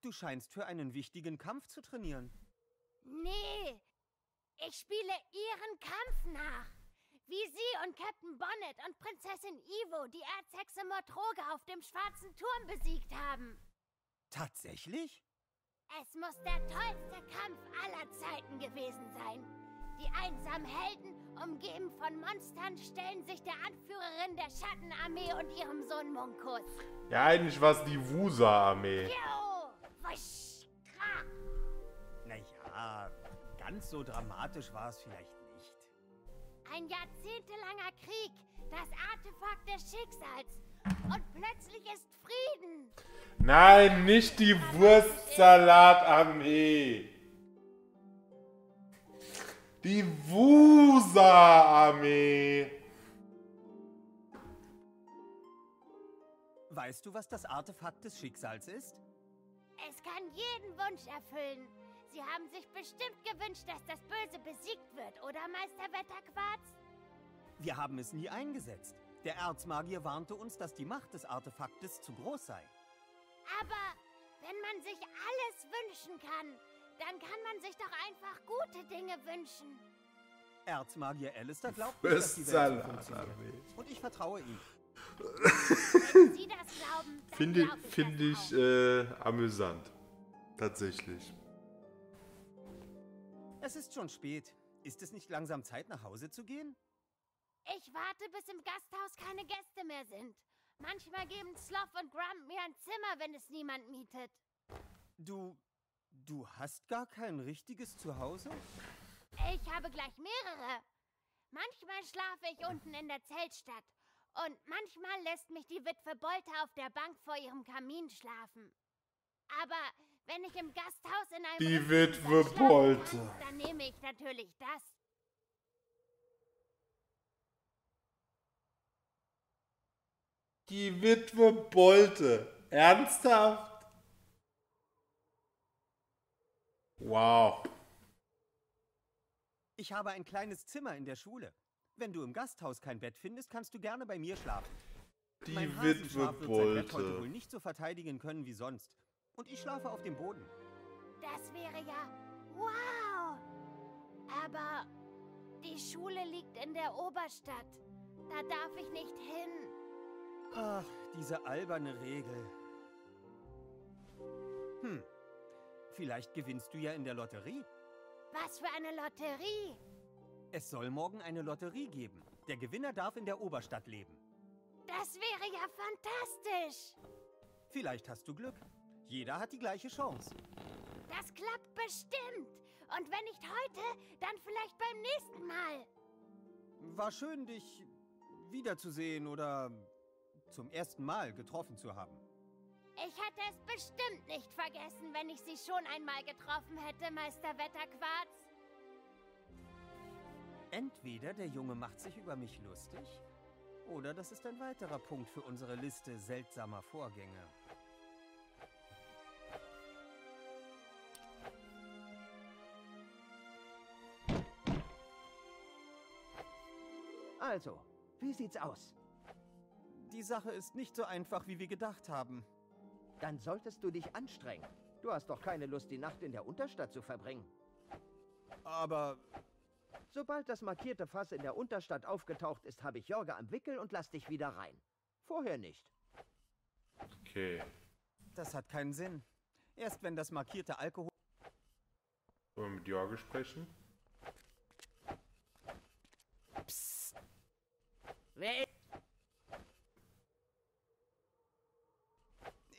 Du scheinst für einen wichtigen Kampf zu trainieren. Nee, ich spiele ihren Kampf nach. Wie sie und Captain Bonnet und Prinzessin Ivo die Erzhexe Mortroga auf dem Schwarzen Turm besiegt haben. Tatsächlich? Es muss der tollste Kampf aller Zeiten gewesen sein. Die einsamen Helden, umgeben von Monstern, stellen sich der Anführerin der Schattenarmee und ihrem Sohn Munkus. Ja, eigentlich war es die Wusa-Armee. Naja, ganz so dramatisch war es vielleicht nicht. Ein jahrzehntelanger Krieg, das Artefakt des Schicksals. Und plötzlich ist Frieden. Nein, nicht die Wurstsalat-Armee. Die Wusa-Armee. Weißt du, was das Artefakt des Schicksals ist? Es kann jeden Wunsch erfüllen. Sie haben sich bestimmt gewünscht, dass das Böse besiegt wird, oder, Meister Wetterquarz? Wir haben es nie eingesetzt. Der Erzmagier warnte uns, dass die Macht des Artefaktes zu groß sei. Aber wenn man sich alles wünschen kann, dann kann man sich doch einfach gute Dinge wünschen. Erzmagier Alistair glaubt nicht, dass die Welt so funktioniert. Und ich vertraue ihm. Wenn Sie das glauben, dann finde ich amüsant. Tatsächlich. Es ist schon spät. Ist es nicht langsam Zeit, nach Hause zu gehen? Ich warte, bis im Gasthaus keine Gäste mehr sind. Manchmal geben Sloth und Grump mir ein Zimmer, wenn es niemand mietet. Du hast gar kein richtiges Zuhause? Ich habe gleich mehrere. Manchmal schlafe ich unten in der Zeltstadt. Und manchmal lässt mich die Witwe Bolter auf der Bank vor ihrem Kamin schlafen. Aber wenn ich im Gasthaus in einem... Die Witwe Bolter. Dann nehme ich natürlich das. Die Witwe Bolter. Ernsthaft? Wow. Ich habe ein kleines Zimmer in der Schule. Wenn du im Gasthaus kein Bett findest, kannst du gerne bei mir schlafen. Die Witwe Bolter. Mein Hasenschaf wird sein Bett heute wohl nicht so verteidigen können wie sonst. Und ich schlafe auf dem Boden. Das wäre ja... Wow! Aber die Schule liegt in der Oberstadt. Da darf ich nicht hin. Ach, diese alberne Regel. Vielleicht gewinnst du ja in der Lotterie. Was für eine Lotterie? Es soll morgen eine Lotterie geben. Der Gewinner darf in der Oberstadt leben. Das wäre ja fantastisch. Vielleicht hast du Glück. Jeder hat die gleiche Chance. Das klappt bestimmt. Und wenn nicht heute, dann vielleicht beim nächsten Mal. War schön, dich wiederzusehen oder zum ersten Mal getroffen zu haben. Ich hätte es bestimmt nicht vergessen, wenn ich sie schon einmal getroffen hätte, Meister Wetterquarz. Entweder der Junge macht sich über mich lustig, oder das ist ein weiterer Punkt für unsere Liste seltsamer Vorgänge. Also, wie sieht's aus? Die Sache ist nicht so einfach, wie wir gedacht haben. Dann solltest du dich anstrengen. Du hast doch keine Lust, die Nacht in der Unterstadt zu verbringen. Aber... Sobald das markierte Fass in der Unterstadt aufgetaucht ist, habe ich Jorge am Wickel und lass dich wieder rein. Vorher nicht. Okay. Das hat keinen Sinn. Erst wenn das markierte Alkohol... Wollen wir mit Jorge sprechen? Psst. Wer?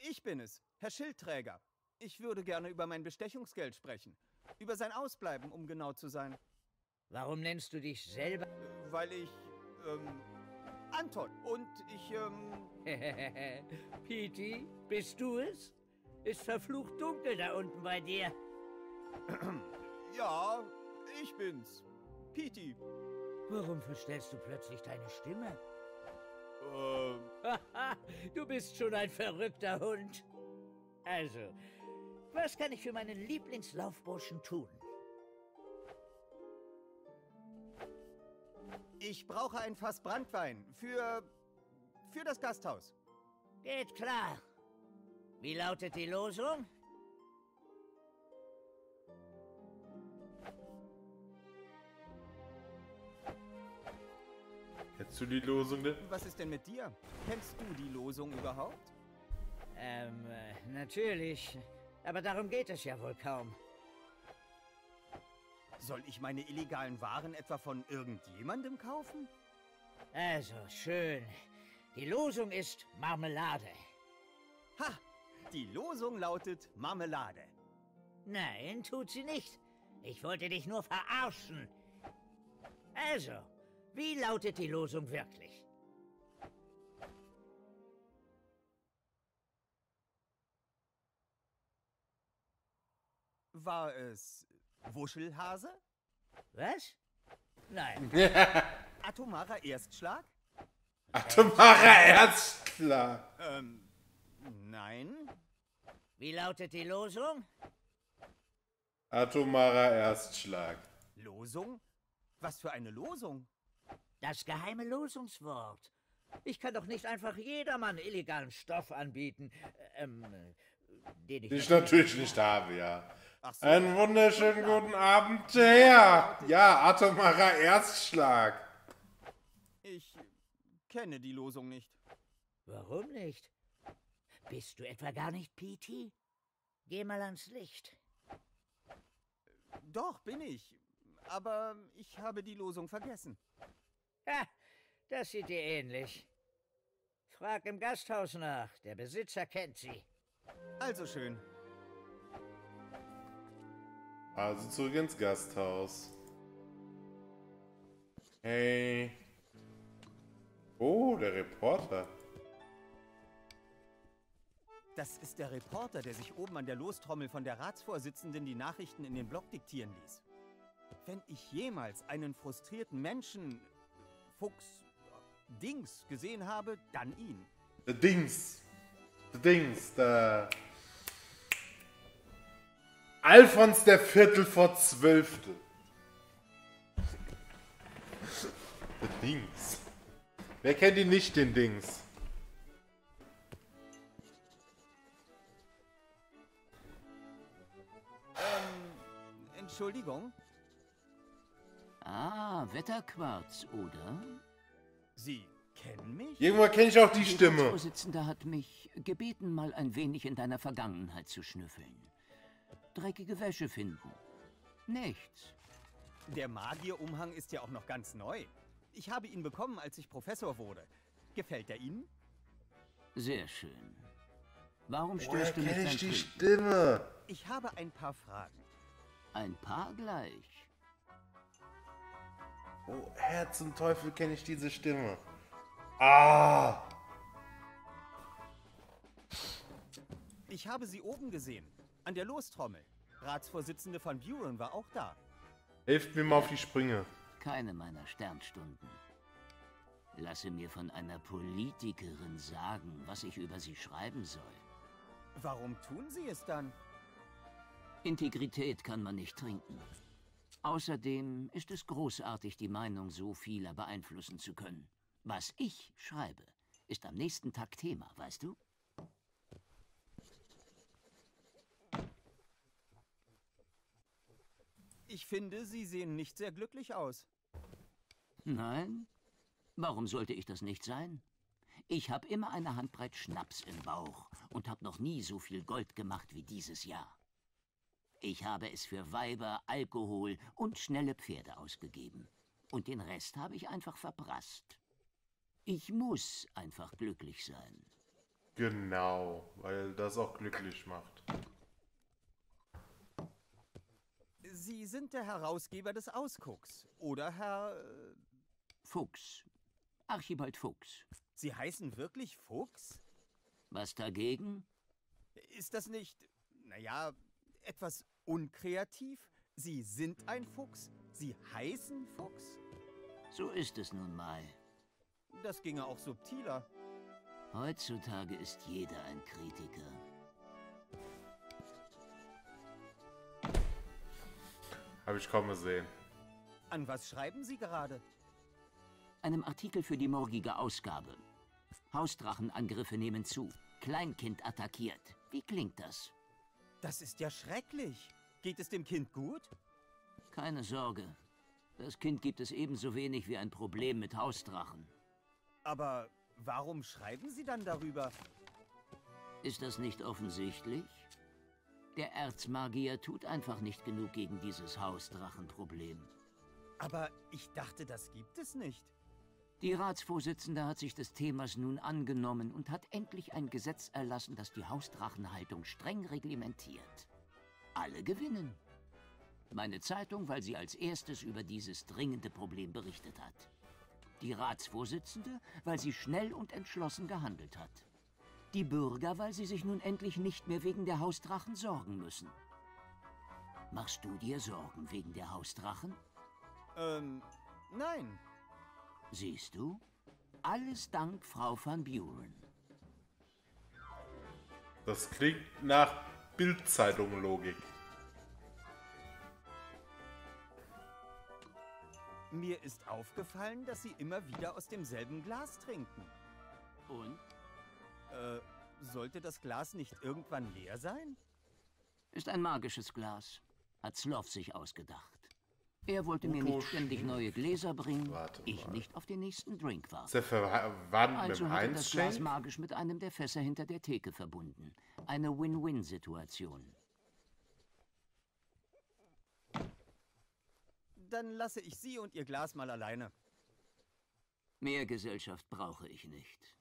Ich bin es, Herr Schildträger. Ich würde gerne über mein Bestechungsgeld sprechen. Über sein Ausbleiben, um genau zu sein. Warum nennst du dich selber? Weil ich, Anton und ich, Petey, bist du es? Ist verflucht dunkel da unten bei dir. Ja, ich bin's. Petey. Warum verstellst du plötzlich deine Stimme? Du bist schon ein verrückter Hund. Also, was kann ich für meinen Lieblingslaufburschen tun? Ich brauche ein Fass Brandwein für das Gasthaus. Geht klar. Wie lautet die Losung? Kennst du die Losung denn? Was ist denn mit dir? Kennst du die Losung überhaupt? Natürlich. Aber darum geht es ja wohl kaum. Soll ich meine illegalen Waren etwa von irgendjemandem kaufen? Also, schön. Die Losung ist Marmelade. Ha! Die Losung lautet Marmelade. Nein, tut sie nicht. Ich wollte dich nur verarschen. Also, wie lautet die Losung wirklich? War es Wuschelhase? Was? Nein. Atomarer Erstschlag? Atomarer Erstschlag! Nein. Wie lautet die Losung? Atomarer Erstschlag. Losung? Was für eine Losung? Das geheime Losungswort. Ich kann doch nicht einfach jedermann illegalen Stoff anbieten, den ich natürlich nicht habe, ja. So, einen wunderschönen guten Abend, Herr! Ja, atomarer Erstschlag. Ich kenne die Losung nicht. Warum nicht? Bist du etwa gar nicht P.T.? Geh mal ans Licht. Doch, bin ich. Aber ich habe die Losung vergessen. Ha, das sieht dir ähnlich. Frag im Gasthaus nach. Der Besitzer kennt sie. Also schön. Also zurück ins Gasthaus. Hey. Oh, der Reporter. Das ist der Reporter, der sich oben an der Lostrommel von der Ratsvorsitzenden die Nachrichten in den Blog diktieren ließ. Wenn ich jemals einen frustrierten Menschen, Fuchs, Dings, gesehen habe, dann ihn. Der Dings. Der Dings, der... Alfons der Viertel vor Zwölfte. Der Dings. Wer kennt ihn nicht, den Dings? Entschuldigung. Ah, Wetterquarz, oder? Sie kennen mich? Irgendwann kenne ich auch die Stimme. Der Vorsitzende hat mich gebeten, mal ein wenig in deiner Vergangenheit zu schnüffeln. Dreckige Wäsche finden. Nichts. Der Magierumhang ist ja auch noch ganz neu. Ich habe ihn bekommen, als ich Professor wurde. Gefällt er Ihnen? Sehr schön. Warum störst du mich? Woher kenn ich die Stimme? Ich habe ein paar Fragen. Ein paar gleich. Oh, Herr zum Teufel, kenne ich diese Stimme. Ah! Ich habe sie oben gesehen. An der Lostrommel. Ratsvorsitzende van Buren war auch da. Helft mir mal auf die Sprünge. Keine meiner Sternstunden. Lasse mir von einer Politikerin sagen, was ich über sie schreiben soll. Warum tun Sie es dann? Integrität kann man nicht trinken. Außerdem ist es großartig, die Meinung so vieler beeinflussen zu können. Was ich schreibe, ist am nächsten Tag Thema, weißt du? Ich finde, Sie sehen nicht sehr glücklich aus. Nein? Warum sollte ich das nicht sein? Ich habe immer eine Handbreit Schnaps im Bauch und habe noch nie so viel Gold gemacht wie dieses Jahr. Ich habe es für Weiber, Alkohol und schnelle Pferde ausgegeben. Und den Rest habe ich einfach verprasst. Ich muss einfach glücklich sein. Genau, weil das auch glücklich macht. Sie sind der Herausgeber des Ausgucks, oder Herr... Fuchs. Archibald Fuchs. Sie heißen wirklich Fuchs? Was dagegen? Ist das nicht, naja, etwas unkreativ? Sie sind ein Fuchs, Sie heißen Fuchs? So ist es nun mal. Das ginge auch subtiler. Heutzutage ist jeder ein Kritiker. Habe ich kaum gesehen. An was schreiben Sie gerade? einem Artikel für die morgige Ausgabe. Hausdrachenangriffe nehmen zu. Kleinkind attackiert. Wie klingt das? Das ist ja schrecklich. Geht es dem Kind gut? Keine Sorge. Das Kind gibt es ebenso wenig wie ein Problem mit Hausdrachen. Aber warum schreiben Sie dann darüber? Ist das nicht offensichtlich? Der Erzmagier tut einfach nicht genug gegen dieses Hausdrachenproblem. Aber ich dachte, das gibt es nicht. Die Ratsvorsitzende hat sich des Themas nun angenommen und hat endlich ein Gesetz erlassen, das die Hausdrachenhaltung streng reglementiert. Alle gewinnen. Meine Zeitung, weil sie als erstes über dieses dringende Problem berichtet hat. Die Ratsvorsitzende, weil sie schnell und entschlossen gehandelt hat. Die Bürger, weil sie sich nun endlich nicht mehr wegen der Hausdrachen sorgen müssen. Machst du dir Sorgen wegen der Hausdrachen? Nein. Siehst du? Alles dank Frau van Buren. Das klingt nach Bildzeitung-Logik. Mir ist aufgefallen, dass Sie immer wieder aus demselben Glas trinken. Und? Sollte das Glas nicht irgendwann leer sein? Ist ein magisches Glas. Hat Sloth sich ausgedacht. Er wollte mir nicht ständig neue Gläser bringen, ich nicht auf den nächsten Drink war. Also hat er das Glas magisch mit einem der Fässer hinter der Theke verbunden. Eine Win-Win-Situation. Dann lasse ich Sie und Ihr Glas mal alleine. Mehr Gesellschaft brauche ich nicht.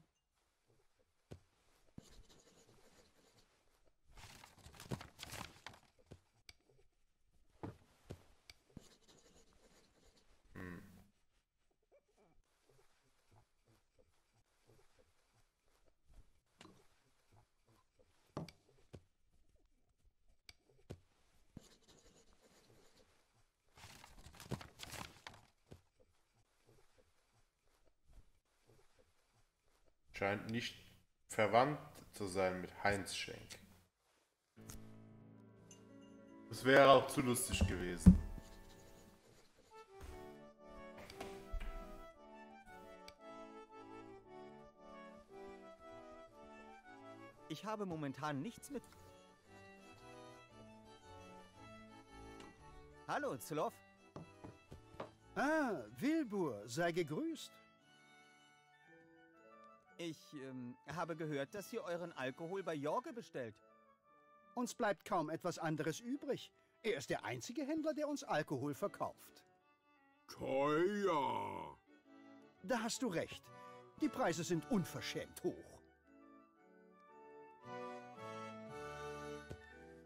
Scheint nicht verwandt zu sein mit Heinz Schenk. Das wäre auch zu lustig gewesen. Ich habe momentan nichts mit... Hallo, Zloff. Ah, Wilbur, sei gegrüßt. Ich habe gehört, dass ihr euren Alkohol bei Jorge bestellt. Uns bleibt kaum etwas anderes übrig. Er ist der einzige Händler, der uns Alkohol verkauft. Teuer! Da hast du recht. Die Preise sind unverschämt hoch.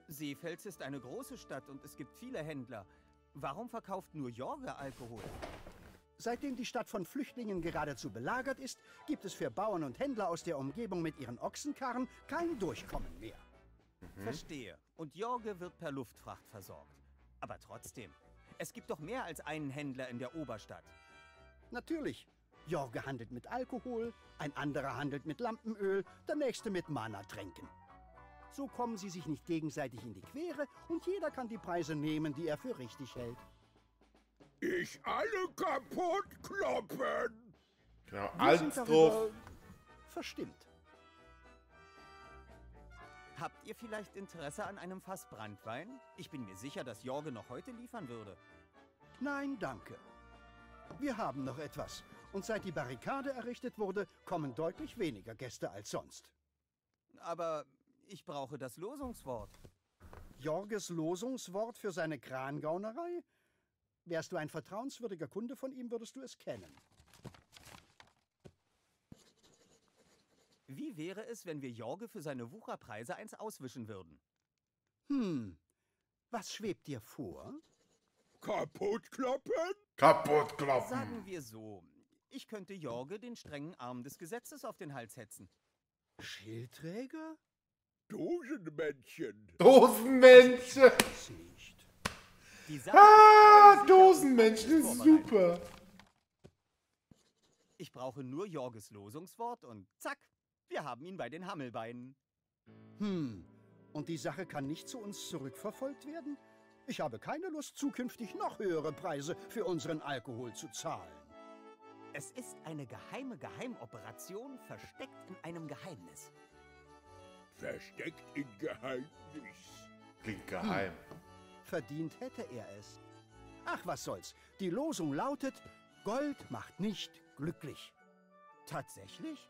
Seefels ist eine große Stadt und es gibt viele Händler. Warum verkauft nur Jorge Alkohol? Seitdem die Stadt von Flüchtlingen geradezu belagert ist, gibt es für Bauern und Händler aus der Umgebung mit ihren Ochsenkarren kein Durchkommen mehr. Verstehe. Und Jorge wird per Luftfracht versorgt. Aber trotzdem, es gibt doch mehr als einen Händler in der Oberstadt. Natürlich. Jorge handelt mit Alkohol, ein anderer handelt mit Lampenöl, der nächste mit Mana-Tränken. So kommen sie sich nicht gegenseitig in die Quere und jeder kann die Preise nehmen, die er für richtig hält. Ich alle kaputt kloppen! Genau, Alsdorf. Verstimmt. Habt ihr vielleicht Interesse an einem Fass Brandwein? Ich bin mir sicher, dass Jorge noch heute liefern würde. Nein, danke. Wir haben noch etwas. Und seit die Barrikade errichtet wurde, kommen deutlich weniger Gäste als sonst. Aber ich brauche das Losungswort. Jorges Losungswort für seine Krangaunerei? Wärst du ein vertrauenswürdiger Kunde von ihm, würdest du es kennen. Wie wäre es, wenn wir Jorge für seine Wucherpreise eins auswischen würden? Was schwebt dir vor? Kaputtkloppen? Kaputtkloppen! Sagen wir so, ich könnte Jorge den strengen Arm des Gesetzes auf den Hals hetzen. Schildträger? Dosenmännchen! Dosenmännchen! Dosenmenschen ist super. Ich brauche nur Jorges Losungswort und zack, wir haben ihn bei den Hammelbeinen. Und die Sache kann nicht zu uns zurückverfolgt werden? Ich habe keine Lust, zukünftig noch höhere Preise für unseren Alkohol zu zahlen. Es ist eine geheime Geheimoperation, versteckt in einem Geheimnis. Versteckt in Geheimnis. Klingt geheim. Verdient hätte er es. Ach, was soll's. Die Losung lautet, Gold macht nicht glücklich. Tatsächlich?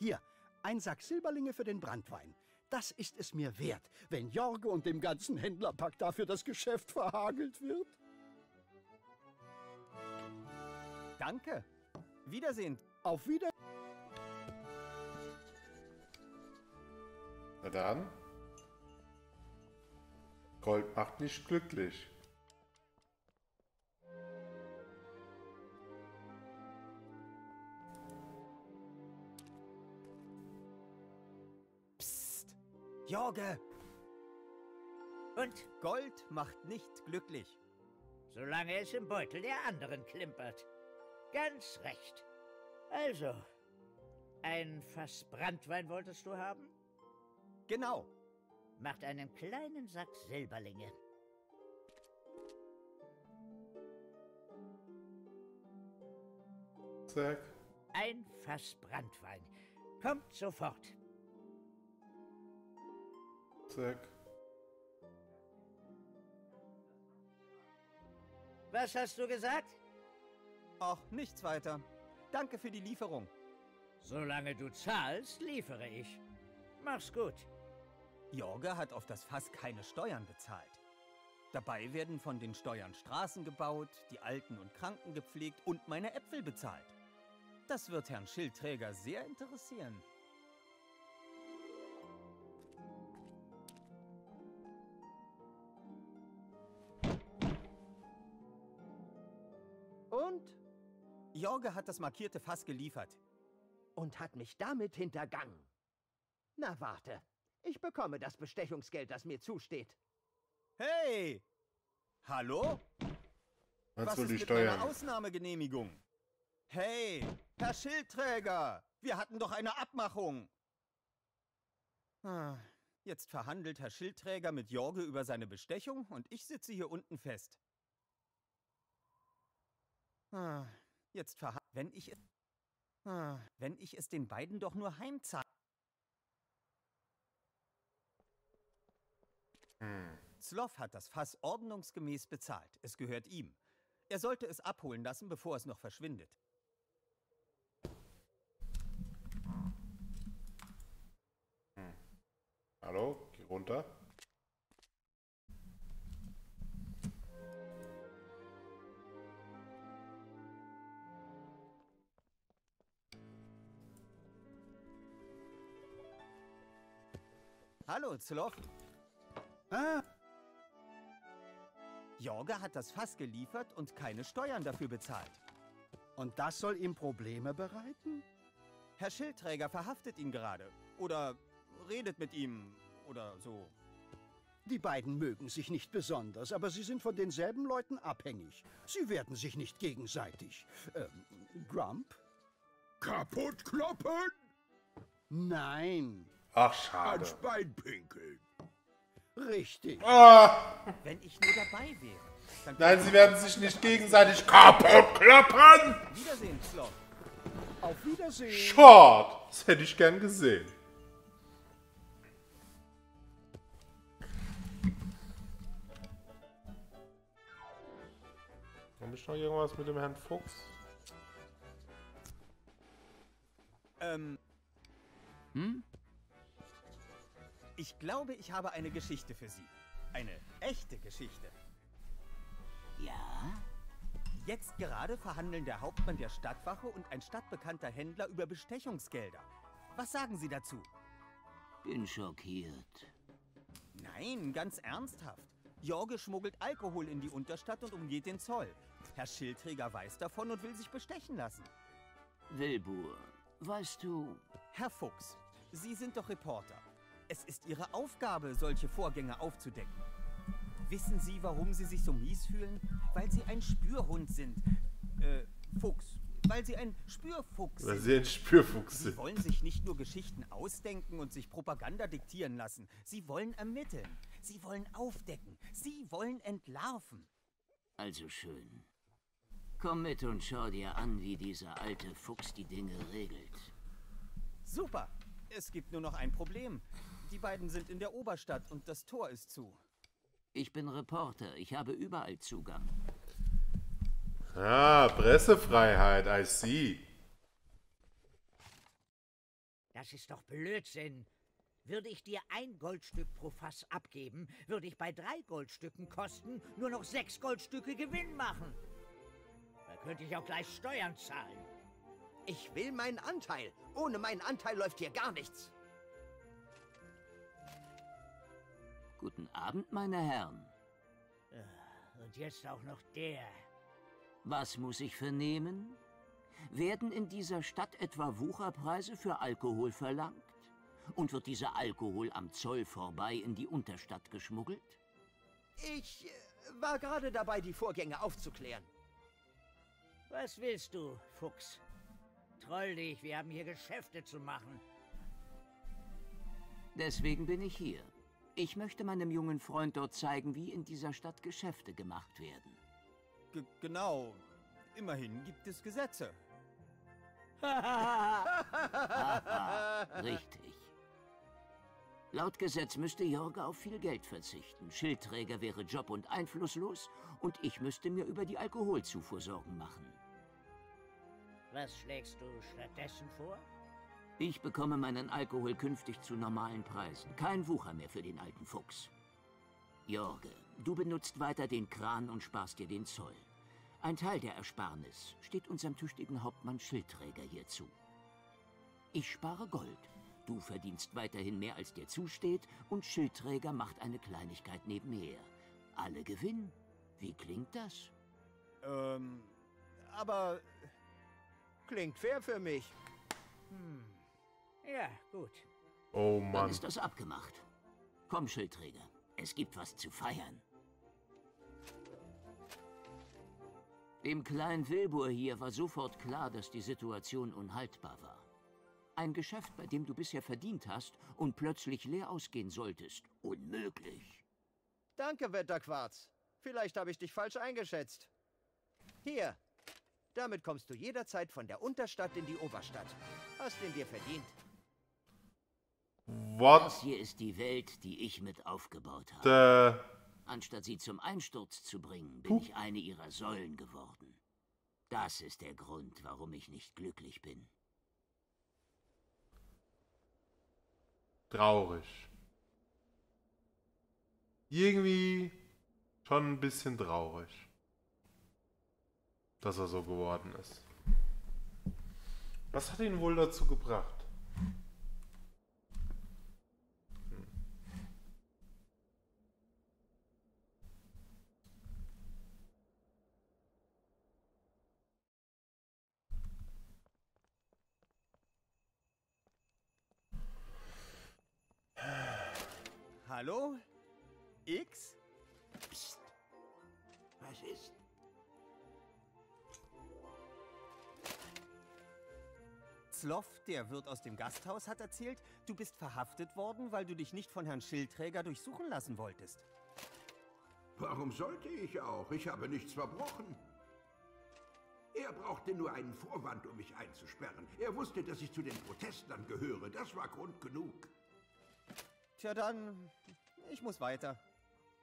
Hier, ein Sack Silberlinge für den Branntwein. Das ist es mir wert, wenn Jorge und dem ganzen Händlerpack dafür das Geschäft verhagelt wird. Danke. Wiedersehen. Auf Wiedersehen. Na dann. Gold macht nicht glücklich. Psst. Jorge. Und? Gold macht nicht glücklich. Solange es im Beutel der anderen klimpert. Ganz recht. Also, ein Fass Branntwein wolltest du haben? Genau. Macht einen kleinen Sack Silberlinge. Zack. Ein Fass Branntwein. Kommt sofort. Zack. Was hast du gesagt? Ach, nichts weiter. Danke für die Lieferung. Solange du zahlst, liefere ich. Mach's gut. Jorge hat auf das Fass keine Steuern bezahlt. Dabei werden von den Steuern Straßen gebaut, die Alten und Kranken gepflegt und meine Äpfel bezahlt. Das wird Herrn Schildträger sehr interessieren. Und? Jorge hat das markierte Fass geliefert. Und hat mich damit hintergangen. Na warte, ich bekomme das Bestechungsgeld, das mir zusteht. Hey! Hallo? Was ist mit meiner Ausnahmegenehmigung? Hey, Herr Schildträger, wir hatten doch eine Abmachung. Jetzt verhandelt Herr Schildträger mit Jorge über seine Bestechung und ich sitze hier unten fest. Wenn ich es den beiden doch nur heimzahle. Sloth hat das Fass ordnungsgemäß bezahlt. Es gehört ihm. Er sollte es abholen lassen, bevor es noch verschwindet. Hallo? Geh runter. Hallo, Sloth. Ah. Jorge hat das Fass geliefert und keine Steuern dafür bezahlt. Und das soll ihm Probleme bereiten? Herr Schildträger verhaftet ihn gerade. Oder redet mit ihm. Oder so. Die beiden mögen sich nicht besonders, aber sie sind von denselben Leuten abhängig. Sie werden sich nicht gegenseitig. Grump? Kaputt kloppen? Nein. Ach, schade. Ans Bein pinkeln. Richtig. Ah. Wenn ich nur dabei wäre. Dann nein, sie werden sich nicht gegenseitig kaputt klappern. Wiedersehen, Sloth. Auf Wiedersehen. Short. Das hätte ich gern gesehen. Habe ich noch irgendwas mit dem Herrn Fuchs? Hm? Ich glaube, ich habe eine Geschichte für Sie. Eine echte Geschichte. Ja? Jetzt gerade verhandeln der Hauptmann der Stadtwache und ein stadtbekannter Händler über Bestechungsgelder. Was sagen Sie dazu? Bin schockiert. Nein, ganz ernsthaft. Jorge schmuggelt Alkohol in die Unterstadt und umgeht den Zoll. Herr Schildträger weiß davon und will sich bestechen lassen. Wilbur, weißt du... Herr Fuchs, Sie sind doch Reporter. Es ist Ihre Aufgabe, solche Vorgänge aufzudecken. Wissen Sie, warum Sie sich so mies fühlen? Weil Sie ein Spürhund sind. Fuchs. Weil Sie ein Spürfuchs sind. Weil Sie ein Spürfuchs sind. Sie wollen sich nicht nur Geschichten ausdenken und sich Propaganda diktieren lassen. Sie wollen ermitteln. Sie wollen aufdecken. Sie wollen entlarven. Also schön. Komm mit und schau dir an, wie dieser alte Fuchs die Dinge regelt. Super! Es gibt nur noch ein Problem. Die beiden sind in der Oberstadt und das Tor ist zu. Ich bin Reporter. Ich habe überall Zugang. Ah, Pressefreiheit. I see. Das ist doch Blödsinn. Würde ich dir ein Goldstück pro Fass abgeben, würde ich bei 3 Goldstücken kosten nur noch 6 Goldstücke Gewinn machen. Da könnte ich auch gleich Steuern zahlen. Ich will meinen Anteil. Ohne meinen Anteil läuft hier gar nichts. Guten Abend, meine Herren. Und jetzt auch noch der. Was muss ich vernehmen? Werden in dieser Stadt etwa Wucherpreise für Alkohol verlangt? Und wird dieser Alkohol am Zoll vorbei in die Unterstadt geschmuggelt? Ich war gerade dabei, die Vorgänge aufzuklären. Was willst du, Fuchs? Troll dich, wir haben hier Geschäfte zu machen. Deswegen bin ich hier. Ich möchte meinem jungen Freund dort zeigen, wie in dieser Stadt Geschäfte gemacht werden. Genau. Immerhin gibt es Gesetze. Haha, richtig. Laut Gesetz müsste Jorge auf viel Geld verzichten. Schildträger wäre job- und einflusslos und ich müsste mir über die Alkoholzufuhr Sorgen machen. Was schlägst du stattdessen vor? Ich bekomme meinen Alkohol künftig zu normalen Preisen. Kein Wucher mehr für den alten Fuchs. Jorge, du benutzt weiter den Kran und sparst dir den Zoll. Ein Teil der Ersparnis steht unserem tüchtigen Hauptmann Schildträger hier zu. Ich spare Gold. Du verdienst weiterhin mehr, als dir zusteht, und Schildträger macht eine Kleinigkeit nebenher. Alle gewinnen. Wie klingt das? Aber klingt fair für mich. Ja, gut. Oh Mann. Dann ist das abgemacht. Komm, Schildträger, es gibt was zu feiern. Dem kleinen Wilbur hier war sofort klar, dass die Situation unhaltbar war. Ein Geschäft, bei dem du bisher verdient hast und plötzlich leer ausgehen solltest. Unmöglich. Danke, Wetterquarz. Vielleicht habe ich dich falsch eingeschätzt. Hier. Damit kommst du jederzeit von der Unterstadt in die Oberstadt. Hast ihn dir verdient. What? Das hier ist die Welt, die ich mit aufgebaut habe. Anstatt sie zum Einsturz zu bringen, bin ich eine ihrer Säulen geworden. Das ist der Grund, warum ich nicht glücklich bin. Traurig. Irgendwie schon ein bisschen traurig, dass er so geworden ist. Was hat ihn wohl dazu gebracht? Hallo? X? Psst. Was ist? Sloth, der Wirt aus dem Gasthaus, hat erzählt, du bist verhaftet worden, weil du dich nicht von Herrn Schildträger durchsuchen lassen wolltest. Warum sollte ich auch? Ich habe nichts verbrochen. Er brauchte nur einen Vorwand, um mich einzusperren. Er wusste, dass ich zu den Protestlern gehöre. Das war Grund genug. Tja dann, ich muss weiter.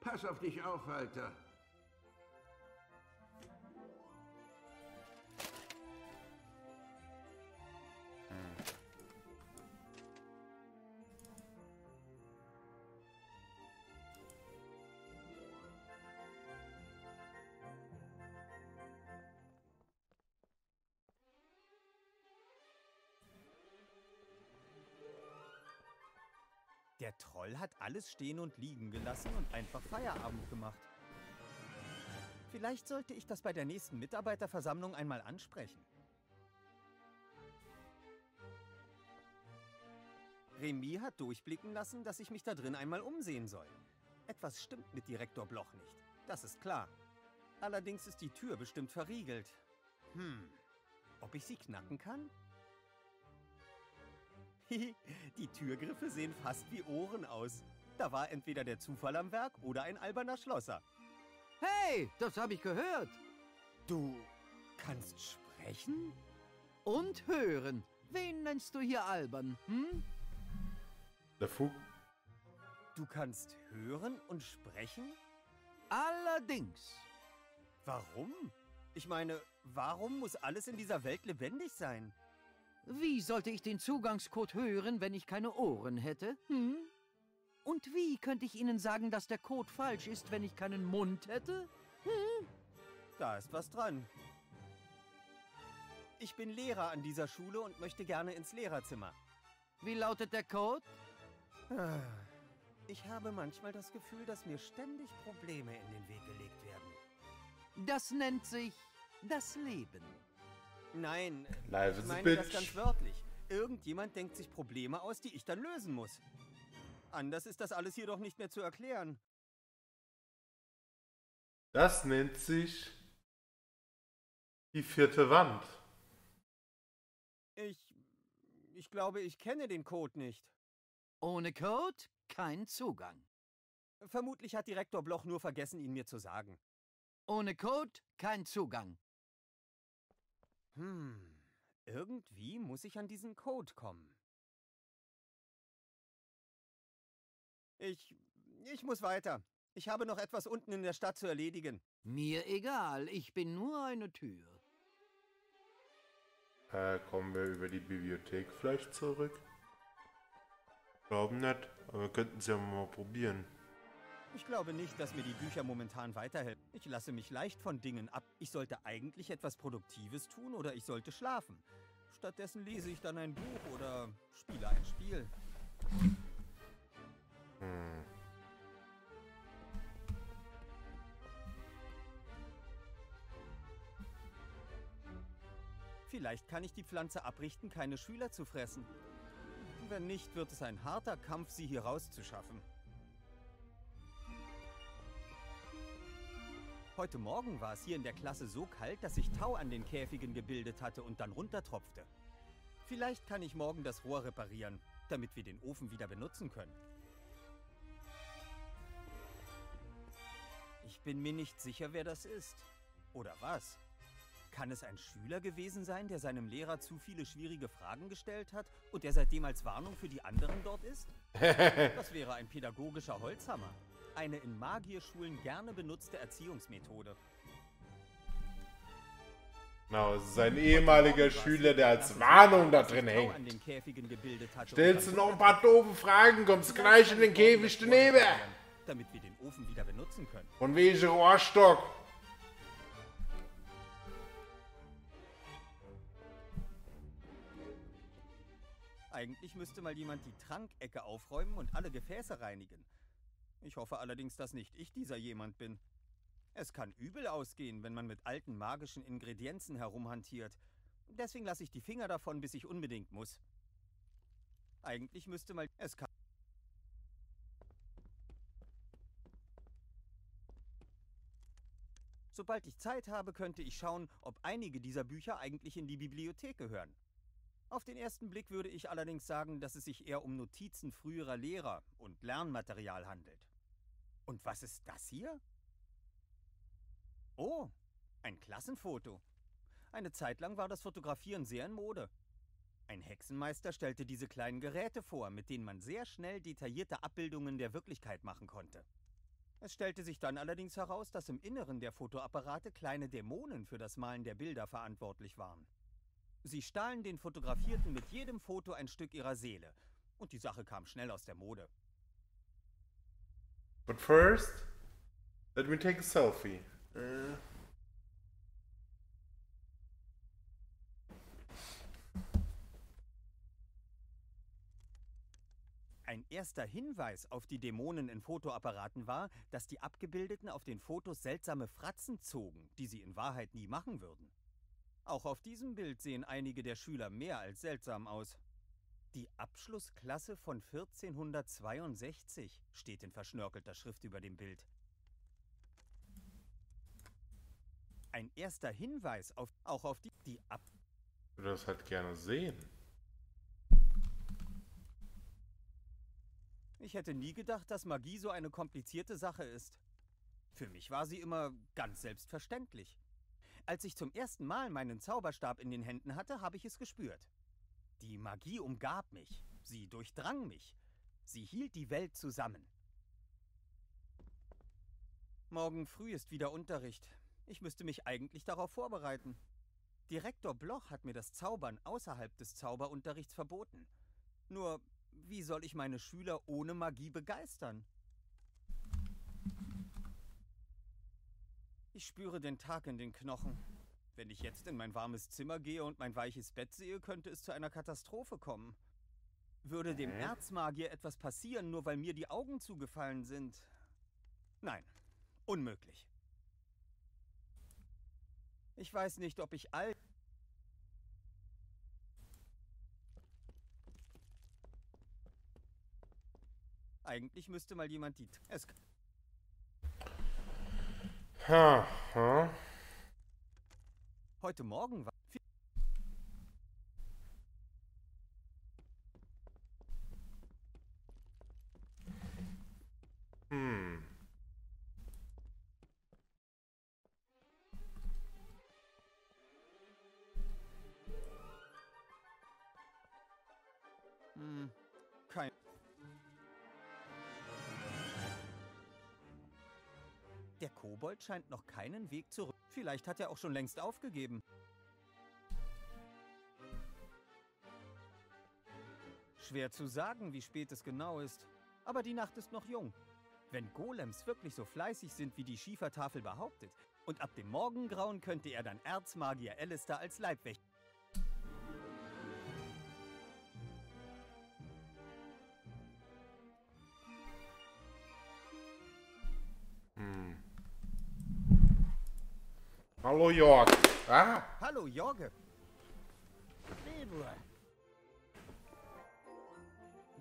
Pass auf dich auf, Alter. Der Troll hat alles stehen und liegen gelassen und einfach Feierabend gemacht. Vielleicht sollte ich das bei der nächsten Mitarbeiterversammlung einmal ansprechen. Remy hat durchblicken lassen, dass ich mich da drin einmal umsehen soll. Etwas stimmt mit Direktor Bloch nicht, das ist klar. Allerdings ist die Tür bestimmt verriegelt. Ob ich sie knacken kann? Die Türgriffe sehen fast wie Ohren aus. Da war entweder der Zufall am Werk oder ein alberner Schlosser. Hey, das habe ich gehört. Du kannst sprechen? Und hören. Wen nennst du hier albern, hm? Der Fuchs. Du kannst hören und sprechen? Allerdings. Warum? Ich meine, warum muss alles in dieser Welt lebendig sein? Wie sollte ich den Zugangscode hören, wenn ich keine Ohren hätte, hm? Und wie könnte ich Ihnen sagen, dass der Code falsch ist, wenn ich keinen Mund hätte? Hm? Da ist was dran. Ich bin Lehrer an dieser Schule und möchte gerne ins Lehrerzimmer. Wie lautet der Code? Ich habe manchmal das Gefühl, dass mir ständig Probleme in den Weg gelegt werden. Das nennt sich das Leben. Nein, ich meine das ganz wörtlich. Irgendjemand denkt sich Probleme aus, die ich dann lösen muss. Anders ist das alles jedoch nicht mehr zu erklären. Das nennt sich die vierte Wand. Ich glaube, ich kenne den Code nicht. Ohne Code kein Zugang. Vermutlich hat Direktor Bloch nur vergessen, ihn mir zu sagen. Ohne Code kein Zugang. Irgendwie muss ich an diesen Code kommen. Ich muss weiter. Ich habe noch etwas unten in der Stadt zu erledigen. Mir egal, ich bin nur eine Tür. Kommen wir über die Bibliothek vielleicht zurück? Glaube nicht, aber wir könnten es ja mal probieren. Ich glaube nicht, dass mir die Bücher momentan weiterhelfen. Ich lasse mich leicht von Dingen ab. Ich sollte eigentlich etwas Produktives tun oder ich sollte schlafen. Stattdessen lese ich dann ein Buch oder spiele ein Spiel. Vielleicht kann ich die Pflanze abrichten, keine Schüler zu fressen. Wenn nicht, wird es ein harter Kampf, sie hier rauszuschaffen. Heute Morgen war es hier in der Klasse so kalt, dass sich Tau an den Käfigen gebildet hatte und dann runtertropfte. Vielleicht kann ich morgen das Rohr reparieren, damit wir den Ofen wieder benutzen können. Ich bin mir nicht sicher, wer das ist. Oder was? Kann es ein Schüler gewesen sein, der seinem Lehrer zu viele schwierige Fragen gestellt hat und der seitdem als Warnung für die anderen dort ist? Das wäre ein pädagogischer Holzhammer. Eine in Magierschulen gerne benutzte Erziehungsmethode. Genau, es ist ein ehemaliger Schüler, der als Warnung da drin hängt. Stellst du noch ein paar doofe Fragen, kommst gleich in den Käfig daneben. Damit wir den Ofen wieder benutzen können. Und welcher Rohrstock? Eigentlich müsste mal jemand die Trankecke aufräumen und alle Gefäße reinigen. Ich hoffe allerdings, dass nicht ich dieser jemand bin. Es kann übel ausgehen, wenn man mit alten magischen Ingredienzen herumhantiert. Deswegen lasse ich die Finger davon, bis ich unbedingt muss. Eigentlich müsste mal... Es kann... Sobald ich Zeit habe, könnte ich schauen, ob einige dieser Bücher eigentlich in die Bibliothek gehören. Auf den ersten Blick würde ich allerdings sagen, dass es sich eher um Notizen früherer Lehrer und Lernmaterial handelt. Und was ist das hier? Oh, ein Klassenfoto. Eine Zeit lang war das Fotografieren sehr in Mode. Ein Hexenmeister stellte diese kleinen Geräte vor, mit denen man sehr schnell detaillierte Abbildungen der Wirklichkeit machen konnte. Es stellte sich dann allerdings heraus, dass im Inneren der Fotoapparate kleine Dämonen für das Malen der Bilder verantwortlich waren. Sie stahlen den Fotografierten mit jedem Foto ein Stück ihrer Seele. Und die Sache kam schnell aus der Mode. But first, let me take a selfie. Ein erster Hinweis auf die Dämonen in Fotoapparaten war, dass die Abgebildeten auf den Fotos seltsame Fratzen zogen, die sie in Wahrheit nie machen würden. Auch auf diesem Bild sehen einige der Schüler mehr als seltsam aus. Die Abschlussklasse von 1462 steht in verschnörkelter Schrift über dem Bild. Ein erster Hinweis auf, auch auf die Ab... Ich würde das halt gerne sehen. Ich hätte nie gedacht, dass Magie so eine komplizierte Sache ist. Für mich war sie immer ganz selbstverständlich. Als ich zum ersten Mal meinen Zauberstab in den Händen hatte, habe ich es gespürt. Die Magie umgab mich. Sie durchdrang mich. Sie hielt die Welt zusammen. Morgen früh ist wieder Unterricht. Ich müsste mich eigentlich darauf vorbereiten. Direktor Bloch hat mir das Zaubern außerhalb des Zauberunterrichts verboten. Nur, wie soll ich meine Schüler ohne Magie begeistern? Ich spüre den Tag in den Knochen. Wenn ich jetzt in mein warmes Zimmer gehe und mein weiches Bett sehe, könnte es zu einer Katastrophe kommen. Würde dem Erzmagier etwas passieren, nur weil mir die Augen zugefallen sind? Nein, unmöglich. Ich weiß nicht, ob ich all... Eigentlich müsste mal jemand die... Heute Morgen war... Der Kobold scheint noch keinen Weg zurück. Vielleicht hat er auch schon längst aufgegeben. Schwer zu sagen, wie spät es genau ist. Aber die Nacht ist noch jung. Wenn Golems wirklich so fleißig sind, wie die Schiefertafel behauptet, und ab dem Morgengrauen könnte er dann Erzmagier Alistair als Leibwächter. Hallo Jorge. Ah. Hallo Jorge. Wilbur.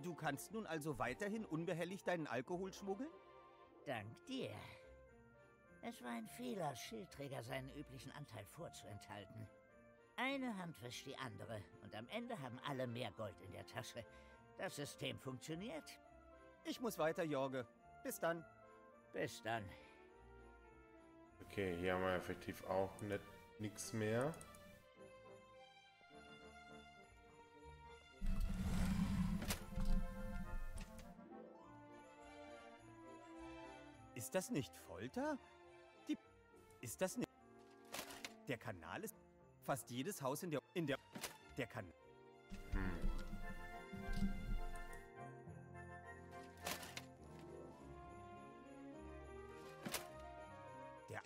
Du kannst nun also weiterhin unbehelligt deinen Alkohol schmuggeln? Dank dir. Es war ein Fehler, Schildträger seinen üblichen Anteil vorzuenthalten. Eine Hand wäscht die andere und am Ende haben alle mehr Gold in der Tasche. Das System funktioniert. Ich muss weiter, Jorge. Bis dann. Bis dann. Okay, hier haben wir effektiv auch nichts mehr. Ist das nicht Folter? Ist das nicht... Der Kanal ist... Fast jedes Haus in der... Der Kanal...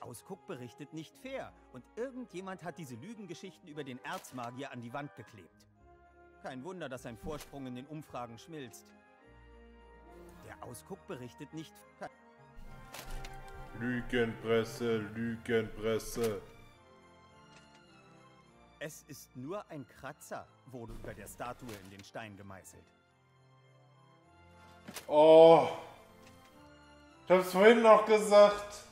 Ausguck berichtet nicht fair und irgendjemand hat diese Lügengeschichten über den Erzmagier an die Wand geklebt. Kein Wunder, dass sein Vorsprung in den Umfragen schmilzt. Der Ausguck berichtet nicht fair. Lügenpresse, Lügenpresse. Es ist nur ein Kratzer, wurde über der Statue in den Stein gemeißelt. Oh, ich hab's vorhin noch gesagt.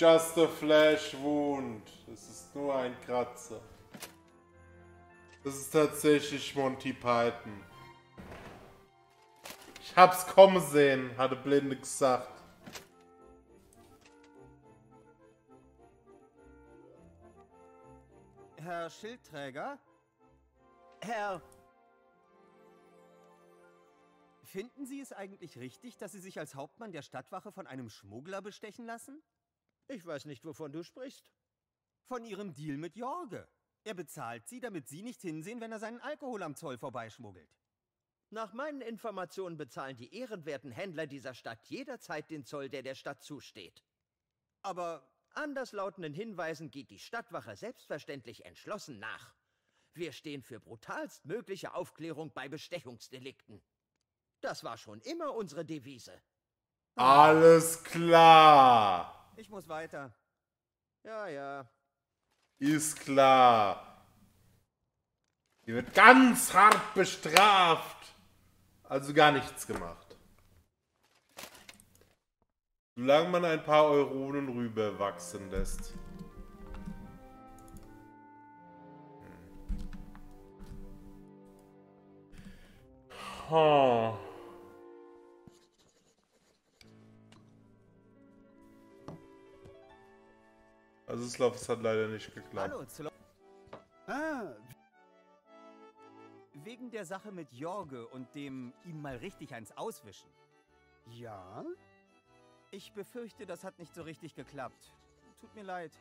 Just a Flash Wound. Es ist nur ein Kratzer. Das ist tatsächlich Monty Python. Ich hab's kommen sehen, hatte Blinde gesagt. Herr Schildträger? Herr... Finden Sie es eigentlich richtig, dass Sie sich als Hauptmann der Stadtwache von einem Schmuggler bestechen lassen? Ich weiß nicht, wovon du sprichst. Von ihrem Deal mit Jorge. Er bezahlt sie, damit sie nicht hinsehen, wenn er seinen Alkohol am Zoll vorbeischmuggelt. Nach meinen Informationen bezahlen die ehrenwerten Händler dieser Stadt jederzeit den Zoll, der der Stadt zusteht. Aber anderslautenden Hinweisen geht die Stadtwache selbstverständlich entschlossen nach. Wir stehen für brutalstmögliche Aufklärung bei Bestechungsdelikten. Das war schon immer unsere Devise. Alles klar. Ich muss weiter. Ja, ja. Ist klar. Die wird ganz hart bestraft. Also gar nichts gemacht. Solange man ein paar Euronen rüber wachsen lässt. Oh. Also Sloth, es hat leider nicht geklappt. Hallo, Sloth. Ah, wegen der Sache mit Jorge und dem ihm mal richtig eins auswischen. Ja? Ich befürchte, das hat nicht so richtig geklappt. Tut mir leid.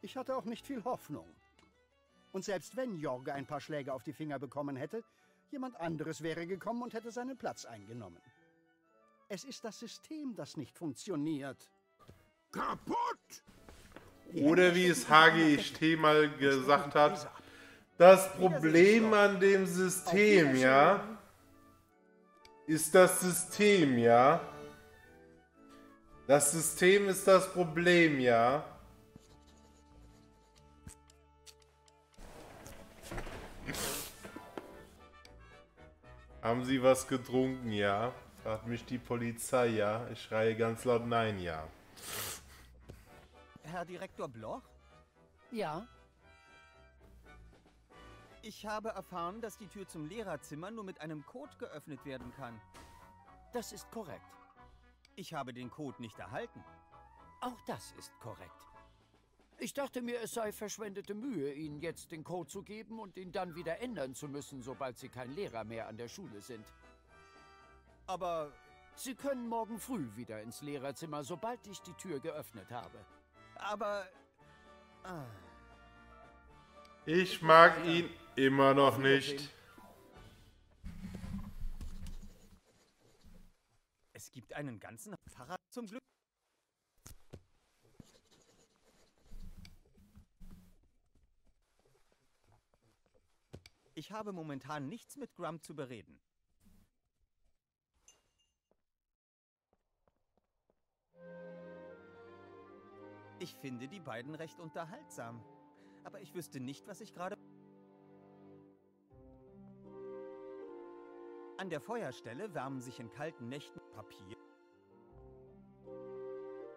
Ich hatte auch nicht viel Hoffnung. Und selbst wenn Jorge ein paar Schläge auf die Finger bekommen hätte, jemand anderes wäre gekommen und hätte seinen Platz eingenommen. Es ist das System, das nicht funktioniert. Kaputt! Oder wie es HGIT mal gesagt hat, das Problem an dem System, ja, ist das System, ja. Das System ist das Problem, ja. Haben Sie was getrunken, ja? Fragt mich die Polizei, ja? Ich schreie ganz laut Nein, ja. Herr Direktor Bloch? Ja? Ich habe erfahren, dass die Tür zum Lehrerzimmer nur mit einem Code geöffnet werden kann. Das ist korrekt. Ich habe den Code nicht erhalten. Auch das ist korrekt. Ich dachte mir, es sei verschwendete Mühe, Ihnen jetzt den Code zu geben und ihn dann wieder ändern zu müssen, sobald Sie kein Lehrer mehr an der Schule sind. Aber Sie können morgen früh wieder ins Lehrerzimmer, sobald ich die Tür geöffnet habe. Aber... Ah. Ich mag ihn immer noch nicht. Es gibt einen ganzen Fahrrad zum Glück. Ich habe momentan nichts mit Grump zu bereden. Ich finde die beiden recht unterhaltsam. Aber ich wüsste nicht, was ich gerade... An der Feuerstelle wärmen sich in kalten Nächten Papier.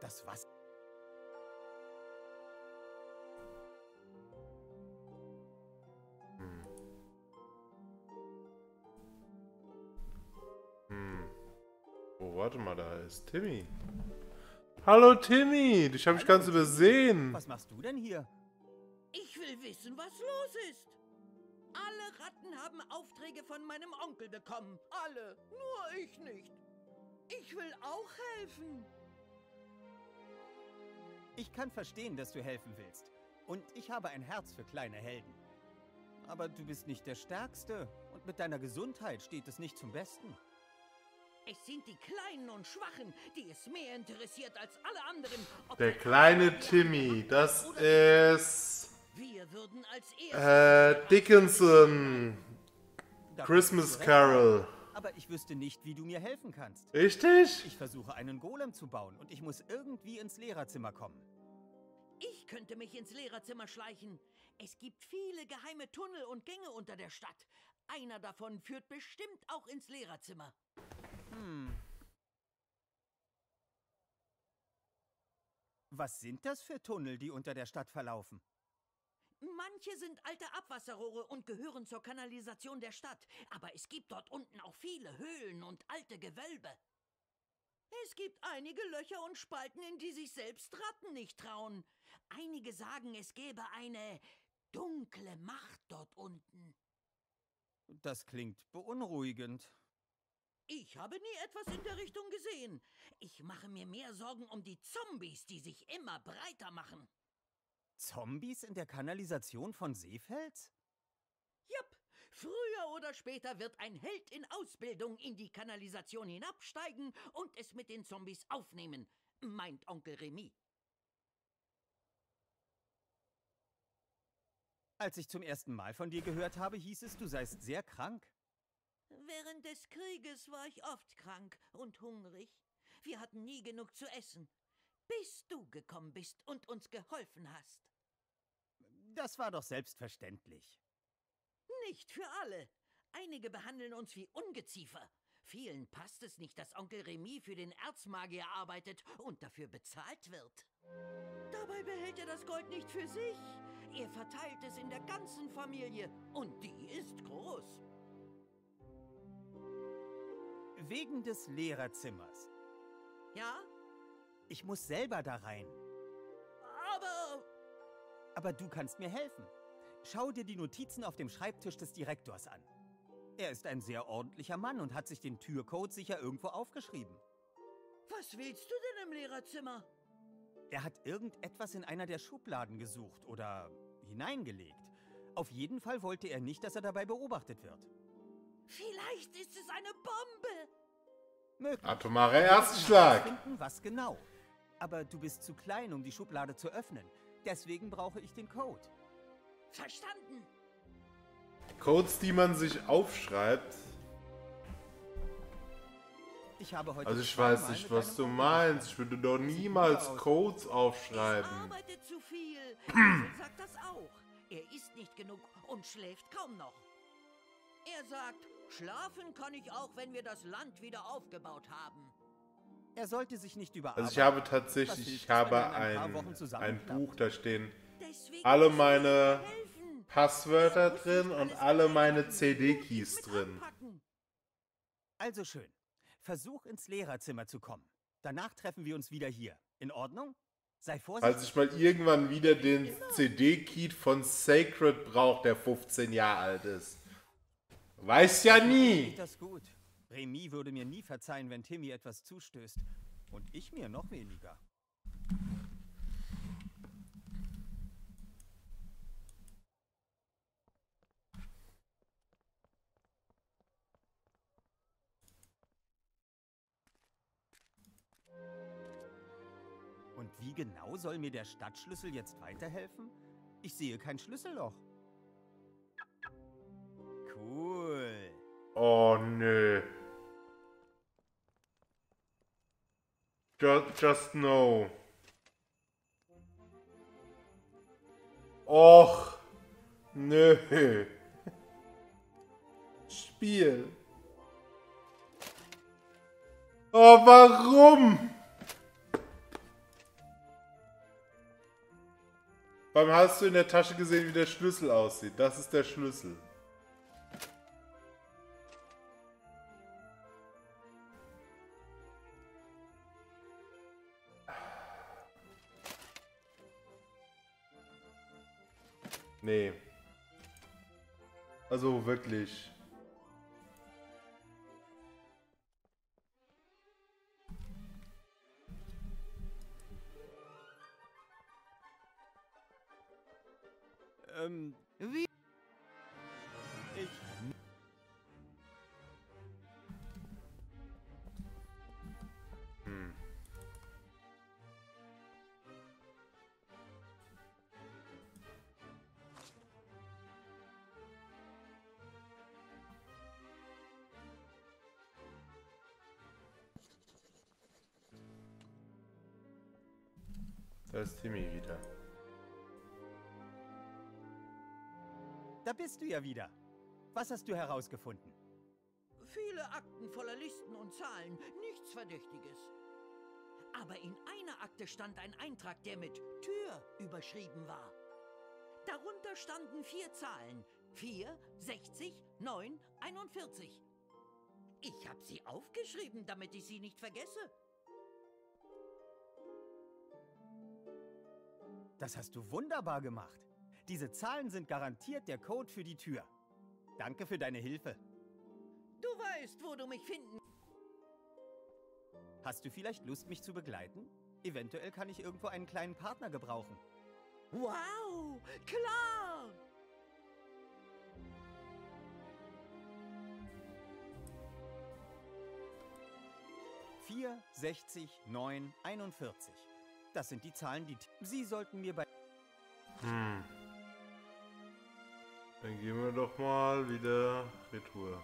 Das Wasser... Warte mal, da ist Timmy. Hallo Timmy, dich habe ich ganz übersehen. Was machst du denn hier? Ich will wissen, was los ist. Alle Ratten haben Aufträge von meinem Onkel bekommen. Alle, nur ich nicht. Ich will auch helfen. Ich kann verstehen, dass du helfen willst. Und ich habe ein Herz für kleine Helden. Aber du bist nicht der Stärkste. Und mit deiner Gesundheit steht es nicht zum Besten. Es sind die Kleinen und Schwachen, die es mehr interessiert als alle anderen. Der kleine Timmy, das ist... Wir würden als Dickinson. Christmas Carol. Aber ich wüsste nicht, wie du mir helfen kannst. Richtig? Ich versuche, einen Golem zu bauen und ich muss irgendwie ins Lehrerzimmer kommen. Ich könnte mich ins Lehrerzimmer schleichen. Es gibt viele geheime Tunnel und Gänge unter der Stadt. Einer davon führt bestimmt auch ins Lehrerzimmer. Was sind das für Tunnel, die unter der Stadt verlaufen? Manche sind alte Abwasserrohre und gehören zur Kanalisation der Stadt. Aber es gibt dort unten auch viele Höhlen und alte Gewölbe. Es gibt einige Löcher und Spalten, in die sich selbst Ratten nicht trauen. Einige sagen, es gäbe eine dunkle Macht dort unten. Das klingt beunruhigend. Ich habe nie etwas in der Richtung gesehen. Ich mache mir mehr Sorgen um die Zombies, die sich immer breiter machen. Zombies in der Kanalisation von Seefels? Jupp. Früher oder später wird ein Held in Ausbildung in die Kanalisation hinabsteigen und es mit den Zombies aufnehmen, meint Onkel Remy. Als ich zum ersten Mal von dir gehört habe, hieß es, du seist sehr krank. Während des Krieges war ich oft krank und hungrig. Wir hatten nie genug zu essen, bis du gekommen bist und uns geholfen hast. Das war doch selbstverständlich. Nicht für alle. Einige behandeln uns wie Ungeziefer. Vielen passt es nicht, dass Onkel Remy für den Erzmagier arbeitet und dafür bezahlt wird. Dabei behält er das Gold nicht für sich. Er verteilt es in der ganzen Familie und die ist groß. Wegen des Lehrerzimmers. Ja? Ich muss selber da rein. Robbo! Aber du kannst mir helfen. Schau dir die Notizen auf dem Schreibtisch des Direktors an. Er ist ein sehr ordentlicher Mann und hat sich den Türcode sicher irgendwo aufgeschrieben. Was willst du denn im Lehrerzimmer? Er hat irgendetwas in einer der Schubladen gesucht oder hineingelegt. Auf jeden Fall wollte er nicht, dass er dabei beobachtet wird. Vielleicht ist es eine Bombe. Möglich. Atomarer Erstschlag. Was genau? Aber du bist zu klein, um die Schublade zu öffnen. Deswegen brauche ich den Code. Verstanden. Codes, die man sich aufschreibt. Ich habe heute also ich weiß nicht, was du meinst. Ich würde doch niemals Codes aufschreiben. Ich arbeite zu viel. Er sagt das auch. Er isst nicht genug und schläft kaum noch. Er sagt, schlafen kann ich auch, wenn wir das Land wieder aufgebaut haben. Er sollte sich nicht überarbeiten. Also ich habe tatsächlich, ein Buch, da stehen alle meine Passwörter drin und alle meine CD-Keys drin. Also schön. Versuch ins Lehrerzimmer zu kommen. Danach treffen wir uns wieder hier. In Ordnung? Sei vorsichtig. Als ich mal irgendwann wieder den CD-Key von Sacred brauche, der 15 Jahre alt ist. Weiß ja nie. Das gut. Remy würde mir nie verzeihen, wenn Timmy etwas zustößt. Und ich mir noch weniger. Und wie genau soll mir der Stadtschlüssel jetzt weiterhelfen? Ich sehe kein Schlüsselloch. Cool. Oh, nö. Just no. Och. Nö. Spiel. Oh, warum? Warum hast du in der Tasche gesehen, wie der Schlüssel aussieht? Das ist der Schlüssel. Nee. Also wirklich. Wie? Ich. Da ist Timmy wieder. Da bist du ja wieder. Was hast du herausgefunden? Viele Akten voller Listen und Zahlen, nichts Verdächtiges. Aber in einer Akte stand ein Eintrag, der mit Tür überschrieben war. Darunter standen 4 Zahlen. 4, 60, 9, 41. Ich habe sie aufgeschrieben, damit ich sie nicht vergesse. Das hast du wunderbar gemacht. Diese Zahlen sind garantiert der Code für die Tür. Danke für deine Hilfe. Du weißt, wo du mich finden. Hast du vielleicht Lust, mich zu begleiten? Eventuell kann ich irgendwo einen kleinen Partner gebrauchen. Wow, klar! Vier, 60, 9, 41. Das sind die Zahlen, die... Sie sollten mir bei... Dann gehen wir doch mal wieder retour.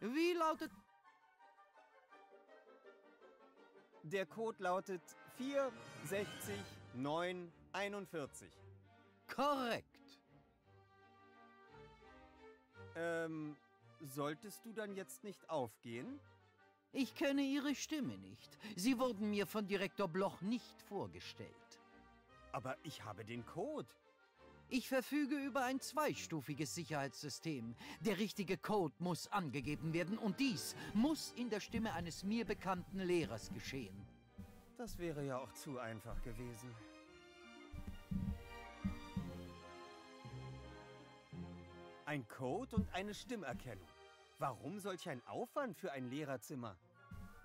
Wie lautet... Der Code lautet 4, 60, 9, 41. Korrekt. Solltest du dann jetzt nicht aufgehen? Ich kenne Ihre Stimme nicht. Sie wurden mir von Direktor Bloch nicht vorgestellt. Aber ich habe den Code. Ich verfüge über ein zweistufiges Sicherheitssystem. Der richtige Code muss angegeben werden und dies muss in der Stimme eines mir bekannten Lehrers geschehen. Das wäre ja auch zu einfach gewesen. Ein Code und eine Stimmerkennung. Warum solch ein Aufwand für ein Lehrerzimmer?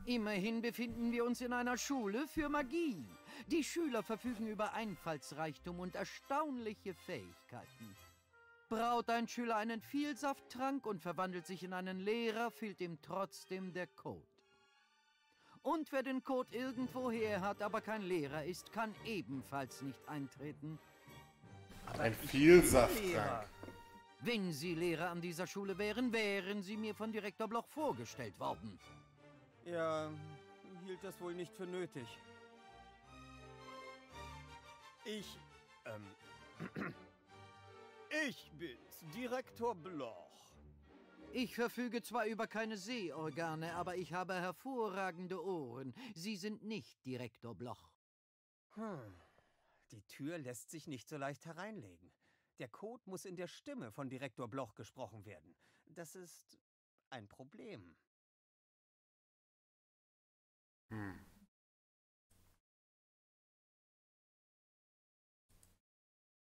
Immerhin befinden wir uns in einer Schule für Magie. Die Schüler verfügen über Einfallsreichtum und erstaunliche Fähigkeiten. Braut ein Schüler einen Vielsafttrank und verwandelt sich in einen Lehrer, fehlt ihm trotzdem der Code. Und wer den Code irgendwoher hat, aber kein Lehrer ist, kann ebenfalls nicht eintreten. Ein Vielsafttrank. Wenn Sie Lehrer an dieser Schule wären, wären Sie mir von Direktor Bloch vorgestellt worden. Ja, hielt das wohl nicht für nötig. Ich bin's, Direktor Bloch. Ich verfüge zwar über keine Sehorgane, aber ich habe hervorragende Ohren. Sie sind nicht Direktor Bloch. Hm. Die Tür lässt sich nicht so leicht hereinlegen. Der Code muss in der Stimme von Direktor Bloch gesprochen werden. Das ist ein Problem. Hm.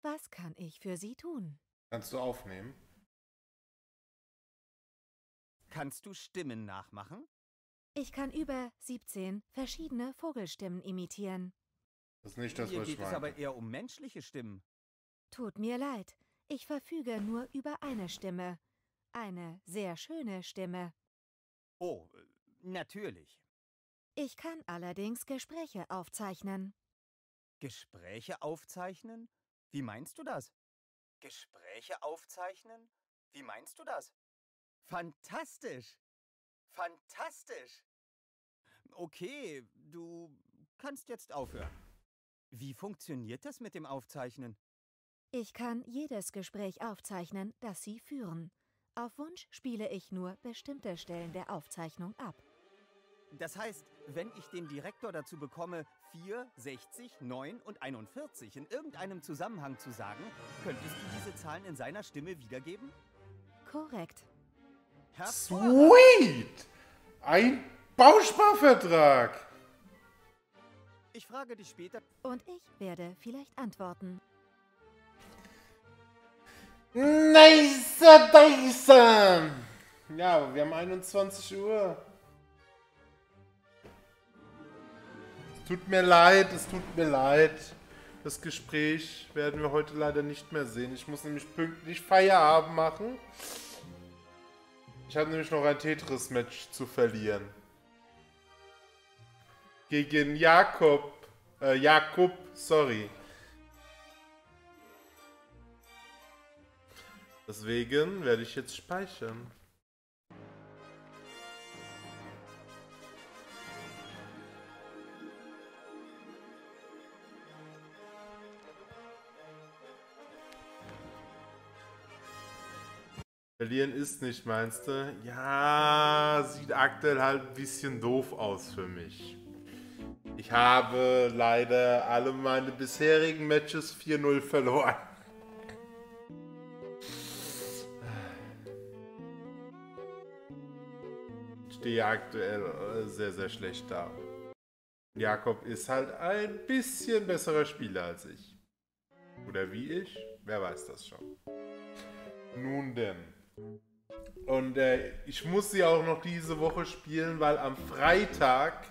Was kann ich für Sie tun? Kannst du aufnehmen? Kannst du Stimmen nachmachen? Ich kann über 17 verschiedene Vogelstimmen imitieren. Das ist nicht das, was ich meine. Hier geht es aber eher um menschliche Stimmen. Tut mir leid, ich verfüge nur über eine Stimme. Eine sehr schöne Stimme. Oh, natürlich. Ich kann allerdings Gespräche aufzeichnen. Gespräche aufzeichnen? Wie meinst du das? Gespräche aufzeichnen? Wie meinst du das? Fantastisch! Fantastisch! Okay, du kannst jetzt aufhören. Wie funktioniert das mit dem Aufzeichnen? Ich kann jedes Gespräch aufzeichnen, das Sie führen. Auf Wunsch spiele ich nur bestimmte Stellen der Aufzeichnung ab. Das heißt, wenn ich den Direktor dazu bekomme, 4, 60, 9 und 41 in irgendeinem Zusammenhang zu sagen, könntest du diese Zahlen in seiner Stimme wiedergeben? Korrekt. Sweet! Ein Bausparvertrag! Ich frage dich später. Und ich werde vielleicht antworten. Nice, nice! Ja, aber wir haben 21 Uhr. Tut mir leid, es tut mir leid. Das Gespräch werden wir heute leider nicht mehr sehen. Ich muss nämlich pünktlich Feierabend machen. Ich habe nämlich noch ein Tetris-Match zu verlieren. Gegen Jakob. Jakub. Deswegen werde ich jetzt speichern. Verlieren ist nicht, meinst du? Ja, sieht aktuell halt ein bisschen doof aus für mich. Ich habe leider alle meine bisherigen Matches 4-0 verloren. Ich stehe aktuell sehr, sehr schlecht da. Jakob ist halt ein bisschen besserer Spieler als ich. Oder wie ich? Wer weiß das schon. Nun denn. Und ich muss sie auch noch diese Woche spielen, weil am Freitag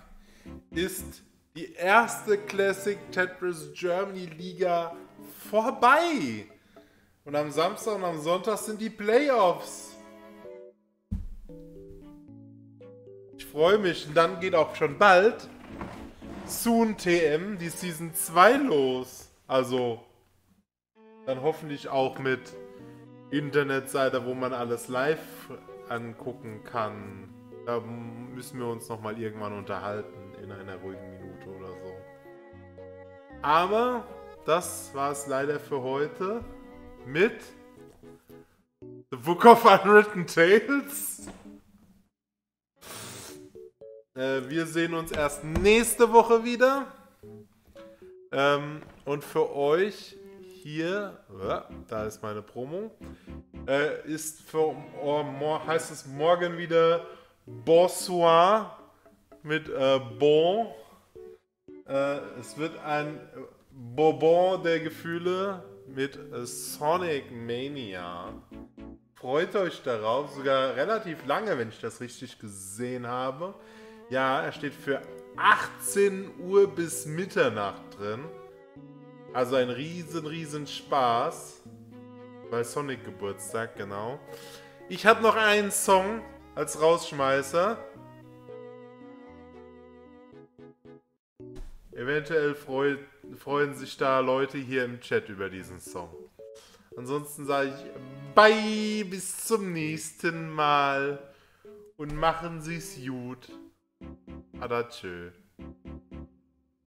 ist die erste Classic Tetris Germany Liga vorbei. Und am Samstag und am Sonntag sind die Playoffs. Ich freue mich. Und dann geht auch schon bald Soon TM die Season 2 los. Also dann hoffentlich auch mit Internetseite, wo man alles live angucken kann. Da müssen wir uns noch mal irgendwann unterhalten in einer ruhigen Minute oder so. Aber das war es leider für heute mit The Book of Unwritten Tales. Wir sehen uns erst nächste Woche wieder. Und für euch hier, da ist meine Promo, ist für, heißt es morgen wieder Bonsoir mit Bon. Es wird ein Bonbon der Gefühle mit Sonic Mania. Freut euch darauf, sogar relativ lange, wenn ich das richtig gesehen habe. Ja, er steht für 18 Uhr bis Mitternacht drin. Also ein riesen Spaß. Bei Sonic Geburtstag, genau. Ich habe noch einen Song als Rausschmeißer. Eventuell freuen sich da Leute hier im Chat über diesen Song. Ansonsten sage ich bye, bis zum nächsten Mal. Und machen Sie's gut. Adatschö.